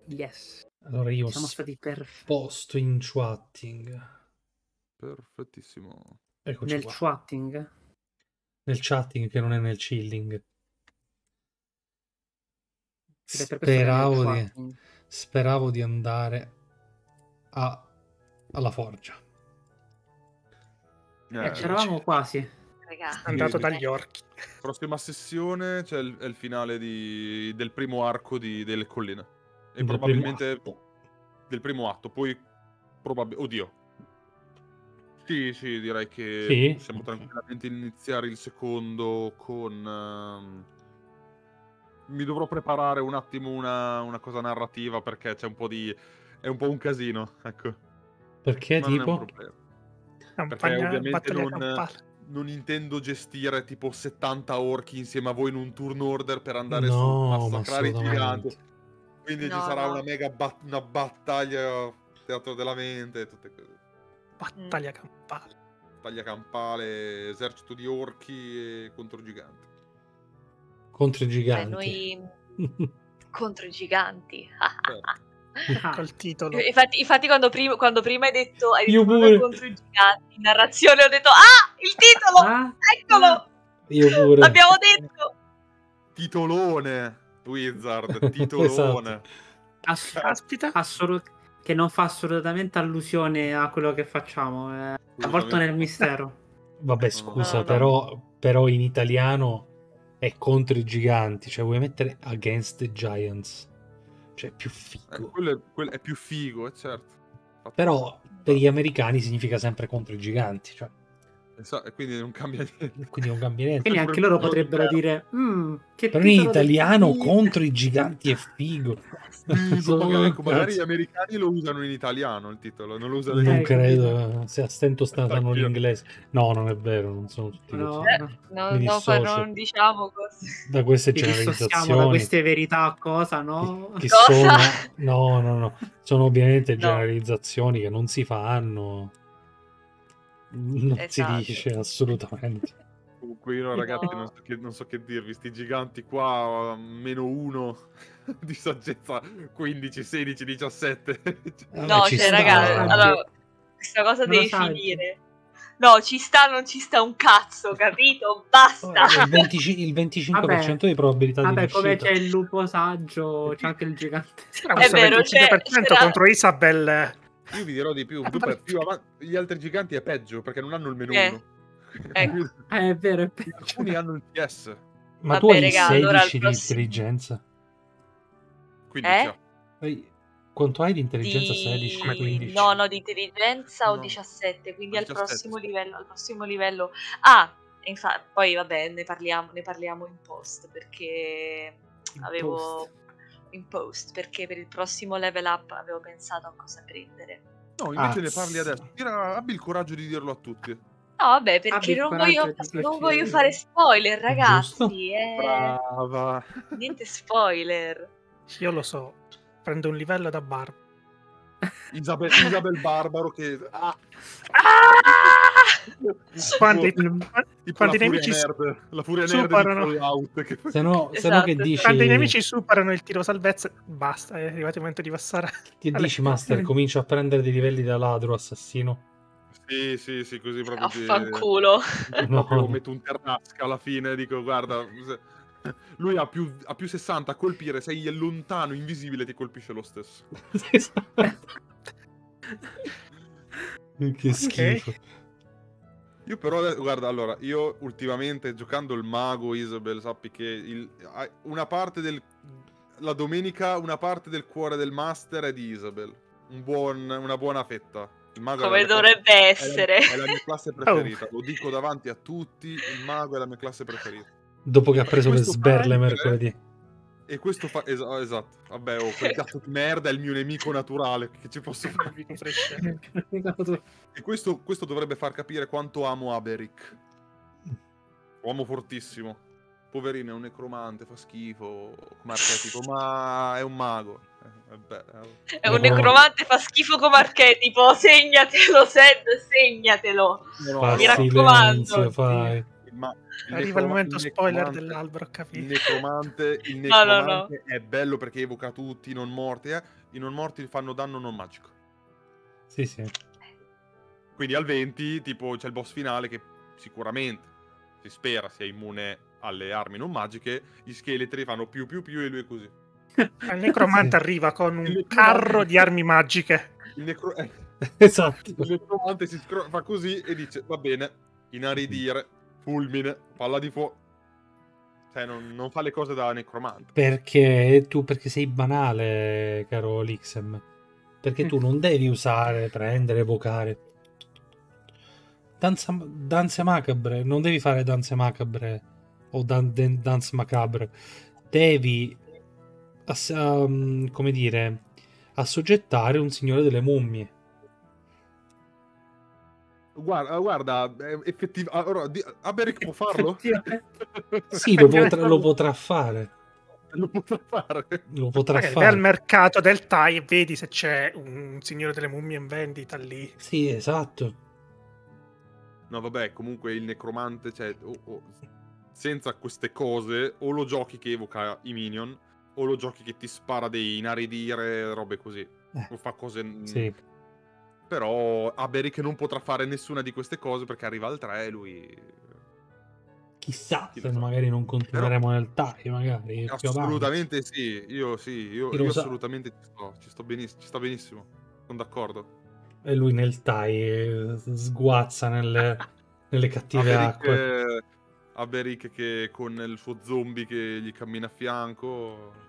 Yes. Allora io siamo stati perfetti. Posto in chatting. Perfettissimo. Eccoci nel qua. Chatting? Nel chatting che non è nel chilling. Speravo di, speravo di andare a, alla forgia. Eh, c'eravamo quasi. Ragazzi, andato dagli orchi. Prossima sessione c'è cioè il, il finale di, del primo arco di, delle colline. E del probabilmente primo del primo atto. Poi probabilmente. Oddio. Sì, sì, direi che sì. Possiamo tranquillamente iniziare il secondo con. Uh... Mi dovrò preparare un attimo una, una cosa narrativa perché c'è un po' di. È un po' un casino, ecco. Perché ma tipo? Non è un problema. Campagna, perché ovviamente non, non intendo gestire tipo settanta orchi insieme a voi in un turn order per andare no, su a massacrare i giganti. Quindi no, ci sarà no. una mega bat una battaglia teatro della mente e tutte cose. Battaglia campale. Battaglia campale, esercito di orchi e contro giganti. Contro i giganti. Beh, noi contro i giganti. Certo. Col titolo. Infatti, infatti quando, prim quando prima hai detto hai detto pure... contro i giganti in narrazione ho detto ah il titolo ah, eccolo io pure l'abbiamo detto titolone Wizard titolone esatto. Aspita assolut che non fa assolutamente allusione a quello che facciamo è avvolto nel mistero vabbè scusa no, no. Però, però in italiano è contro i giganti cioè vuoi mettere against the giants. Cioè, è più figo. Eh, quello, è, quello è più figo, è certo. Però per gli americani significa sempre contro i giganti. Cioè. E, so, e quindi non cambia niente. Quindi non cambia niente. Quindi anche loro potrebbero dire: mm, che però in italiano contro i giganti è figo. Sì, so, magari gli americani lo usano in italiano il titolo, non lo usano in inglese. Non credo, se a stento stanno l'inglese. No, non è vero, non sono tutti no, così. No, no, no non diciamo così. Da queste generalizzazioni. Da queste verità cosa, no? Che, che cosa? Sono, no, no, no. Sono ovviamente no. generalizzazioni che non si fanno. Non esatto. si dice assolutamente. Comunque io ragazzi no. non, so che, non so che dirvi, sti giganti qua meno uno di saggezza quindici, sedici, diciassette. No, ci cioè ragazzi, allora, questa cosa non devi finire. No, ci sta, non ci sta un cazzo, capito? Basta. Il, venticinque per cento vabbè. Di probabilità vabbè, di riuscita. Vabbè, come c'è il lupo saggio, c'è anche il gigante. È vero, venticinque per cento contro Isabel. Io vi dirò di più, tu per più avanti, gli altri giganti è peggio perché non hanno il meno eh, uno. Ecco. Eh, è vero, è peggio. Alcuni hanno il T S. Ma vabbè, tu hai regà, sedici allora di intelligenza? quindici. Eh? Quanto hai di intelligenza? Di... sedici, quindici? No, no, di intelligenza ho no. diciassette, quindi diciassette. Al, prossimo livello, al prossimo livello... Ah, infatti, poi vabbè, ne parliamo, ne parliamo in post perché in avevo... Post. In post perché per il prossimo level up avevo pensato a cosa prendere. No, invece ah, ne parli adesso. Tira, abbi il coraggio di dirlo a tutti. No, vabbè, perché non voglio, non voglio fare spoiler, ragazzi. Eh. Brava. Niente spoiler. Io lo so. Prendo un livello da Barbaro. Isabel, Isabel Barbaro che. Ah! Ah! Quanti, quanti nemici nerd, la furia superano nerd out, che... se no, esatto. se no che dici quanti nemici superano il tiro salvezza basta è arrivato il momento di passare che alle... dici master comincio a prendere dei livelli da ladro assassino sì sì sì così proprio affanculo che... no. no. metto un terrasca alla fine dico guarda lui ha più, ha più sessanta a colpire sei lontano invisibile ti colpisce lo stesso che schifo okay. Io però, guarda, allora, io ultimamente giocando il mago, Isabel, sappi che il, una parte del... la domenica, una parte del cuore del master è di Isabel. Un buon, una buona fetta. Il mago Come dovrebbe classe... essere. È la... è la mia classe preferita, oh. Lo dico davanti a tutti, il mago è la mia classe preferita. Dopo che ha preso le sberle mercoledì. E questo fa... Es esatto, vabbè, oh, quel gatto di merda è il mio nemico naturale, che ci posso fare? E questo, questo dovrebbe far capire quanto amo Aberic. Uomo fortissimo. Poverino, è un necromante, fa schifo, come archetipo, ma è un mago. Eh, vabbè, eh. È un necromante, fa schifo come archetipo, segnatelo, Sed, segnatelo. No, mi raccomando. Silenzio, fai. Ma il arriva il momento il spoiler dell'albero, capito? Il necromante, il necromante no, no, no. È bello perché evoca tutti i non morti, eh? I non morti fanno danno non magico. Sì, sì. Quindi al venti, tipo, c'è il boss finale che sicuramente si spera sia immune alle armi non magiche, gli scheletri fanno più più più e lui è così. Il necromante arriva con un carro di armi magiche. Il, necro... eh. Esatto. Il necromante si scro... fa così e dice, va bene, inaridire. Fulmine, palla di fuoco. Cioè, non, non fa le cose da necromante. Perché tu, perché sei banale, caro Lixem. Perché mm. tu non devi usare, prendere, evocare. Danza, danze macabre. Non devi fare danze macabre. O dan, dan, danze macabre. Devi, ass, um, come dire, assoggettare un signore delle mummie. Guarda, guarda effettivamente Aberic può farlo? Sì, lo potrà, lo potrà fare. Lo potrà fare. Lo potrà okay, fare. Vai al mercato del Tai e vedi se c'è un signore delle mummie in vendita lì. Sì, esatto. No, vabbè, comunque il necromante, cioè, oh, oh, senza queste cose, o lo giochi che evoca i minion, o lo giochi che ti spara dei inaridire, robe così. Eh. O fa cose... Sì. Però Aberic non potrà fare nessuna di queste cose perché arriva al tre e lui... Chissà Chi se fa? magari non continueremo Però... nel taglio, magari. Assolutamente sì, io sì, io, io assolutamente ci sto, ci sto benissimo, ci sta benissimo, sono d'accordo. E lui nel taglio sguazza nelle, nelle cattive Aberic, acque. Eh, Aberic che con il suo zombie che gli cammina a fianco...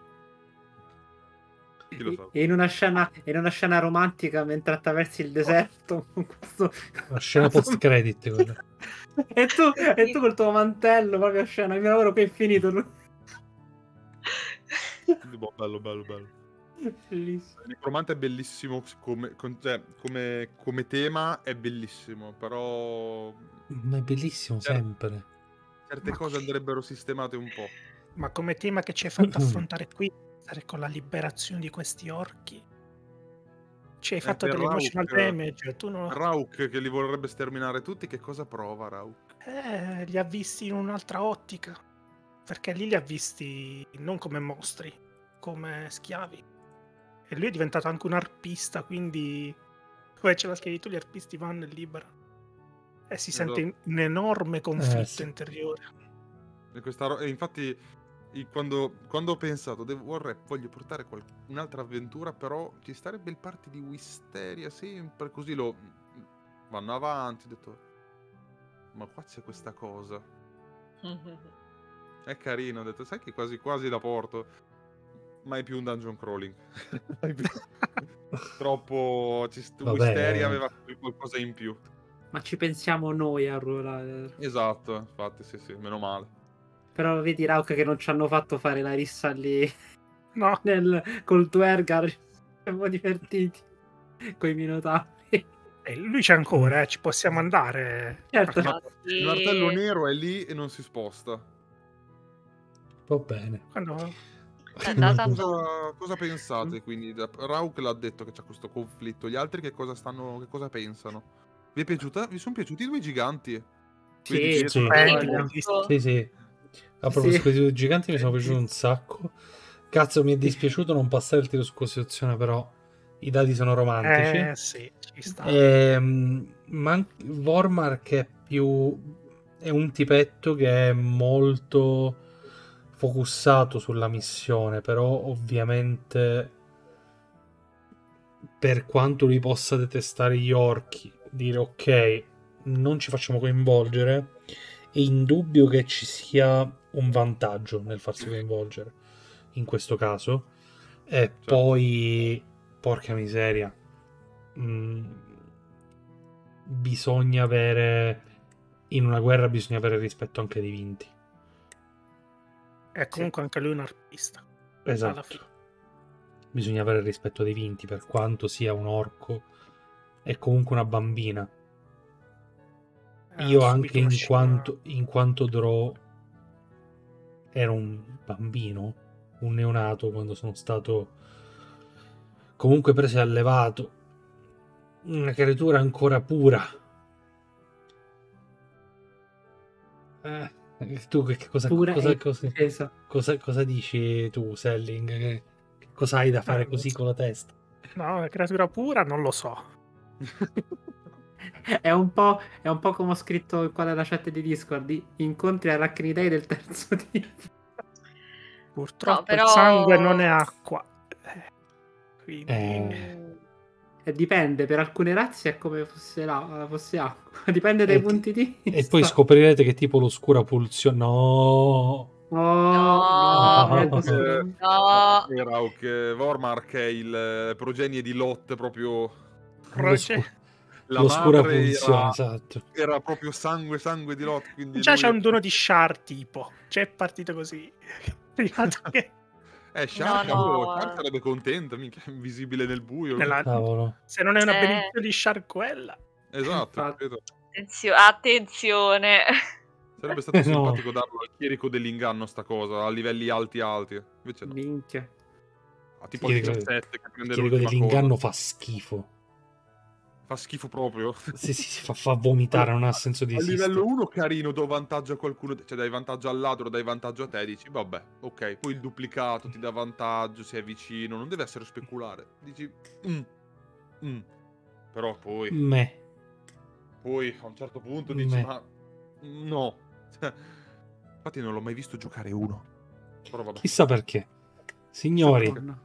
E in una scena, in una scena romantica mentre attraversi il deserto, oh. questo... una scena post credit quella. e, tu, e tu col tuo mantello proprio a scena, il mio lavoro che è finito. Bello, bello, bello. Bellissimo. Il necromante è bellissimo come, cioè, come, come tema, è bellissimo, però... Ma è bellissimo certe, sempre. Certe Ma cose che... andrebbero sistemate un po'. Ma come tema che ci hai fatto affrontare qui? Con la liberazione di questi orchi ci hai fatto dell'emotional damage. Tu non... Rauk che li vorrebbe sterminare tutti, che cosa prova Rauk? Eh, li ha visti in un'altra ottica, perché lì li ha visti non come mostri, come schiavi, e lui è diventato anche un arpista, quindi come ce la scrivi tu, gli arpisti vanno e liberano, e si sente allora... un enorme conflitto eh, sì. interiore e, questa e infatti Quando, quando ho pensato, devo, vorrei, voglio portare un'altra avventura, però ci starebbe il party di Wisteria sempre, così lo vanno avanti, ho detto, ma qua c'è questa cosa. È carino, ho detto, sai che quasi quasi la porto, mai più un dungeon crawling. Troppo, ci, Wisteria aveva qualcosa in più. Ma ci pensiamo noi a ruolare. Esatto, infatti, sì, sì, meno male. Però vedi Rauk che non ci hanno fatto fare la rissa lì, no, nel, col Tuergar, siamo divertiti con i minotauri. E lui c'è ancora, eh, ci possiamo andare. Certo. Ah, sì. Il martello nero è lì e non si sposta. Va bene. Ah, no. cosa, cosa pensate quindi? Rauk l'ha detto che c'è questo conflitto, gli altri che cosa, stanno, che cosa pensano? Vi, è piaciuta? Vi sono piaciuti i due giganti? Sì, sì, sì. sì, sì. A proposito di sì. due giganti mi sono piaciuti un sacco. Cazzo, mi è dispiaciuto non passare il tiro su costituzione, però i dati sono romantici. Eh sì, ci sta. Ehm, ma Vormar che è più è un tipetto che è molto focussato sulla missione, però ovviamente per quanto lui possa detestare gli orchi, dire ok, non ci facciamo coinvolgere. È indubbio che ci sia un vantaggio nel farsi coinvolgere in questo caso, e poi porca miseria, mh, bisogna avere, in una guerra bisogna avere rispetto anche dei vinti. È comunque anche lui un arpista. Esatto. Bisogna avere il rispetto dei vinti, per quanto sia un orco, è comunque una bambina. Eh, Io anche in quanto, in quanto Drow ero un bambino, un neonato, quando sono stato comunque preso e allevato. Una creatura ancora pura. Eh. Tu che cosa, cosa, cosa, cosa, cosa, cosa dici tu, Selling? Che, che cosa hai da fare così con la testa? No, la creatura pura non lo so. È un po', è un po' come ho scritto qua nella chat di Discord, incontri arachnidei del terzo tipo. Purtroppo no, però... il sangue non è acqua. Quindi... Eh... Eh, dipende, per alcune razze è come fosse, la, fosse acqua, dipende dai e, punti di vista. E poi scoprirete che tipo l'oscura pulsione... No! No! No! no, no. no. Era ok. Vormark è il progenie di Lot, proprio... Proce... L'oscura pulsione, era, esatto. Era proprio sangue, sangue di Lot, quindi... Già lui... c'è un dono di Shar, tipo. C'è partito così. che... Eh, Shar no, no. sarebbe contenta, mica invisibile nel buio. Nella... Se non è una eh... benedizione di Shar quella. Esatto. Attenzio... Attenzione. Sarebbe stato no. simpatico darlo al chierico dell'inganno sta cosa, a livelli alti alti. Invece no. Minchia. A tipo il diciassette che prende l'ultima cosa. Il chierico dell'inganno fa schifo. Fa schifo proprio. Sì, sì, si fa, fa vomitare, non ha senso di esistere. A livello uno carino, do vantaggio a qualcuno, cioè dai vantaggio al ladro, dai vantaggio a te, dici vabbè, ok, poi il duplicato ti dà vantaggio, sei vicino, non deve essere speculare. Dici mm, mm. Però poi Meh. Poi a un certo punto dici Meh. ma no. Infatti non l'ho mai visto giocare uno. Però vabbè. Chissà perché. Signori, Chissà perché.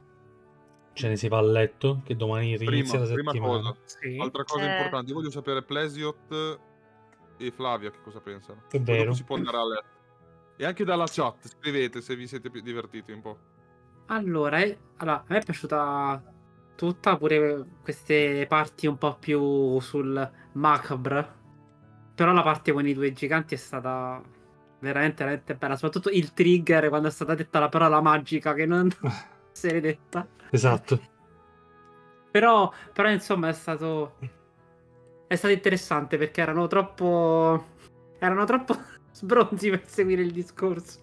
ce ne si va a letto, che domani inizia la settimana. Cosa. Sì. Altra cosa eh. importante, voglio sapere Plesiot e Flavia che cosa pensano. È vero. Si può andare a letto. E anche dalla chat, scrivete se vi siete più divertiti un po'. Allora, eh, allora, a me è piaciuta tutta, pure queste parti un po' più sul macabre. Però la parte con i due giganti è stata veramente, veramente bella. Soprattutto il trigger, quando è stata detta la parola magica, che non... essere detta. Esatto. Però, però insomma è stato è stato interessante perché erano troppo erano troppo sbronzi per seguire il discorso.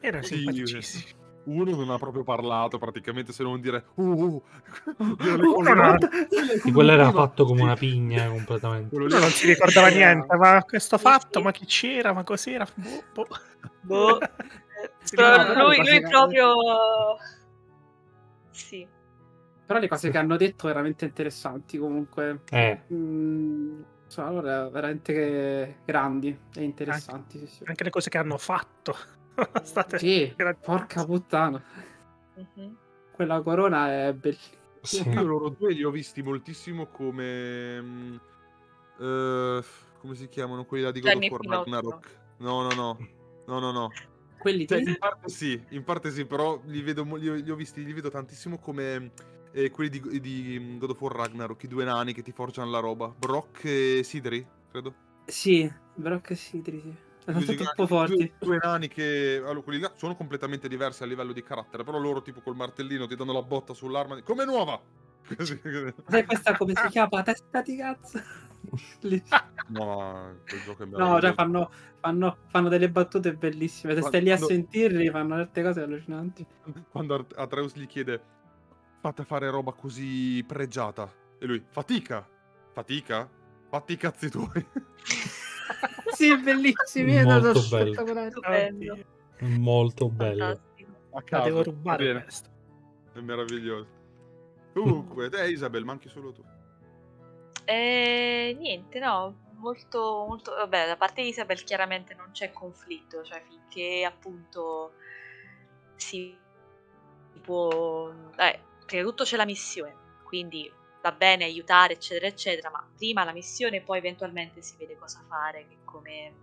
Era simpaticissimo. Uno non ha proprio parlato praticamente, se non dire uh, uh, uh, di quello era fatto come una pigna completamente. Uno non si ricordava niente, ma questo fatto, ma chi c'era, ma cos'era? Boh, boh. Però lui, lui proprio sì. Però le cose che hanno detto veramente interessanti comunque. Eh. Mm, sono allora veramente grandi e interessanti. Anche, sì, sì. anche le cose che hanno fatto. State sì, porca puttana. Uh-huh. Quella corona è bellissima. Sì. Io loro due li ho visti moltissimo come uh, come si chiamano quelli là di God of War Ragnarok. No, no, no. No, no, no. Quelli cioè, in parte sì, in parte sì, però li vedo, li, li ho visti, li vedo tantissimo come eh, quelli di, di God of War Ragnarok, i due nani che ti forgiano la roba. Brock e Sidri, credo. Sì, Brock e Sidri, sì. Sono troppo forti. Due, due nani che allora, quelli là sono completamente diversi a livello di carattere, però loro tipo col martellino ti danno la botta sull'arma, come nuova! Così. Sai questa come si chiama? Testa di cazzo. No, quel gioco è bello. No, cioè fanno, fanno, fanno delle battute bellissime. Se quando, stai lì a no. sentirli, fanno certe cose allucinanti. Quando Atreus gli chiede fate fare roba così pregiata e lui, fatica, fatica, fatti i cazzi tuoi. Sì, bellissimi. Molto bello. bello Molto bello. A caso, la devo rubare questo. È meraviglioso. Comunque, te Isabel, manchi solo tu. Eh, niente, no, molto, molto, vabbè, da parte di Isabel chiaramente non c'è conflitto, cioè finché appunto si può, eh, prima di tutto c'è la missione, quindi va bene aiutare eccetera eccetera, ma prima la missione poi eventualmente si vede cosa fare, come,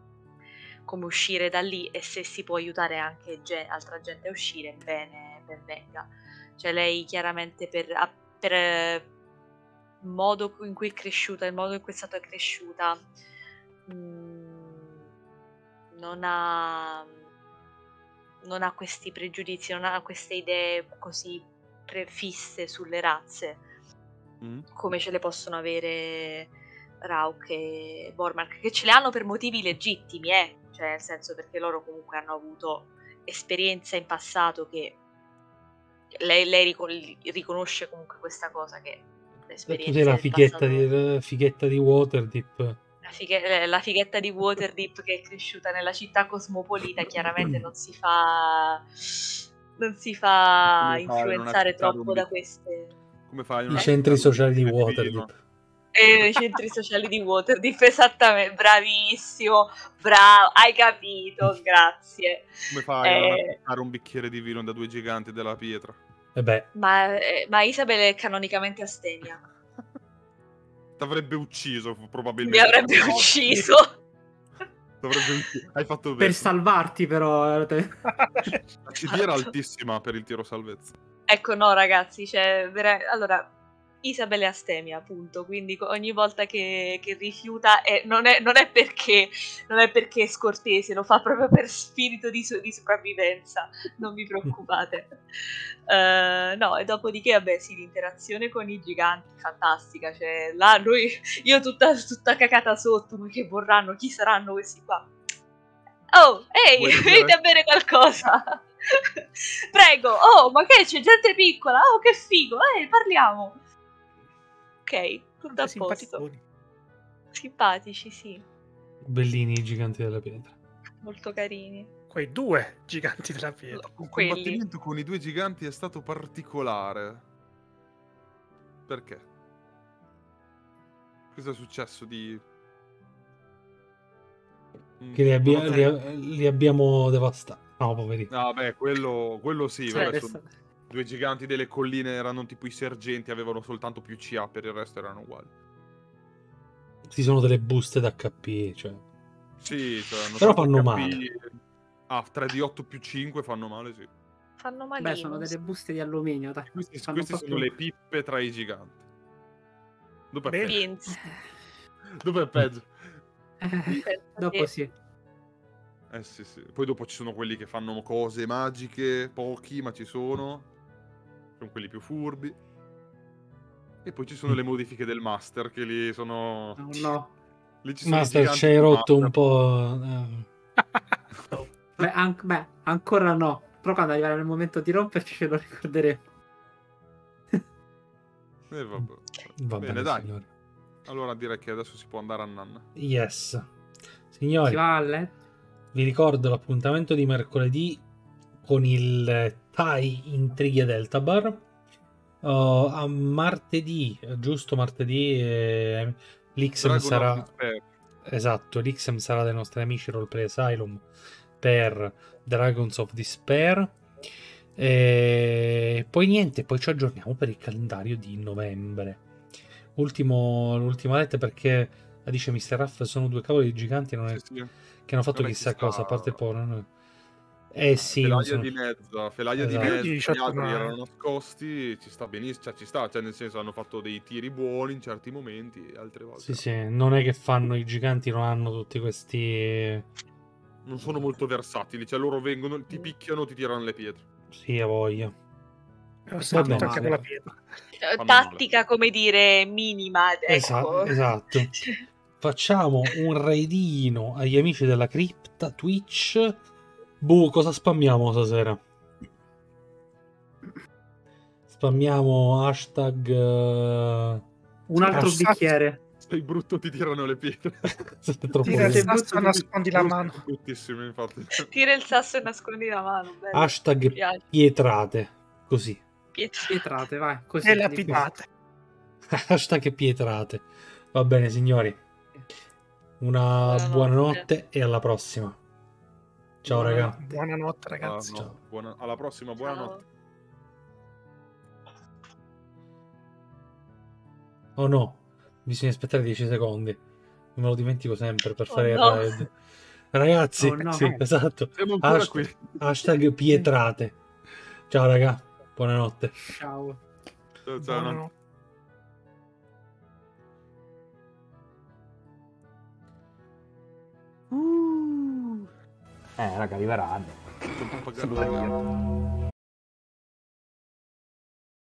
come uscire da lì e se si può aiutare anche gen- altra gente a uscire, bene, ben venga, cioè lei chiaramente per... per modo in cui è cresciuta, il modo in cui è stata cresciuta, mh, non ha non ha questi pregiudizi, non ha queste idee così prefisse sulle razze, mm. come ce le possono avere Rauk e Bormark, che ce le hanno per motivi legittimi, eh? Cioè nel senso, perché loro comunque hanno avuto esperienza in passato che lei, lei ricon- riconosce comunque questa cosa, che l'esperienza è la fighetta, passato... di, la fighetta di Waterdeep. La fighetta di Waterdeep che è cresciuta nella città cosmopolita, chiaramente non si fa non si fa influenzare troppo da queste come fa i centri sociali di Waterdeep. Eh, i centri sociali di Waterdeep, esattamente, bravissimo, bravo, hai capito, grazie. Come fai eh... a fare un bicchiere di vino da due giganti della pietra? Eh beh. Ma, eh, ma Isabel è canonicamente astemia. T'avrebbe ucciso, probabilmente. Mi avrebbe ucciso. T'avrebbe ucciso. Hai fatto bene. Per salvarti, però. La C D era altissima per il tiro salvezza. Ecco, no, ragazzi, cioè, vera... allora, Isabel è astemia, appunto, quindi ogni volta che, che rifiuta, è... Non, è, non, è perché, non è perché è scortese, lo fa proprio per spirito di, so- di sopravvivenza, non vi preoccupate. Uh, no, e dopodiché, vabbè, sì, l'interazione con i giganti, fantastica, cioè, là noi, io tutta, tutta cacata sotto, ma che vorranno, chi saranno questi qua? Oh, ehi, hey, venite a bere qualcosa! Prego, oh, ma che c'è gente piccola, oh, che figo, eh, parliamo! Ok, tutto a posto. Simpatici, sì. Bellini i giganti della pietra. Molto carini. Quei due giganti della pietra. Un Quelli. combattimento con i due giganti è stato particolare. Perché? Cosa è successo di... Che li, abbi- li, a- li abbiamo devastati. No, poveri. Ah, beh, quello, quello sì, cioè, adesso... adesso... Due giganti delle colline erano tipo i sergenti, avevano soltanto più C A, per il resto erano uguali. Ci sono delle buste d'H P, cioè. Sì, cioè, hanno però fanno H P... male. Ah, tre D otto più cinque fanno male, sì. Fanno malino. Beh, sono delle buste di alluminio, dai. Questi, queste sono più... le pippe tra i giganti. Dopo è peggio. Dopo è peggio. Dopo sì. Eh sì, sì. Poi dopo ci sono quelli che fanno cose magiche, pochi, ma ci sono. Sono quelli più furbi. E poi ci sono le modifiche del master, che lì sono... Oh, no. Lì ci sono master, ci hai rotto master. Un po'... No. beh, an- beh, ancora no. Però quando arriverà il momento di romperci ce lo ricorderemo. eh, vabbè. Va bene, bene dai. Signore. Allora direi che adesso si può andare a nanna. Yes. Signori. Si va a letto. Vi ricordo l'appuntamento di mercoledì con il Tai Intrighe Delta Bar. Uh, a martedì, giusto martedì, eh, l'Xm sarà... Esatto, l'Xm sarà dei nostri amici Roleplay Asylum per Dragons of Despair. E poi niente, poi ci aggiorniamo per il calendario di novembre. Ultimo, l'ultima letta perché, la dice mister Raff, sono due cavoli giganti, non è... Sì, sì. Che hanno fatto chissà cosa, sta... a parte il porno. Eh sì. Felaia sono... di mezza, felaia esatto. di mezza, gli altri male. Erano nascosti, ci sta benissimo, cioè, ci sta, cioè nel senso hanno fatto dei tiri buoni in certi momenti, altre volte. Sì, sì, non è che fanno i giganti, non hanno tutti questi... Non sono molto versatili, cioè loro vengono, ti picchiano, ti tirano le pietre. Sì, a voglia. Sì, bene, sì. La pietra. Tattica, come dire, minima. Ecco. Esatto, esatto. Facciamo un raidino agli amici della cripta, Twitch. Boh, cosa spammiamo stasera? Spammiamo hashtag... Uh... Un altro hashtag... bicchiere. Sei brutto, ti tirano le pietre. Siete troppo Tira il sasso e nascondi la mano. Bruttissimo, infatti. Tira il sasso e nascondi la mano. Bello. Hashtag pietrate. Così. Pietrate, vai. Così. E lapidate. Hashtag pietrate. Va bene, signori. Una buonanotte. buonanotte e alla prossima. Ciao raga. Buonanotte ragazzi. Uh, no. Ciao. Buona... Alla prossima, buonanotte. Oh no, bisogna aspettare dieci secondi. Me lo dimentico sempre per fare oh, no. il raid. Ragazzi, oh, no. sì, esatto. Hashtag, qui. hashtag pietrate. Ciao raga, buonanotte. Ciao. Ciao, ciao. Buonanotte. Eh, raga, arriveranno. Saluta.